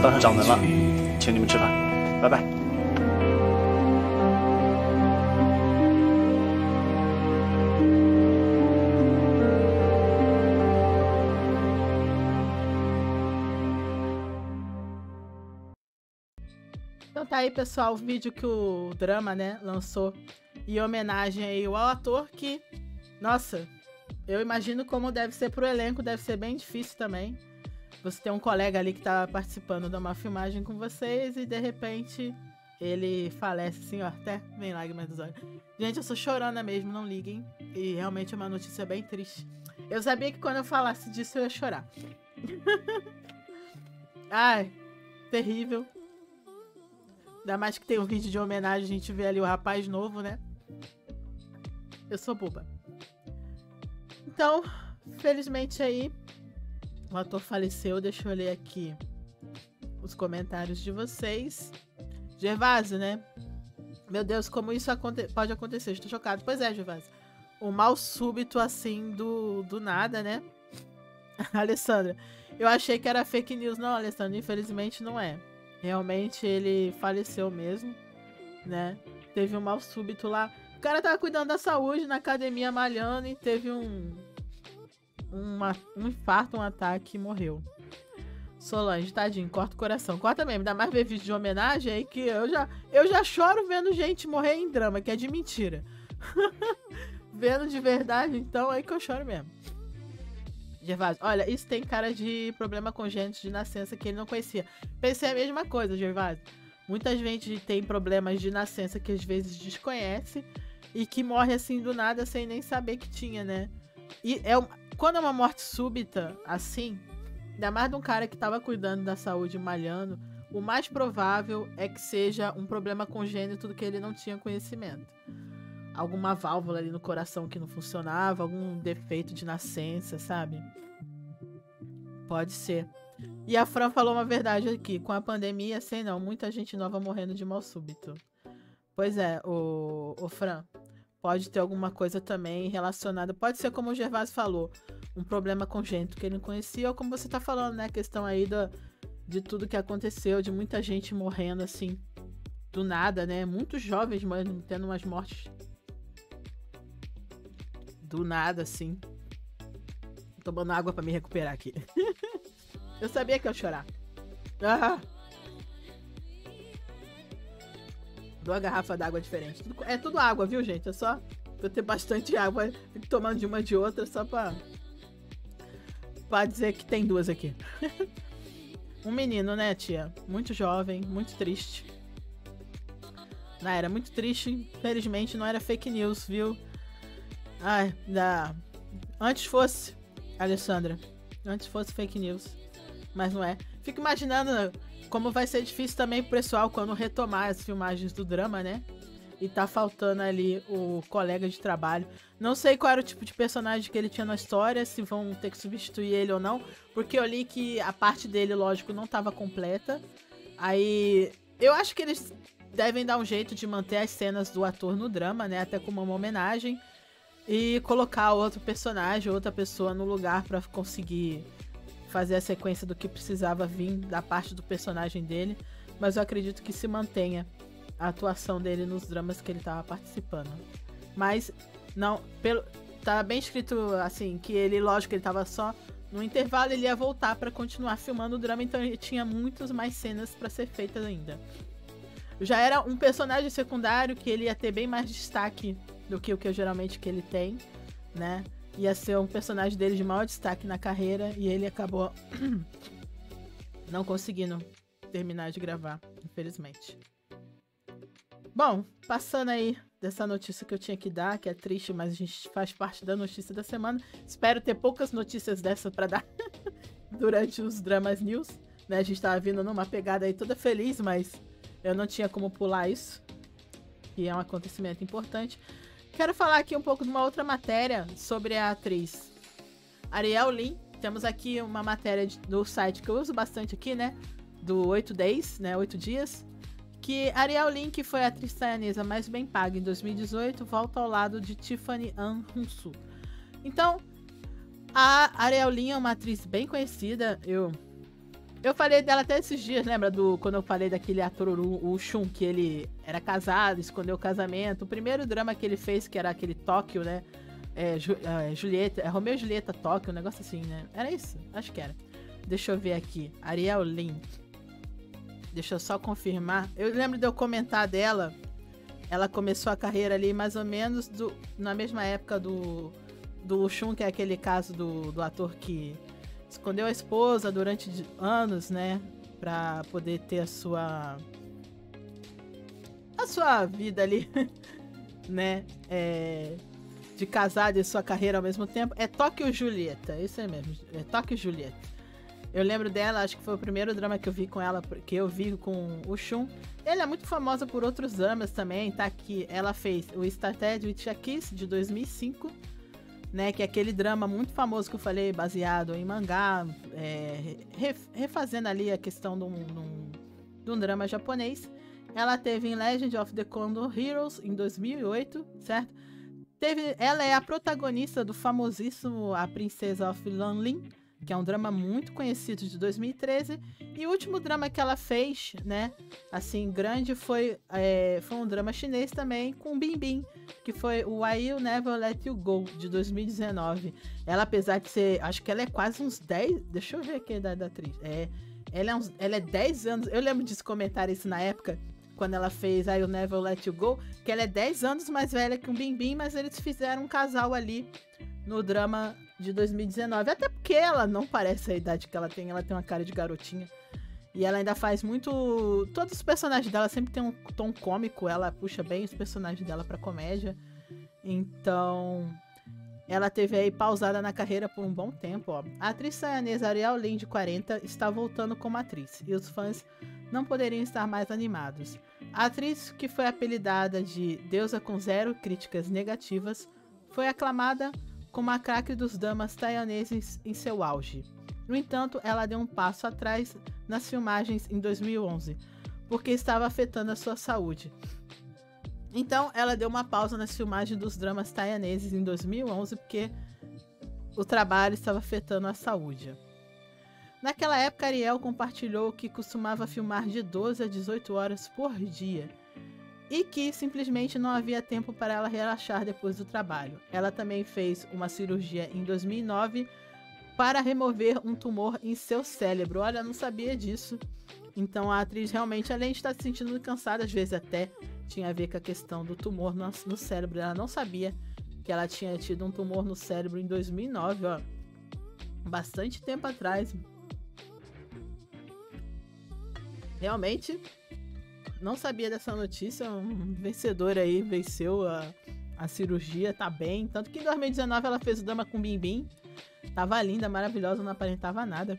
我当时掌门了，请你们吃饭，拜拜。Então tá aí, pessoal, o vídeo que o Drama, né, lançou em homenagem aí ao ator que, nossa, eu imagino como deve ser pro elenco, deve ser bem difícil também. Você tem um colega ali que tá participando de uma filmagem com vocês e, de repente, ele falece assim, ó, até vem lágrimas dos olhos. Gente, eu sou chorona mesmo, não liguem. E realmente é uma notícia bem triste. Eu sabia que quando eu falasse disso eu ia chorar. Ai, terrível. Ainda mais que tem um vídeo de homenagem, a gente vê ali o rapaz novo, né? Eu sou boba. Então, felizmente aí, o ator faleceu. Deixa eu ler aqui os comentários de vocês. Gervásio, né? Meu Deus, como isso aconte pode acontecer? Estou chocado. Pois é, Gervásio. O mal súbito, assim, do, do nada, né? Alessandra. Eu achei que era fake news. Não, Alessandra, infelizmente não é. Realmente ele faleceu mesmo, né? Teve um mal súbito lá. O cara tava cuidando da saúde na academia, malhando, e teve um, uma, um infarto, um ataque e morreu. Solange, tadinho, corta o coração. Corta mesmo, dá mais ver vídeo de homenagem aí que eu já, eu já choro vendo gente morrer em drama, que é de mentira. Vendo de verdade, então, aí que eu choro mesmo. Gervásio, olha, isso tem cara de problema congênito de nascença que ele não conhecia. Pensei a mesma coisa, Gervásio. Muita gente tem problemas de nascença que às vezes desconhece e que morre assim do nada sem nem saber que tinha, né? E é um... quando é uma morte súbita, assim, ainda mais de um cara que tava cuidando da saúde, malhando, o mais provável é que seja um problema congênito do que ele não tinha conhecimento. Alguma válvula ali no coração que não funcionava, algum defeito de nascença, sabe? Pode ser. E a Fran falou uma verdade aqui. Com a pandemia, sei não, muita gente nova morrendo de mal súbito. Pois é, o, o Fran, pode ter alguma coisa também relacionada. Pode ser, como o Gervásio falou, um problema congênito que ele não conhecia, ou como você tá falando, né? A questão aí do, de tudo que aconteceu, de muita gente morrendo assim, do nada, né? Muitos jovens morrendo, tendo umas mortes do nada, assim. Tomando água pra me recuperar aqui. Eu sabia que eu ia chorar. Ah. Dou uma garrafa d'água diferente. É tudo água, viu, gente? É só eu ter bastante água, fico tomando de uma de outra só pra, pra dizer que tem duas aqui. Um menino, né, tia? Muito jovem, muito triste. Não, era muito triste. Infelizmente, não era fake news, viu? Ai, da... Antes fosse, Alessandra. Antes fosse fake news. Mas não é. Fico imaginando como vai ser difícil também pro pessoal quando retomar as filmagens do drama, né? E tá faltando ali o colega de trabalho. Não sei qual era o tipo de personagem que ele tinha na história, se vão ter que substituir ele ou não. Porque eu li que a parte dele, lógico, não tava completa. Aí... Eu acho que eles devem dar um jeito de manter as cenas do ator no drama, né? Até como uma homenagem. E colocar outro personagem, outra pessoa no lugar pra conseguir fazer a sequência do que precisava vir da parte do personagem dele. Mas eu acredito que se mantenha a atuação dele nos dramas que ele tava participando. Mas, não, pelo, tá bem escrito assim, que ele, lógico, ele tava só no intervalo, ele ia voltar pra continuar filmando o drama, então ele tinha muitas mais cenas pra ser feitas ainda. Já era um personagem secundário que ele ia ter bem mais destaque do que o que eu, geralmente que ele tem, né? Ia ser um personagem dele de maior destaque na carreira e ele acabou não conseguindo terminar de gravar, infelizmente. Bom, passando aí dessa notícia que eu tinha que dar, que é triste, mas a gente faz parte da notícia da semana. Espero ter poucas notícias dessa pra dar durante os Dramas News, né? A gente tava vindo numa pegada aí toda feliz, mas eu não tinha como pular isso, que é um acontecimento importante. Quero falar aqui um pouco de uma outra matéria sobre a atriz Ariel Lin. Temos aqui uma matéria de, do site que eu uso bastante aqui, né? Do oito Days, né? oito dias. Que Ariel Lin, que foi a atriz taiwanesa mais bem paga em dois mil e dezoito, volta ao lado de Tiffany Ann Hsu. Então, a Ariel Lin é uma atriz bem conhecida. Eu Eu falei dela até esses dias, lembra? Do, quando eu falei daquele ator, o Shun, que ele era casado, escondeu o casamento. O primeiro drama que ele fez, que era aquele Tóquio, né? É, Ju, é, Julieta, é Romeu e Julieta Tóquio, um negócio assim, né? Era isso, acho que era. Deixa eu ver aqui. Ariel Lin. Deixa eu só confirmar. Eu lembro de eu comentar dela. Ela começou a carreira ali mais ou menos do, na mesma época do, do Shun, que é aquele caso do, do ator que escondeu a esposa durante anos, né? Pra poder ter a sua... a sua vida ali, né? É, de casar e sua carreira ao mesmo tempo. É Tóquio Julieta, isso é mesmo. É Tóquio Julieta. Eu lembro dela, acho que foi o primeiro drama que eu vi com ela, que eu vi com o Shun. Ela é muito famosa por outros dramas também, tá? Que ela fez o Started with a Kiss, de dois mil e cinco, né? Que é aquele drama muito famoso que eu falei, baseado em mangá, é, refazendo ali a questão de um, de um, de um drama japonês. Ela teve em Legend of the Condor Heroes, em dois mil e oito, certo? Teve, ela é a protagonista do famosíssimo A Princesa of Lanlin, que é um drama muito conhecido, de dois mil e treze. E o último drama que ela fez, né, assim, grande, foi, é, foi um drama chinês também, com Bim Bim, que foi o Why You Never Let You Go, de dois mil e dezenove. Ela, apesar de ser, acho que ela é quase uns dez, deixa eu ver aqui a idade da atriz, é, ela, é uns, ela é dez anos, eu lembro de comentar isso na época, quando ela fez Why You Never Let You Go, que ela é dez anos mais velha que o Bim Bim, mas eles fizeram um casal ali no drama de dois mil e dezenove, até porque ela não parece a idade que ela tem, ela tem uma cara de garotinha, e ela ainda faz muito, todos os personagens dela sempre tem um tom cômico, ela puxa bem os personagens dela pra comédia, então ela teve aí pausada na carreira por um bom tempo, ó. A atriz taiwanesa Ariel Lin, de quarenta, está voltando como atriz, e os fãs não poderiam estar mais animados. A atriz, que foi apelidada de Deusa com Zero Críticas Negativas, foi aclamada como a craque dos dramas taiwaneses em seu auge. No entanto, ela deu um passo atrás nas filmagens em dois mil e onze, porque estava afetando a sua saúde. Então, ela deu uma pausa nas filmagens dos dramas taiwaneses em dois mil e onze, porque o trabalho estava afetando a saúde. Naquela época, Ariel compartilhou que costumava filmar de doze a dezoito horas por dia, e que simplesmente não havia tempo para ela relaxar depois do trabalho. Ela também fez uma cirurgia em dois mil e nove para remover um tumor em seu cérebro. Olha, eu não sabia disso. Então a atriz realmente, além de estar se sentindo cansada, às vezes até tinha a ver com a questão do tumor no, no cérebro. Ela não sabia que ela tinha tido um tumor no cérebro em dois mil e nove, ó. Bastante tempo atrás. Realmente... não sabia dessa notícia, um vencedor aí, venceu a, a cirurgia, tá bem. Tanto que em dois mil e dezenove ela fez o drama com Bim Bim, tava linda, maravilhosa, não aparentava nada.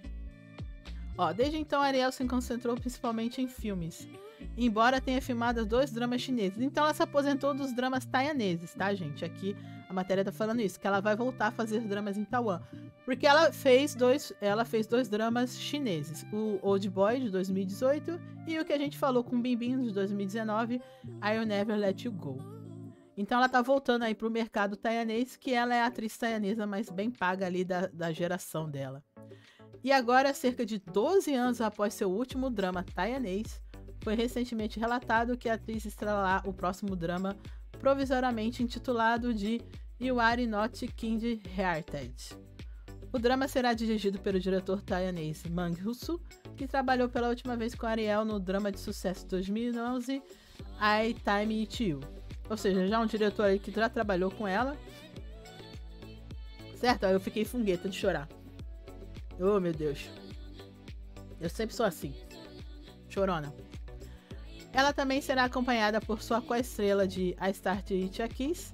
Ó, desde então a Ariel se concentrou principalmente em filmes, embora tenha filmado dois dramas chineses. Então ela se aposentou dos dramas taiwaneses, tá, gente? Aqui a matéria tá falando isso, que ela vai voltar a fazer dramas em Taiwan, porque ela fez dois, ela fez dois dramas chineses, o Old Boy, de dois mil e dezoito, e o que a gente falou com o Bim Bim, de dois mil e dezenove, I'll Never Let You Go. Então ela tá voltando aí pro mercado taiwanês, que ela é a atriz taiwanesa mais bem paga ali da, da geração dela. E agora, cerca de doze anos após seu último drama taiwanês, foi recentemente relatado que a atriz estrelará o próximo drama provisoriamente intitulado de You Are Not Kind-Hearted. O drama será dirigido pelo diretor taiwanês Mang Husu, que trabalhou pela última vez com Ariel no drama de sucesso dois mil e onze, I Time It You. Ou seja, já um diretor aí que já trabalhou com ela. Certo? Aí eu fiquei fungueta de chorar. Oh, meu Deus. Eu sempre sou assim. Chorona. Ela também será acompanhada por sua co-estrela de A Start It A Kiss,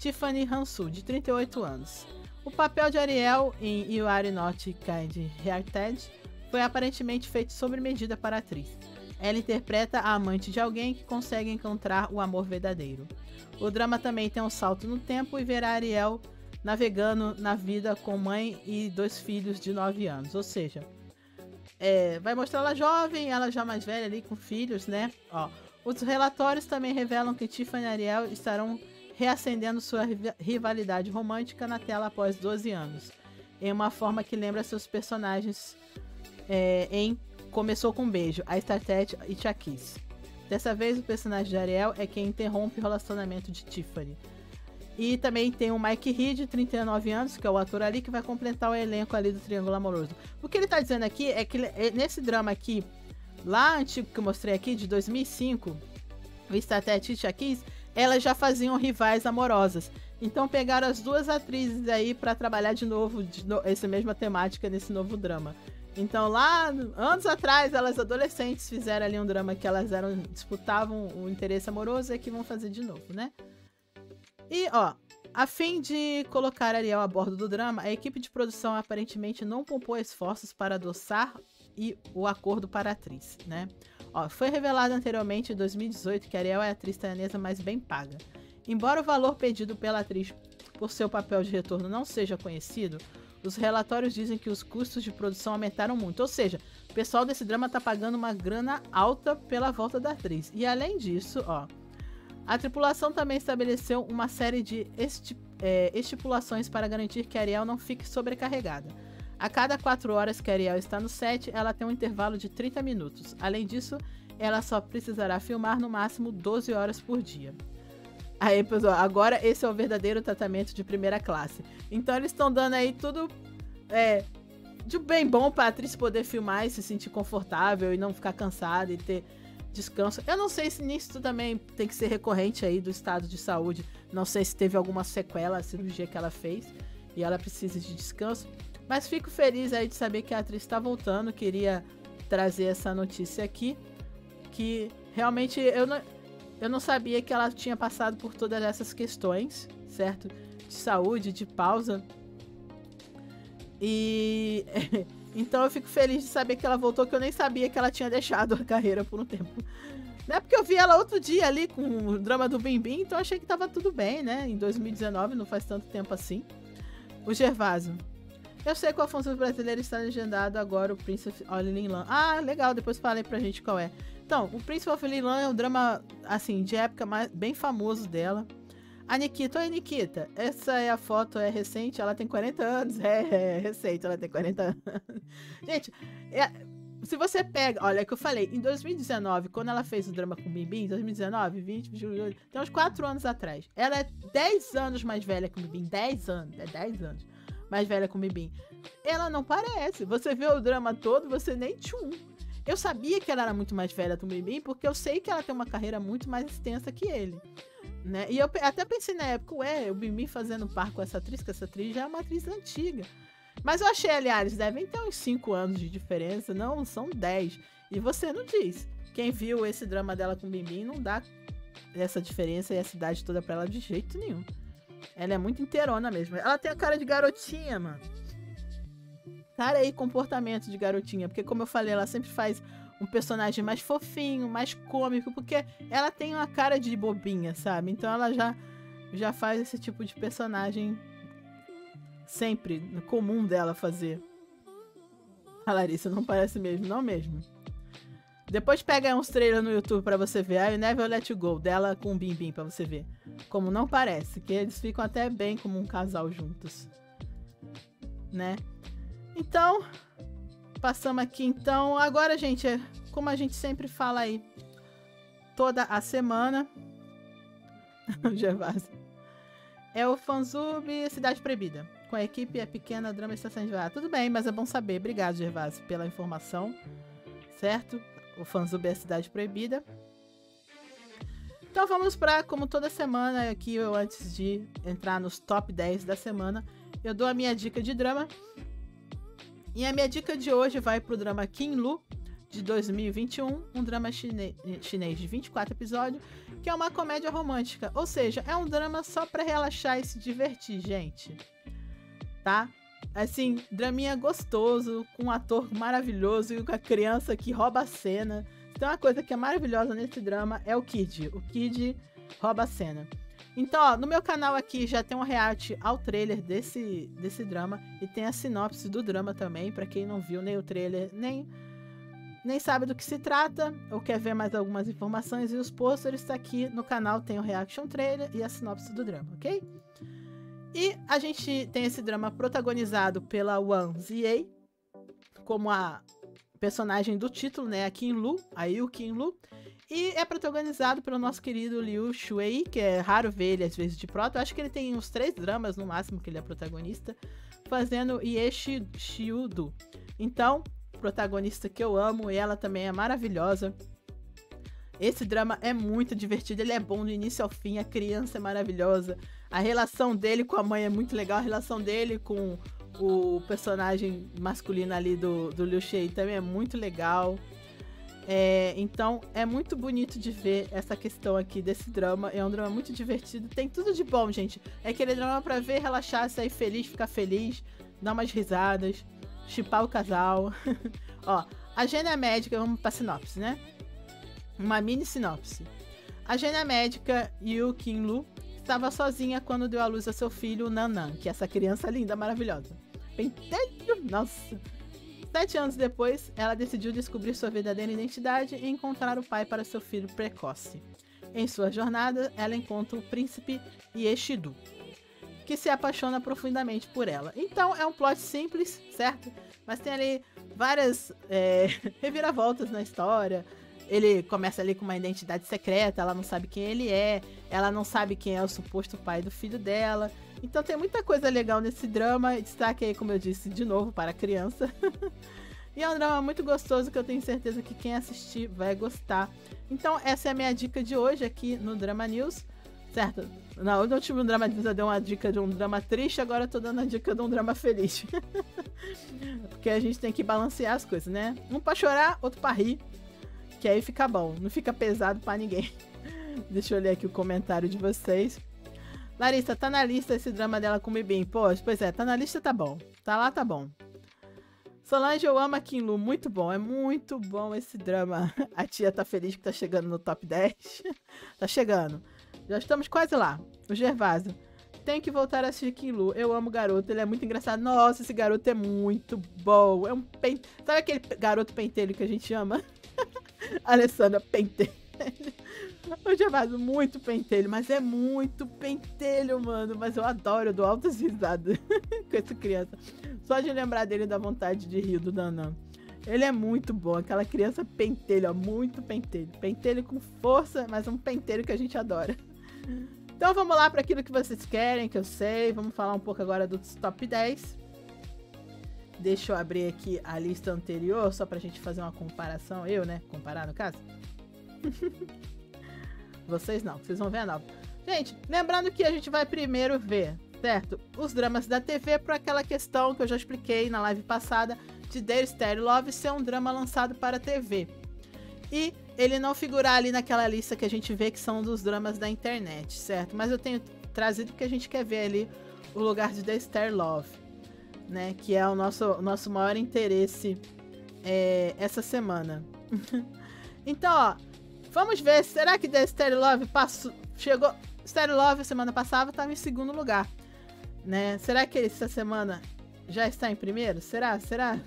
Tiffany Hansu, de trinta e oito anos. O papel de Ariel em You Are Not Kind-Hearted foi aparentemente feito sob medida para a atriz. Ela interpreta a amante de alguém que consegue encontrar o amor verdadeiro. O drama também tem um salto no tempo e verá Ariel navegando na vida com mãe e dois filhos de nove anos, ou seja... é, vai mostrar ela jovem, ela já mais velha ali, com filhos, né? Ó, os relatórios também revelam que Tiffany e Ariel estarão reacendendo sua rivalidade romântica na tela após doze anos, em uma forma que lembra seus personagens é, em Começou com um Beijo, a Startet e Chakis. Dessa vez, o personagem de Ariel é quem interrompe o relacionamento de Tiffany. E também tem o Mike Reed, trinta e nove anos, que é o ator ali, que vai completar o elenco ali do Triângulo Amoroso. O que ele tá dizendo aqui é que nesse drama aqui, lá antigo que eu mostrei aqui, de dois mil e cinco, o Startet e Chakis, elas já faziam rivais amorosas. Então pegaram as duas atrizes aí pra trabalhar de novo de no... essa mesma temática nesse novo drama. Então lá, anos atrás, elas adolescentes fizeram ali um drama que elas eram, disputavam o interesse amoroso e que vão fazer de novo, né? E ó, a fim de colocar Ariel a bordo do drama, a equipe de produção aparentemente não poupou esforços para adoçar e o acordo para a atriz, né? Ó, foi revelado anteriormente, em dois mil e dezoito, que Ariel é a atriz taiwanesa mais bem paga. Embora o valor pedido pela atriz por seu papel de retorno não seja conhecido, os relatórios dizem que os custos de produção aumentaram muito. Ou seja, o pessoal desse drama tá pagando uma grana alta pela volta da atriz. E além disso, ó, a tripulação também estabeleceu uma série de estip, é, estipulações para garantir que Ariel não fique sobrecarregada. A cada quatro horas que Ariel está no set, ela tem um intervalo de trinta minutos. Além disso, ela só precisará filmar no máximo doze horas por dia. Aí, pessoal, agora esse é o verdadeiro tratamento de primeira classe. Então eles estão dando aí tudo é, de bem bom para a atriz poder filmar e se sentir confortável e não ficar cansada e ter descanso. Eu não sei se nisso também tem que ser recorrente aí do estado de saúde. Não sei se teve alguma sequela, a cirurgia que ela fez e ela precisa de descanso. Mas fico feliz aí de saber que a atriz está voltando. Queria trazer essa notícia aqui, que realmente eu não, eu não sabia que ela tinha passado por todas essas questões, certo? De saúde, de pausa. E então eu fico feliz de saber que ela voltou, que eu nem sabia que ela tinha deixado a carreira por um tempo. Não é porque eu vi ela outro dia ali com o drama do Bim Bim, então achei que tava tudo bem, né? Em dois mil e dezenove, não faz tanto tempo assim. O Gervásio. Eu sei qual função brasileira está legendado agora, o Prince of Lilan. Ah, legal, depois falei pra gente qual é. Então, o Prince of Lilan é um drama, assim, de época mais, bem famoso dela. A Nikita, oi Nikita, essa é a foto, é recente, ela tem quarenta anos, é, é recente, ela tem quarenta anos. Gente, é, se você pega, olha, é que eu falei, em dois mil e dezenove, quando ela fez o drama com o Bim Bim, dois mil e dezenove, vinte, vinte, tem uns quatro anos atrás, ela é dez anos mais velha que o Bim Bim, dez anos, é dez anos. Mais velha com o Bibim. Ela não parece. Você vê o drama todo, você nem tchum. Eu sabia que ela era muito mais velha do Bibim, porque eu sei que ela tem uma carreira muito mais extensa que ele, né? E eu até pensei na época, ué, o Bibim fazendo par com essa atriz, que essa atriz já é uma atriz antiga. Mas eu achei, aliás, devem ter uns cinco anos de diferença. Não, são dez. E você não diz. Quem viu esse drama dela com o Bibim não dá essa diferença e essa idade toda pra ela de jeito nenhum. Ela é muito inteirona mesmo. Ela tem a cara de garotinha, mano. Cara e comportamento de garotinha. Porque, como eu falei, ela sempre faz um personagem mais fofinho, mais cômico. Porque ela tem uma cara de bobinha, sabe? Então ela já, já faz esse tipo de personagem sempre, no comum dela fazer. A Larissa não parece mesmo, não mesmo. Depois pega uns trailers no YouTube pra você ver. I Never Let You Go, dela com o Bim Bim, pra você ver. Como não parece, que eles ficam até bem como um casal juntos, né? Então, passamos aqui então. Agora, gente, é como a gente sempre fala aí, toda a semana. Gervásio. É o Fanzub Cidade Proibida. Com a equipe é pequena, a drama está sendo de... Ah, tudo bem, mas é bom saber. Obrigado, Gervásio, pela informação, certo? O Fanzub é a Cidade Proibida. Então vamos para, como toda semana aqui, eu antes de entrar nos top dez da semana, eu dou a minha dica de drama. E a minha dica de hoje vai pro drama King Lu, de dois mil e vinte e um, um drama chine chinês de vinte e quatro episódios, que é uma comédia romântica. Ou seja, é um drama só para relaxar e se divertir, gente. Tá? Assim, draminha gostoso, com um ator maravilhoso e com a criança que rouba a cena. Então, uma coisa que é maravilhosa nesse drama é o Kid. O Kid rouba a cena. Então, ó, no meu canal aqui já tem um react ao trailer desse, desse drama. E tem a sinopse do drama também, pra quem não viu nem o trailer, nem, nem sabe do que se trata, ou quer ver mais algumas informações. E os pôsteres tá aqui no canal, tem o reaction trailer e a sinopse do drama, ok? E a gente tem esse drama protagonizado pela Wang Ziyei, como a personagem do título, né? A Qin Lu, a Yu Qin Lu. E é protagonizado pelo nosso querido Liu Xueyi, que é raro ver ele às vezes de prota. Eu acho que ele tem uns três dramas no máximo que ele é protagonista, fazendo Ye Shi Xiudu. Então, protagonista que eu amo, e ela também é maravilhosa. Esse drama é muito divertido, ele é bom do início ao fim, a criança é maravilhosa. A relação dele com a mãe é muito legal, a relação dele com o personagem masculino ali do, do Liu Xueyi também é muito legal. É, então é muito bonito de ver essa questão aqui desse drama, é um drama muito divertido, tem tudo de bom, gente. É aquele drama pra ver, relaxar, sair feliz, ficar feliz, dar umas risadas, shippar o casal. Ó, a gênia médica, vamos pra sinopse, né? Uma mini sinopse. A gênia médica Yu Qin Lu estava sozinha quando deu à luz a seu filho Nanan, que é essa criança linda, maravilhosa. Pentelho, nossa! Sete anos depois, ela decidiu descobrir sua verdadeira identidade e encontrar o pai para seu filho precoce. Em sua jornada, ela encontra o príncipe Ye Shidu, que se apaixona profundamente por ela. Então, é um plot simples, certo? Mas tem ali várias é, reviravoltas na história. Ele começa ali com uma identidade secreta, ela não sabe quem ele é, ela não sabe quem é o suposto pai do filho dela. Então tem muita coisa legal nesse drama, destaque aí, como eu disse, de novo, para a criança. E é um drama muito gostoso que eu tenho certeza que quem assistir vai gostar. Então essa é a minha dica de hoje aqui no Drama News, certo? Não, no último Drama News eu dei uma dica de um drama triste, agora eu tô dando a dica de um drama feliz. Porque a gente tem que balancear as coisas, né? Um pra chorar, outro pra rir. Que aí fica bom, não fica pesado pra ninguém. Deixa eu ler aqui o comentário de vocês. Larissa, tá na lista esse drama dela com o Bibim? Pô, pois é, tá na lista, tá bom. Tá lá, tá bom. Solange, eu amo a Qin Lu, muito bom. É muito bom esse drama. A tia tá feliz que tá chegando no top dez. Tá chegando. Já estamos quase lá. O Gervásio. Tem que voltar a assistir Qin Lu. Eu amo o garoto, ele é muito engraçado. Nossa, esse garoto é muito bom. É um pente... Sabe aquele garoto pentelho que a gente ama? Alessandra, pentelho. Eu já faço muito pentelho, mas é muito pentelho, mano. Mas eu adoro, eu dou altas risadas com essa criança. Só de lembrar dele dá vontade de rir do Danão. Ele é muito bom, aquela criança pentelho, ó, muito pentelho. Pentelho com força, mas um pentelho que a gente adora. Então vamos lá para aquilo que vocês querem, que eu sei. Vamos falar um pouco agora dos top dez. Deixa eu abrir aqui a lista anterior, só pra gente fazer uma comparação. Eu, né? Comparar, no caso. Vocês não, vocês vão ver a nova. Gente, lembrando que a gente vai primeiro ver, certo? Os dramas da T V, por aquela questão que eu já expliquei na live passada, de The Starry Love ser um drama lançado para a T V. E ele não figurar ali naquela lista que a gente vê que são dos dramas da internet, certo? Mas eu tenho trazido porque a gente quer ver ali o lugar de The Starry Love, né, que é o nosso, nosso maior interesse é, essa semana. Então, ó, vamos ver, será que The Starry Love passou, chegou, Starry Love semana passada estava em segundo lugar, né, será que essa semana já está em primeiro? Será? Será?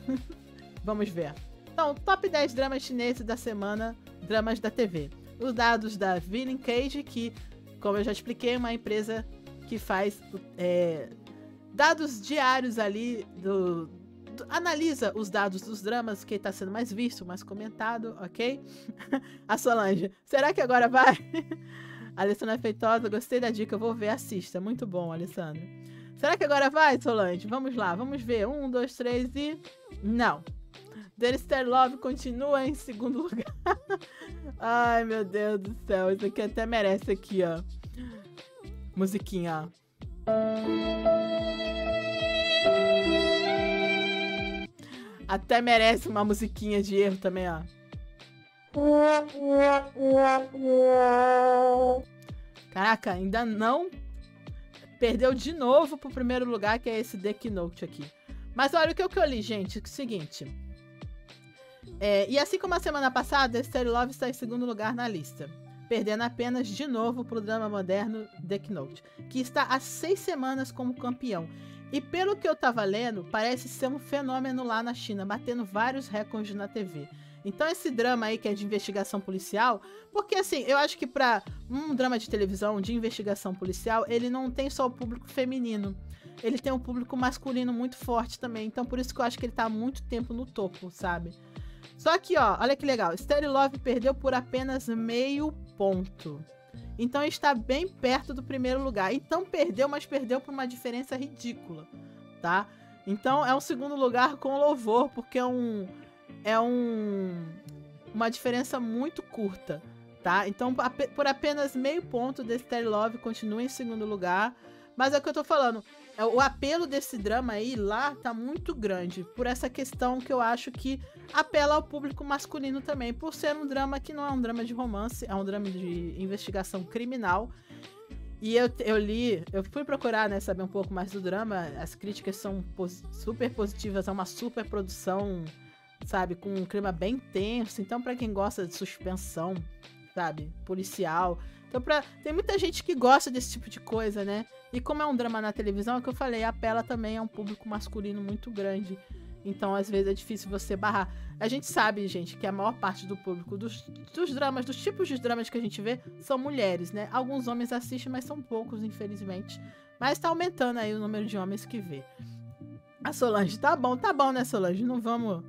Vamos ver. Então, top dez dramas chineses da semana, dramas da T V. Os dados da Villain Cage, que, como eu já expliquei, é uma empresa que faz... É, dados diários ali, do, do, analisa os dados dos dramas, que está sendo mais visto, mais comentado, ok? A Solange, será que agora vai? A Alessandra Feitosa, gostei da dica, vou ver, assista. Muito bom, Alessandra. Será que agora vai, Solange? Vamos lá, vamos ver. Um, dois, três e... Não. The Starry Love continua em segundo lugar. Ai, meu Deus do céu, isso aqui até merece aqui, ó. Musiquinha, ó. Até merece uma musiquinha de erro também, ó. Caraca, ainda não. Perdeu de novo pro primeiro lugar, que é esse The Keynote aqui. Mas olha o que eu li, gente, é o seguinte. É, e assim como a semana passada, The Starry Love está em segundo lugar na lista, perdendo apenas de novo para o drama moderno The Keynote, que está há seis semanas como campeão. E pelo que eu estava lendo, parece ser um fenômeno lá na China, batendo vários recordes na T V. Então esse drama aí que é de investigação policial, porque assim, eu acho que para um drama de televisão de investigação policial, ele não tem só o público feminino, ele tem um público masculino muito forte também. Então por isso que eu acho que ele está há muito tempo no topo, sabe? Só que, ó, olha que legal. Starry Love perdeu por apenas meio ponto. Então está bem perto do primeiro lugar. Então perdeu, mas perdeu por uma diferença ridícula, tá? Então é um segundo lugar com louvor, porque é um... É um... Uma diferença muito curta, tá? Então, por apenas meio ponto, The Starry Love continua em segundo lugar. Mas é o que eu tô falando. O apelo desse drama aí, lá, tá muito grande. Por essa questão que eu acho que apela ao público masculino também. Por ser um drama que não é um drama de romance, é um drama de investigação criminal. E eu, eu li... Eu fui procurar, né, saber um pouco mais do drama. As críticas são pos- super positivas. É uma super produção... sabe, com um clima bem tenso, então pra quem gosta de suspensão, sabe, policial, então pra... tem muita gente que gosta desse tipo de coisa, né, e como é um drama na televisão, é o que eu falei, apela também a um público masculino muito grande, então às vezes é difícil você barrar. A gente sabe, gente, que a maior parte do público dos, dos dramas, dos tipos de dramas que a gente vê, são mulheres, né, alguns homens assistem, mas são poucos, infelizmente, mas tá aumentando aí o número de homens que vê. A Solange, tá bom, tá bom, né, Solange, não vamos...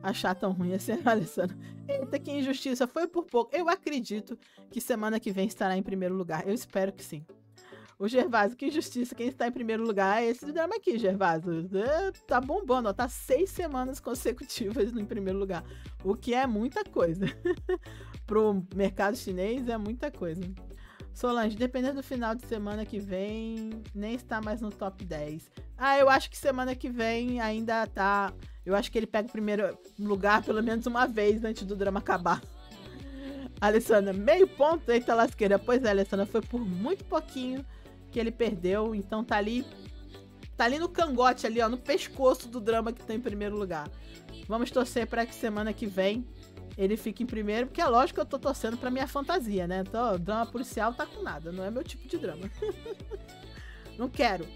achar tão ruim assim, Alessandra. Eita, que injustiça, foi por pouco. Eu acredito que semana que vem estará em primeiro lugar. Eu espero que sim. O Gervásio, que injustiça, quem está em primeiro lugar é esse drama aqui, Gervásio. Tá bombando, ó, tá seis semanas consecutivas em primeiro lugar, o que é muita coisa. Pro mercado chinês é muita coisa. Solange, dependendo do final de semana que vem, nem está mais no top dez. Ah, eu acho que semana que vem ainda tá... Eu acho que ele pega o primeiro lugar pelo menos uma vez antes do drama acabar. Alessandra, meio ponto, eita lasqueira. Pois é, Alessandra, foi por muito pouquinho que ele perdeu. Então tá ali, tá ali no cangote, ali, ó, no pescoço do drama que tá em primeiro lugar. Vamos torcer pra que semana que vem ele fique em primeiro, porque é lógico que eu tô torcendo pra minha fantasia, né? Então, drama policial tá com nada, não é meu tipo de drama. Não quero.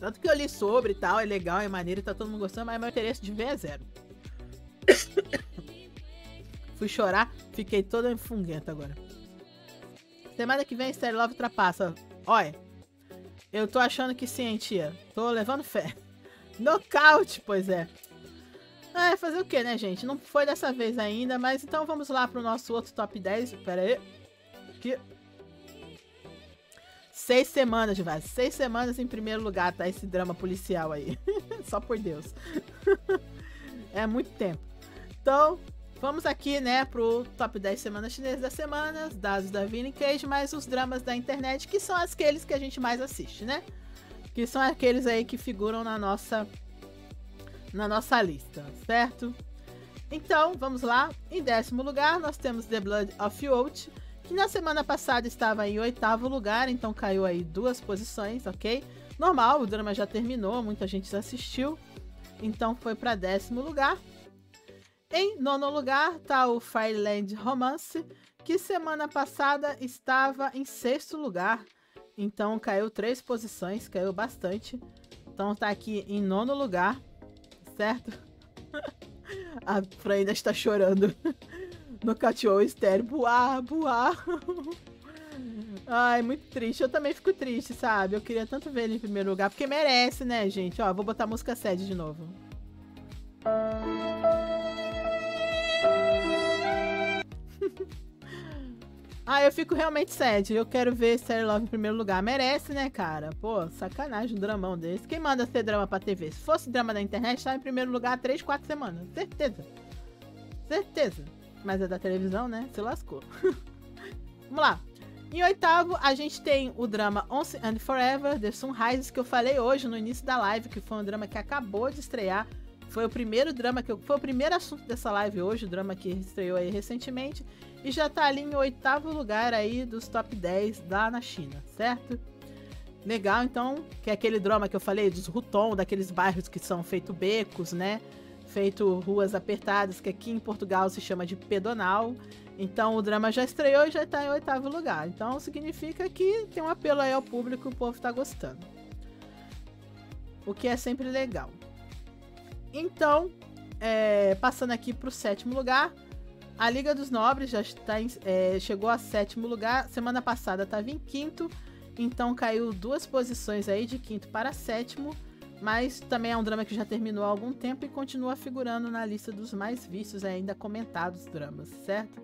Tanto que eu li sobre e tal, é legal, é maneiro, tá todo mundo gostando, mas meu interesse de ver é zero. Fui chorar, fiquei toda enfunguenta agora. Semana que vem, Starry Love ultrapassa. Olha, eu tô achando que sim, tia. Tô levando fé. Nocaute, pois é. Ah, fazer o que, né, gente? Não foi dessa vez ainda, mas então vamos lá pro nosso outro top dez. Pera aí. Aqui. Seis semanas, Vaz. Seis semanas em primeiro lugar, tá? Esse drama policial aí. Só por Deus. É muito tempo. Então, vamos aqui, né, pro top dez semanas chinesas da semana, dados da Vini Cage, mais os dramas da internet, que são aqueles que a gente mais assiste, né? Que são aqueles aí que figuram na nossa, na nossa lista, certo? Então, vamos lá. Em décimo lugar, nós temos The Blood of Youth, que na semana passada estava em oitavo lugar, então caiu aí duas posições, ok? Normal, o drama já terminou, muita gente já assistiu, então foi para décimo lugar. Em nono lugar tá o Fireland Romance, que semana passada estava em sexto lugar, então caiu três posições, caiu bastante, então tá aqui em nono lugar, certo? A Fran ainda está chorando. Nocateou o estéreo. Buá, buá. Ai, muito triste. Eu também fico triste, sabe? Eu queria tanto ver ele em primeiro lugar. Porque merece, né, gente? Ó, vou botar a música sad de novo. Ah, eu fico realmente sad. Eu quero ver Starry Love em primeiro lugar. Merece, né, cara? Pô, sacanagem, um dramão desse. Quem manda ser drama pra T V? Se fosse drama da internet, tá em primeiro lugar há três, quatro semanas. Certeza. Certeza. Mas é da televisão, né? Se lascou. Vamos lá. Em oitavo, a gente tem o drama Once and Forever the Sun Rises, que eu falei hoje no início da live, que foi um drama que acabou de estrear. Foi o primeiro drama que eu... Foi o primeiro assunto dessa live hoje, o drama que estreou aí recentemente. E já tá ali em oitavo lugar aí dos top dez lá na China, certo? Legal, então, que é aquele drama que eu falei dos Ruton, daqueles bairros que são feito becos, né? Feito ruas apertadas, que aqui em Portugal se chama de pedonal. Então o drama já estreou e já está em oitavo lugar. Então significa que tem um apelo aí ao público, o povo está gostando. O que é sempre legal. Então, é, passando aqui para o sétimo lugar, a Liga dos Nobres já está em, é, chegou a sétimo lugar. Semana passada estava em quinto, então caiu duas posições aí de quinto para sétimo. mas também é um drama que já terminou há algum tempo e continua figurando na lista dos mais vistos e ainda comentados dramas, certo?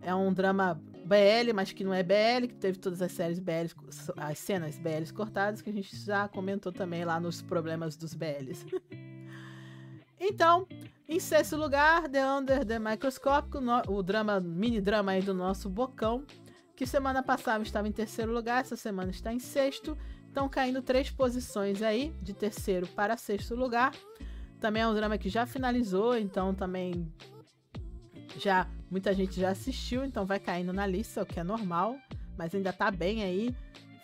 É um drama B L, mas que não é B L, que teve todas as séries B Ls, as cenas B Ls cortadas, que a gente já comentou também lá nos problemas dos B Ls. Então, em sexto lugar, The Under the Microscope, o drama, mini-drama aí do nosso Bocão, que semana passada estava em terceiro lugar, essa semana está em sexto. Estão caindo três posições aí, de terceiro para sexto lugar. Também é um drama que já finalizou, então também já muita gente já assistiu, então vai caindo na lista, o que é normal, mas ainda tá bem aí.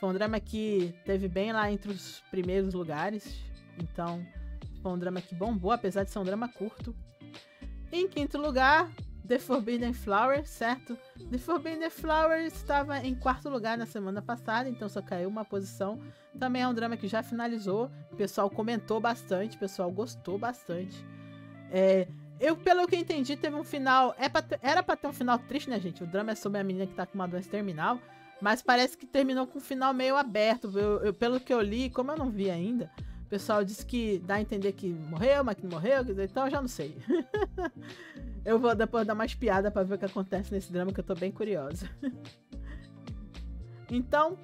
Foi um drama que teve bem lá entre os primeiros lugares, então foi um drama que bombou, apesar de ser um drama curto. Em quinto lugar, The Forbidden Flower, certo? The Forbidden Flower estava em quarto lugar na semana passada, então só caiu uma posição. Também é um drama que já finalizou, o pessoal comentou bastante, o pessoal gostou bastante. É, eu, pelo que entendi, teve um final... É pra ter, era pra ter um final triste, né, gente? O drama é sobre a menina que tá com uma doença terminal, mas parece que terminou com um final meio aberto. Eu, eu, pelo que eu li, como eu não vi ainda, o pessoal disse que dá a entender que morreu, mas que não morreu, então eu já não sei. Eu vou depois dar mais piada pra ver o que acontece nesse drama, que eu tô bem curiosa. Então,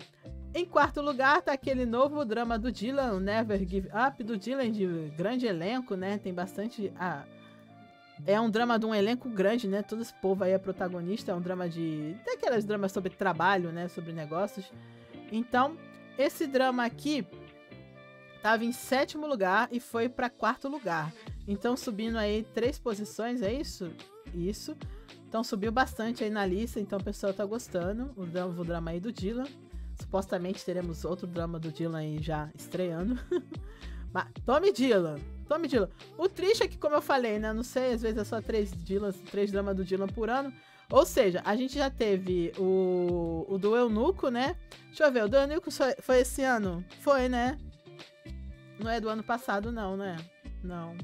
em quarto lugar tá aquele novo drama do Dylan, o Never Give Up, do Dylan, de grande elenco, né? Tem bastante... Ah, é um drama de um elenco grande, né? Todo esse povo aí é protagonista, é um drama de... Tem aquelas dramas sobre trabalho, né? Sobre negócios. Então, esse drama aqui... Tava em sétimo lugar e foi para quarto lugar. Então subindo aí três posições, é isso? Isso. Então subiu bastante aí na lista, então o pessoal tá gostando. O drama, o drama aí do Dylan. Supostamente teremos outro drama do Dylan aí já estreando. Mas tome Dylan, tome Dylan. O triste é que, como eu falei, né? Não sei, às vezes é só três, Dylan, três dramas do Dylan por ano. Ou seja, a gente já teve o, o do Eunuco, né? Deixa eu ver, o do Eunuco foi, foi esse ano? Foi, né? Não é do ano passado, não, né? Não.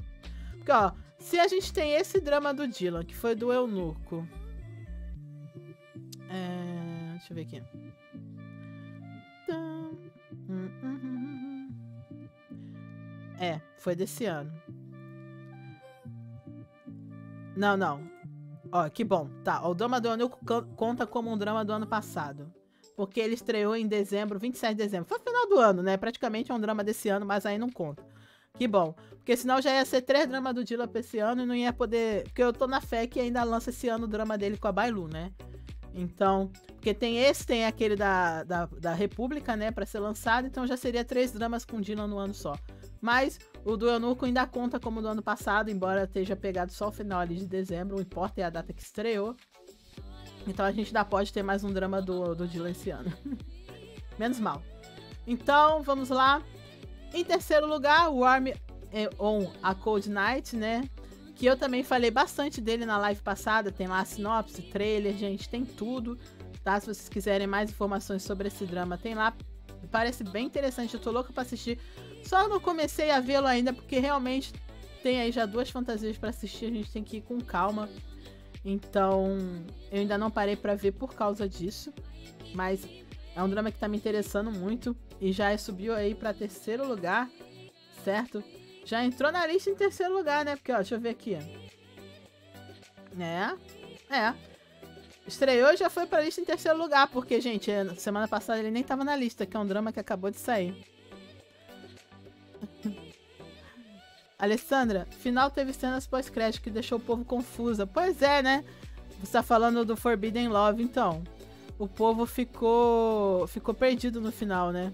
Porque, ó, se a gente tem esse drama do Dylan, que foi do Eunuco... É... Deixa eu ver aqui. É, foi desse ano. Não, não. Ó, que bom. Tá, ó, o drama do Eunuco conta como um drama do ano passado. Porque ele estreou em dezembro, vinte e sete de dezembro. Foi o final do ano, né? Praticamente é um drama desse ano, mas aí não conta. Que bom. Porque senão já ia ser três dramas do Dylan pra esse ano e não ia poder... Porque eu tô na fé que ainda lança esse ano o drama dele com a Bai Lu, né? Então... Porque tem esse, tem aquele da, da, da República, né? Pra ser lançado. Então já seria três dramas com o Dylan no ano só. Mas o do Eunuco ainda conta como do ano passado, embora esteja pegado só o final ali de dezembro. O importa é a data que estreou. Então a gente ainda pode ter mais um drama do, do Dylan esse ano. Menos mal. Então, vamos lá. Em terceiro lugar, Warm on a Cold Night, né? Que eu também falei bastante dele na live passada. Tem lá a sinopse, trailer, gente, tem tudo. Tá? Se vocês quiserem mais informações sobre esse drama, tem lá. Parece bem interessante, eu tô louca pra assistir. Só não comecei a vê-lo ainda, porque realmente tem aí já duas fantasias pra assistir. A gente tem que ir com calma. Então, eu ainda não parei pra ver por causa disso, mas é um drama que tá me interessando muito e já subiu aí pra terceiro lugar, certo? Já entrou na lista em terceiro lugar, né? Porque, ó, deixa eu ver aqui. É, é. Estreou e já foi pra lista em terceiro lugar, porque, gente, semana passada ele nem tava na lista, que é um drama que acabou de sair. Alessandra, final teve cenas pós-crédito que deixou o povo confusa. Pois é, né? Você tá falando do Forbidden Love, então. O povo ficou ficou perdido no final, né?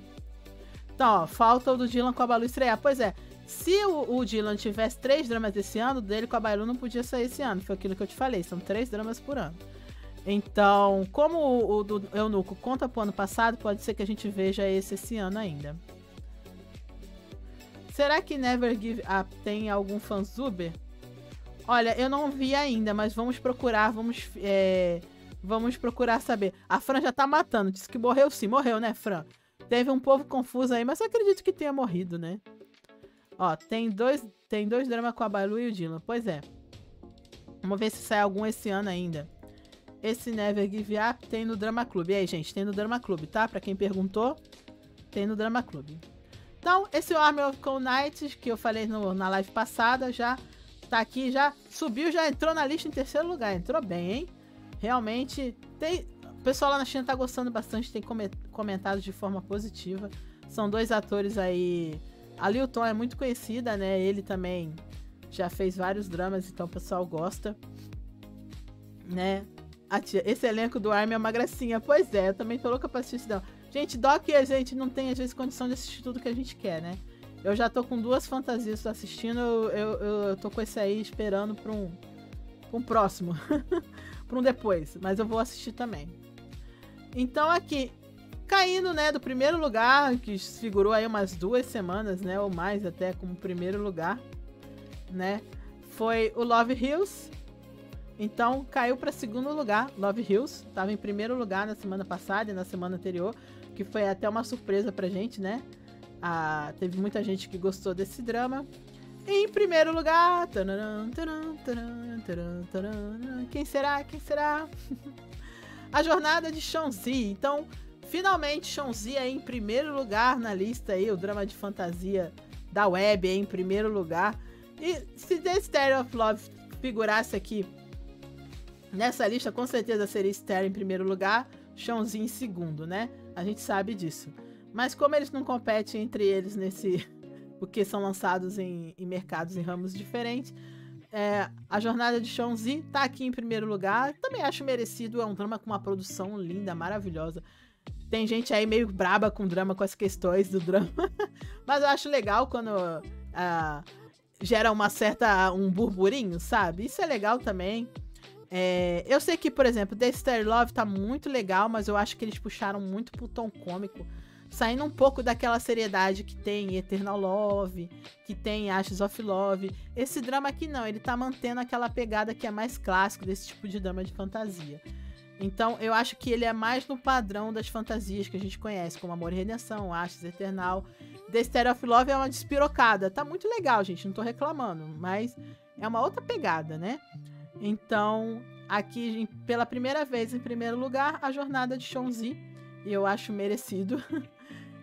Então, ó, falta o do Dylan com a Bai Lu estrear. Pois é, se o, o Dylan tivesse três dramas desse ano, o dele com a Bai Lu não podia sair esse ano. Foi aquilo que eu te falei, são três dramas por ano. Então, como o, o do Eunuco conta pro ano passado, pode ser que a gente veja esse esse ano ainda. Será que Never Give Up tem algum fanzuber? Olha, eu não vi ainda, mas vamos procurar, vamos é, vamos procurar saber. A Fran já tá matando, disse que morreu sim. Morreu, né, Fran? Teve um povo confuso aí, mas eu acredito que tenha morrido, né? Ó, tem dois, tem dois dramas com a Bai Lu e o Dylan, pois é. Vamos ver se sai algum esse ano ainda. Esse Never Give Up tem no Drama Club. E aí, gente, tem no Drama Club, tá? Pra quem perguntou, tem no Drama Club. Então, esse Army of Cold Knights, que eu falei no, na live passada, já tá aqui, já subiu, já entrou na lista em terceiro lugar. Entrou bem, hein? Realmente, tem... o pessoal lá na China tá gostando bastante, tem comentado de forma positiva. São dois atores aí... A Liu Tong é muito conhecida, né? Ele também já fez vários dramas, então o pessoal gosta, né? Esse elenco do Army é uma gracinha. Pois é, eu também tô louca pra assistir isso, não. Gente, dó que a gente não tem, às vezes, condição de assistir tudo que a gente quer, né? Eu já tô com duas fantasias, tô assistindo, eu, eu, eu tô com esse aí esperando pra um, pra um próximo, pra um depois, mas eu vou assistir também. Então aqui, caindo, né, do primeiro lugar, que figurou aí umas duas semanas, né, ou mais até, como primeiro lugar, né, foi o Love Hills. Então, caiu para segundo lugar, Love Hills. Tava em primeiro lugar na semana passada e na semana anterior, que foi até uma surpresa pra gente, né? Ah, teve muita gente que gostou desse drama. E em primeiro lugar... Taran, taran, taran, taran, taran, quem será? Quem será? A Jornada de Shonzi. Então, finalmente, Shonzi é em primeiro lugar na lista aí, o drama de fantasia da web é em primeiro lugar. E se The Starry Love figurasse aqui nessa lista, com certeza seria Starry em primeiro lugar, Shonzi em segundo, né? A gente sabe disso. Mas como eles não competem entre eles nesse... porque são lançados em, em mercados, em ramos diferentes, é, a Jornada de Shonzi tá aqui em primeiro lugar. Também acho merecido, é um drama com uma produção linda, maravilhosa. Tem gente aí meio braba com drama, com as questões do drama. Mas eu acho legal quando... Uh, gera uma certa... um burburinho, sabe? Isso é legal também. É, eu sei que, por exemplo, The Starry Love tá muito legal, mas eu acho que eles puxaram muito pro tom cômico, saindo um pouco daquela seriedade que tem Eternal Love, que tem Ashes of Love. Esse drama aqui não, ele tá mantendo aquela pegada que é mais clássico desse tipo de drama de fantasia. Então, eu acho que ele é mais no padrão das fantasias que a gente conhece, como Amor e Redenção, Ashes, Eternal. The Starry Love é uma despirocada. Tá muito legal, gente, não tô reclamando, mas é uma outra pegada, né? Então, aqui, pela primeira vez, em primeiro lugar, a Jornada de Shonzi. E eu acho merecido.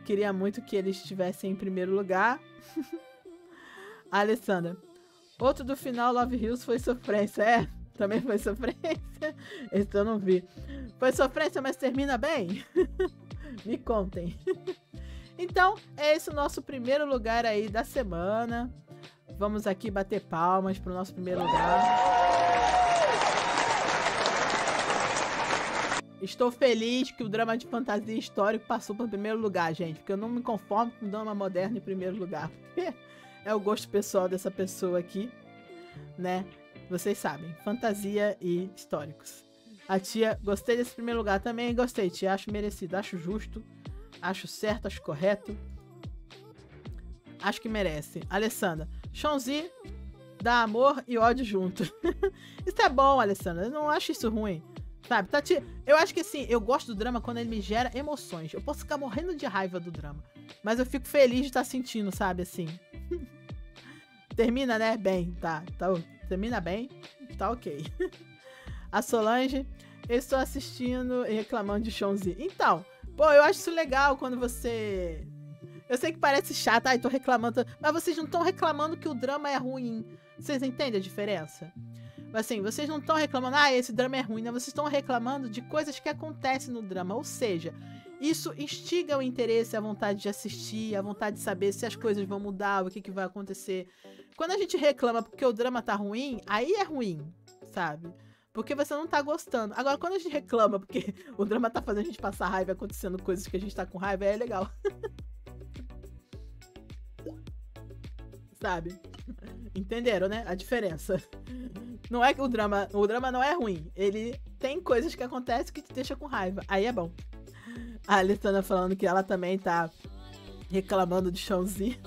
Queria muito que eles estivessem em primeiro lugar. A Alessandra. Outro do final, Love Hills, foi sofrência. É, também foi sofrência. Esse eu não vi. Foi sofrência, mas termina bem? Me contem. Então, é esse o nosso primeiro lugar aí da semana. Vamos aqui bater palmas para o nosso primeiro lugar. Estou feliz que o drama de fantasia histórico passou para o primeiro lugar, gente. Porque eu não me conformo com o drama moderno em primeiro lugar. É o gosto pessoal dessa pessoa aqui, né? Vocês sabem, fantasia e históricos. A tia, gostei desse primeiro lugar também. Gostei, tia. Acho merecido, acho justo, acho certo, acho correto. Acho que merece. Alessandra, Shonzi dá amor e ódio junto. Isso é bom, Alessandra. Eu não acho isso ruim, sabe? Tati, eu acho que assim, eu gosto do drama quando ele me gera emoções. Eu posso ficar morrendo de raiva do drama, mas eu fico feliz de estar sentindo, sabe? Assim. Termina, né? Bem, tá, tá. Termina bem, tá ok. A Solange, eu estou assistindo e reclamando de Shonzi. Então, pô, eu acho isso legal quando você... Eu sei que parece chato, ai, tô reclamando, mas vocês não estão reclamando que o drama é ruim. Vocês entendem a diferença? Assim, vocês não estão reclamando, ah, esse drama é ruim, não. Vocês estão reclamando de coisas que acontecem no drama, ou seja, isso instiga o interesse, a vontade de assistir, a vontade de saber se as coisas vão mudar, o que, que vai acontecer. Quando a gente reclama porque o drama tá ruim, aí é ruim, sabe? Porque você não tá gostando. Agora, quando a gente reclama porque o drama tá fazendo a gente passar raiva, acontecendo coisas que a gente tá com raiva, é legal. Sabe? Entenderam, né? A diferença. Não é que o drama... O drama não é ruim. Ele tem coisas que acontecem que te deixam com raiva. Aí é bom. A Alessandra falando que ela também tá reclamando de Shonzi.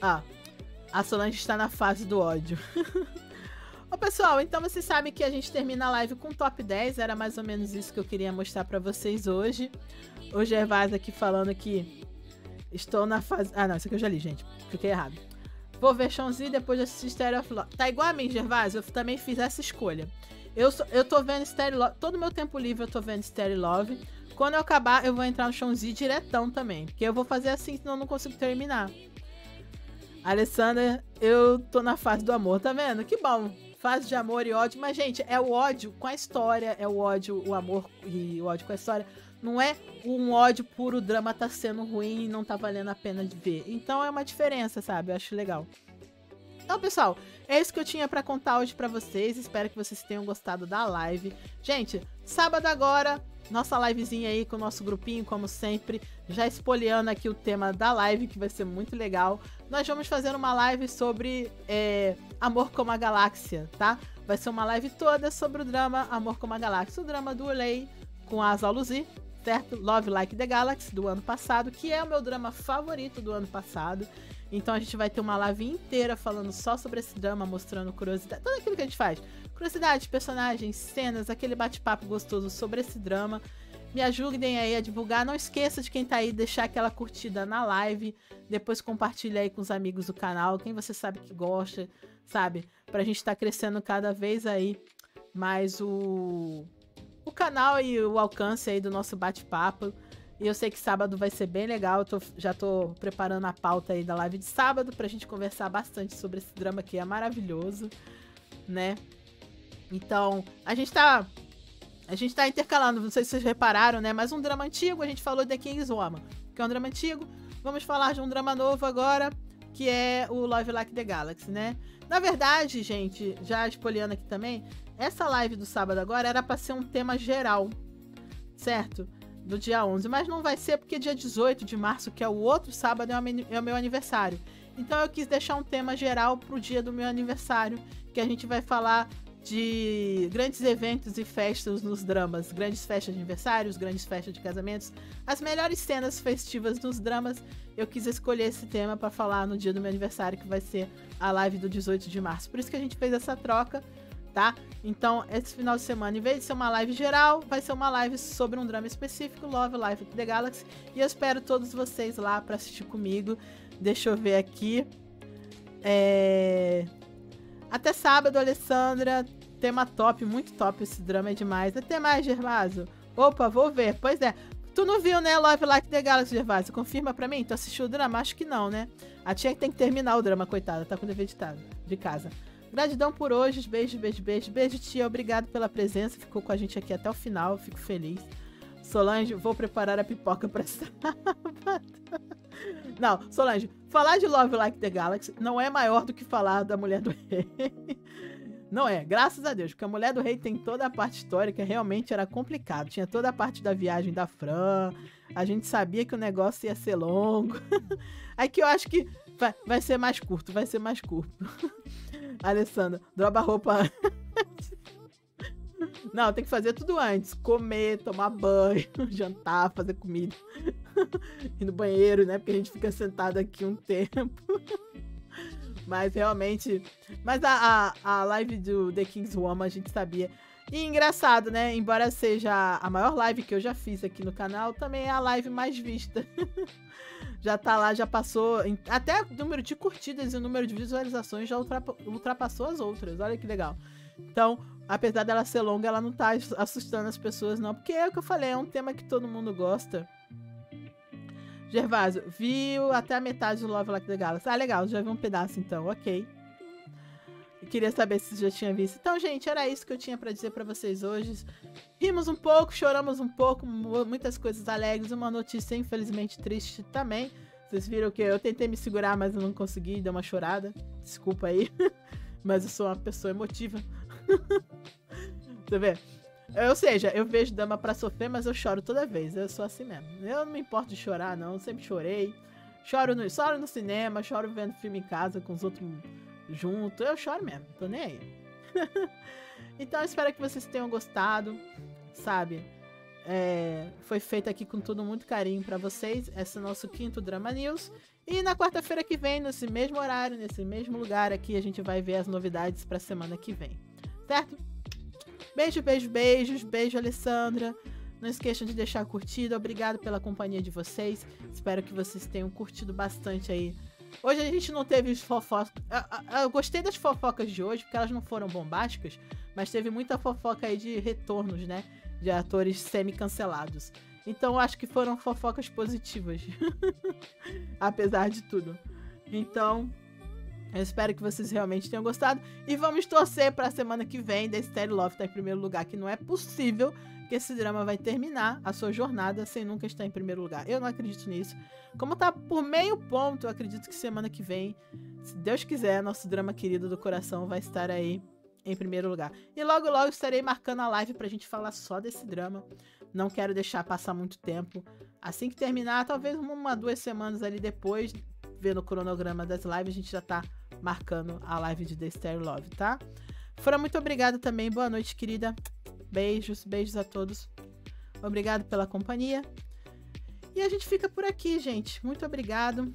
Ah, a Solange está na fase do ódio. Ô, pessoal, então vocês sabem que a gente termina a live com top dez. Era mais ou menos isso que eu queria mostrar pra vocês hoje. O Gervais aqui falando que... Estou na fase... Ah, não, isso aqui eu já li, gente. Fiquei errado. Vou ver Shonzi depois de assistir Starry Love. Tá igual a mim, Gervais. Eu também fiz essa escolha. Eu, so... eu tô vendo Starry Love... Todo meu tempo livre eu tô vendo Starry Love. quando eu acabar, eu vou entrar no Shonzi diretão também. Porque eu vou fazer assim, senão eu não consigo terminar. Alessandra, eu tô na fase do amor, tá vendo? Que bom. Fase de amor e ódio. Mas, gente, é o ódio com a história. É o ódio, o amor e o ódio com a história. Não é um ódio puro, o drama tá sendo ruim e não tá valendo a pena de ver. Então é uma diferença, sabe? Eu acho legal. Então, pessoal, é isso que eu tinha pra contar hoje pra vocês. Espero que vocês tenham gostado da live. Gente, sábado agora, nossa livezinha aí com o nosso grupinho, como sempre. Já espoliando aqui o tema da live, que vai ser muito legal. Nós vamos fazer uma live sobre é, Amor como a Galáxia, tá? Vai ser uma live toda sobre o drama Amor como a Galáxia. O drama do Ulei com a Azal Luzi, certo? Love Like the Galaxy, do ano passado, que é o meu drama favorito do ano passado. Então a gente vai ter uma live inteira falando só sobre esse drama, mostrando curiosidade, tudo aquilo que a gente faz. Curiosidade, personagens, cenas, aquele bate-papo gostoso sobre esse drama. Me ajudem aí a divulgar. Não esqueça de quem tá aí, deixar aquela curtida na live. Depois compartilha aí com os amigos do canal, quem você sabe que gosta, sabe? Pra gente tá crescendo cada vez aí mais o... o canal e o alcance aí do nosso bate-papo. E eu sei que sábado vai ser bem legal. Eu tô, já tô preparando a pauta aí da live de sábado pra gente conversar bastante sobre esse drama que é maravilhoso, né? Então, a gente tá... A gente tá intercalando, não sei se vocês repararam, né? Mas um drama antigo, a gente falou de The King's Woman, que é um drama antigo. Vamos falar de um drama novo agora, que é o Love Like the Galaxy, né? Na verdade, gente, já espoliando aqui também, essa live do sábado agora era pra ser um tema geral, certo? Do dia onze, mas não vai ser porque dia dezoito de março, que é o outro sábado, é o meu aniversário. Então eu quis deixar um tema geral pro dia do meu aniversário, que a gente vai falar de grandes eventos e festas nos dramas, grandes festas de aniversários, grandes festas de casamentos, as melhores cenas festivas nos dramas. Eu quis escolher esse tema para falar no dia do meu aniversário, que vai ser a live do dezoito de março. Por isso que a gente fez essa troca, tá? Então, esse final de semana, em vez de ser uma live geral, vai ser uma live sobre um drama específico, Love Live the Galaxy, e eu espero todos vocês lá para assistir comigo. Deixa eu ver aqui. É... Até sábado, Alessandra. Tema top, muito top esse drama, é demais. Até mais, Gervásio. Opa, vou ver. Pois é. Tu não viu, né, Love Like the Galaxy, Gervásio? Confirma pra mim. Tu assistiu o drama? Acho que não, né? A tia que tem que terminar o drama, coitada. Tá com dever de casa. Gratidão por hoje. Beijo, beijo, beijo. Beijo, tia. Obrigado pela presença. Ficou com a gente aqui até o final. Fico feliz. Solange, vou preparar a pipoca pra sábado. Não, Solange, falar de Love Like the Galaxy não é maior do que falar da Mulher do Rei. Não é, graças a Deus, porque a Mulher do Rei tem toda a parte histórica, realmente era complicado. Tinha toda a parte da viagem da Fran, a gente sabia que o negócio ia ser longo. Aí que eu acho que vai, vai ser mais curto, vai ser mais curto. Alessandra, dropa a roupa antes. Não, tem que fazer tudo antes. Comer, tomar banho, jantar, fazer comida. Ir no banheiro, né? Porque a gente fica sentado aqui um tempo. Mas realmente... Mas a, a, a live do The King's Woman a gente sabia. E engraçado, né? Embora seja a maior live que eu já fiz aqui no canal, também é a live mais vista. Já tá lá, já passou... Até o número de curtidas e o número de visualizações já ultrapassou as outras. Olha que legal. Então... Apesar dela ser longa, ela não tá assustando as pessoas, não. Porque é o que eu falei, é um tema que todo mundo gosta. Gervásio, viu até a metade do Love Like the Galaxy. Ah, legal, já vi um pedaço então, ok. Eu queria saber se você já tinha visto. Então, gente, era isso que eu tinha pra dizer pra vocês hoje. Rimos um pouco, choramos um pouco, muitas coisas alegres. Uma notícia, infelizmente, triste também. Vocês viram que eu tentei me segurar, mas eu não consegui, dei uma chorada. Desculpa aí, mas eu sou uma pessoa emotiva. Você vê? Ou seja, eu vejo drama pra sofrer, mas eu choro toda vez. Eu sou assim mesmo. Eu não me importo de chorar, não. Eu sempre chorei. Choro no, choro no cinema, choro vendo filme em casa com os outros junto. Eu choro mesmo, tô nem aí. Então, eu espero que vocês tenham gostado, sabe? É, foi feito aqui com todo muito carinho pra vocês. Esse é o nosso quinto Drama News. E na quarta-feira que vem, nesse mesmo horário, nesse mesmo lugar aqui, a gente vai ver as novidades pra semana que vem. Certo? Beijo, beijo, beijos. Beijo, Alessandra. Não esqueçam de deixar a curtida. Obrigado pela companhia de vocês. Espero que vocês tenham curtido bastante aí. Hoje a gente não teve fofocas. Eu, eu, eu gostei das fofocas de hoje, porque elas não foram bombásticas, mas teve muita fofoca aí de retornos, né? De atores semi-cancelados. Então acho que foram fofocas positivas. Apesar de tudo. Então, eu espero que vocês realmente tenham gostado. E vamos torcer pra semana que vem. The Starry Love tá em primeiro lugar, que não é possível que esse drama vai terminar a sua jornada sem nunca estar em primeiro lugar. Eu não acredito nisso. Como tá por meio ponto, eu acredito que semana que vem, se Deus quiser, nosso drama querido do coração vai estar aí em primeiro lugar. E logo logo estarei marcando a live pra gente falar só desse drama. Não quero deixar passar muito tempo. Assim que terminar, talvez uma, duas semanas ali depois, vendo o cronograma das lives, a gente já tá marcando a live de The Starry Love, tá? Fran, muito obrigada também. Boa noite, querida. Beijos, beijos a todos. Obrigado pela companhia. E a gente fica por aqui, gente. Muito obrigado.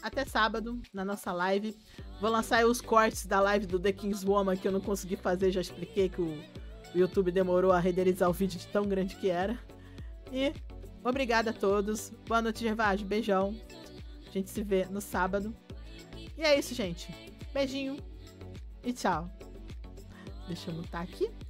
Até sábado, na nossa live. Vou lançar aí os cortes da live do The King's Woman, que eu não consegui fazer. Já expliquei que o YouTube demorou a renderizar o vídeo de tão grande que era. E obrigado a todos. Boa noite, Gervásio. Beijão. A gente se vê no sábado. E é isso, gente. Beijinho e tchau. Deixa eu mutar aqui.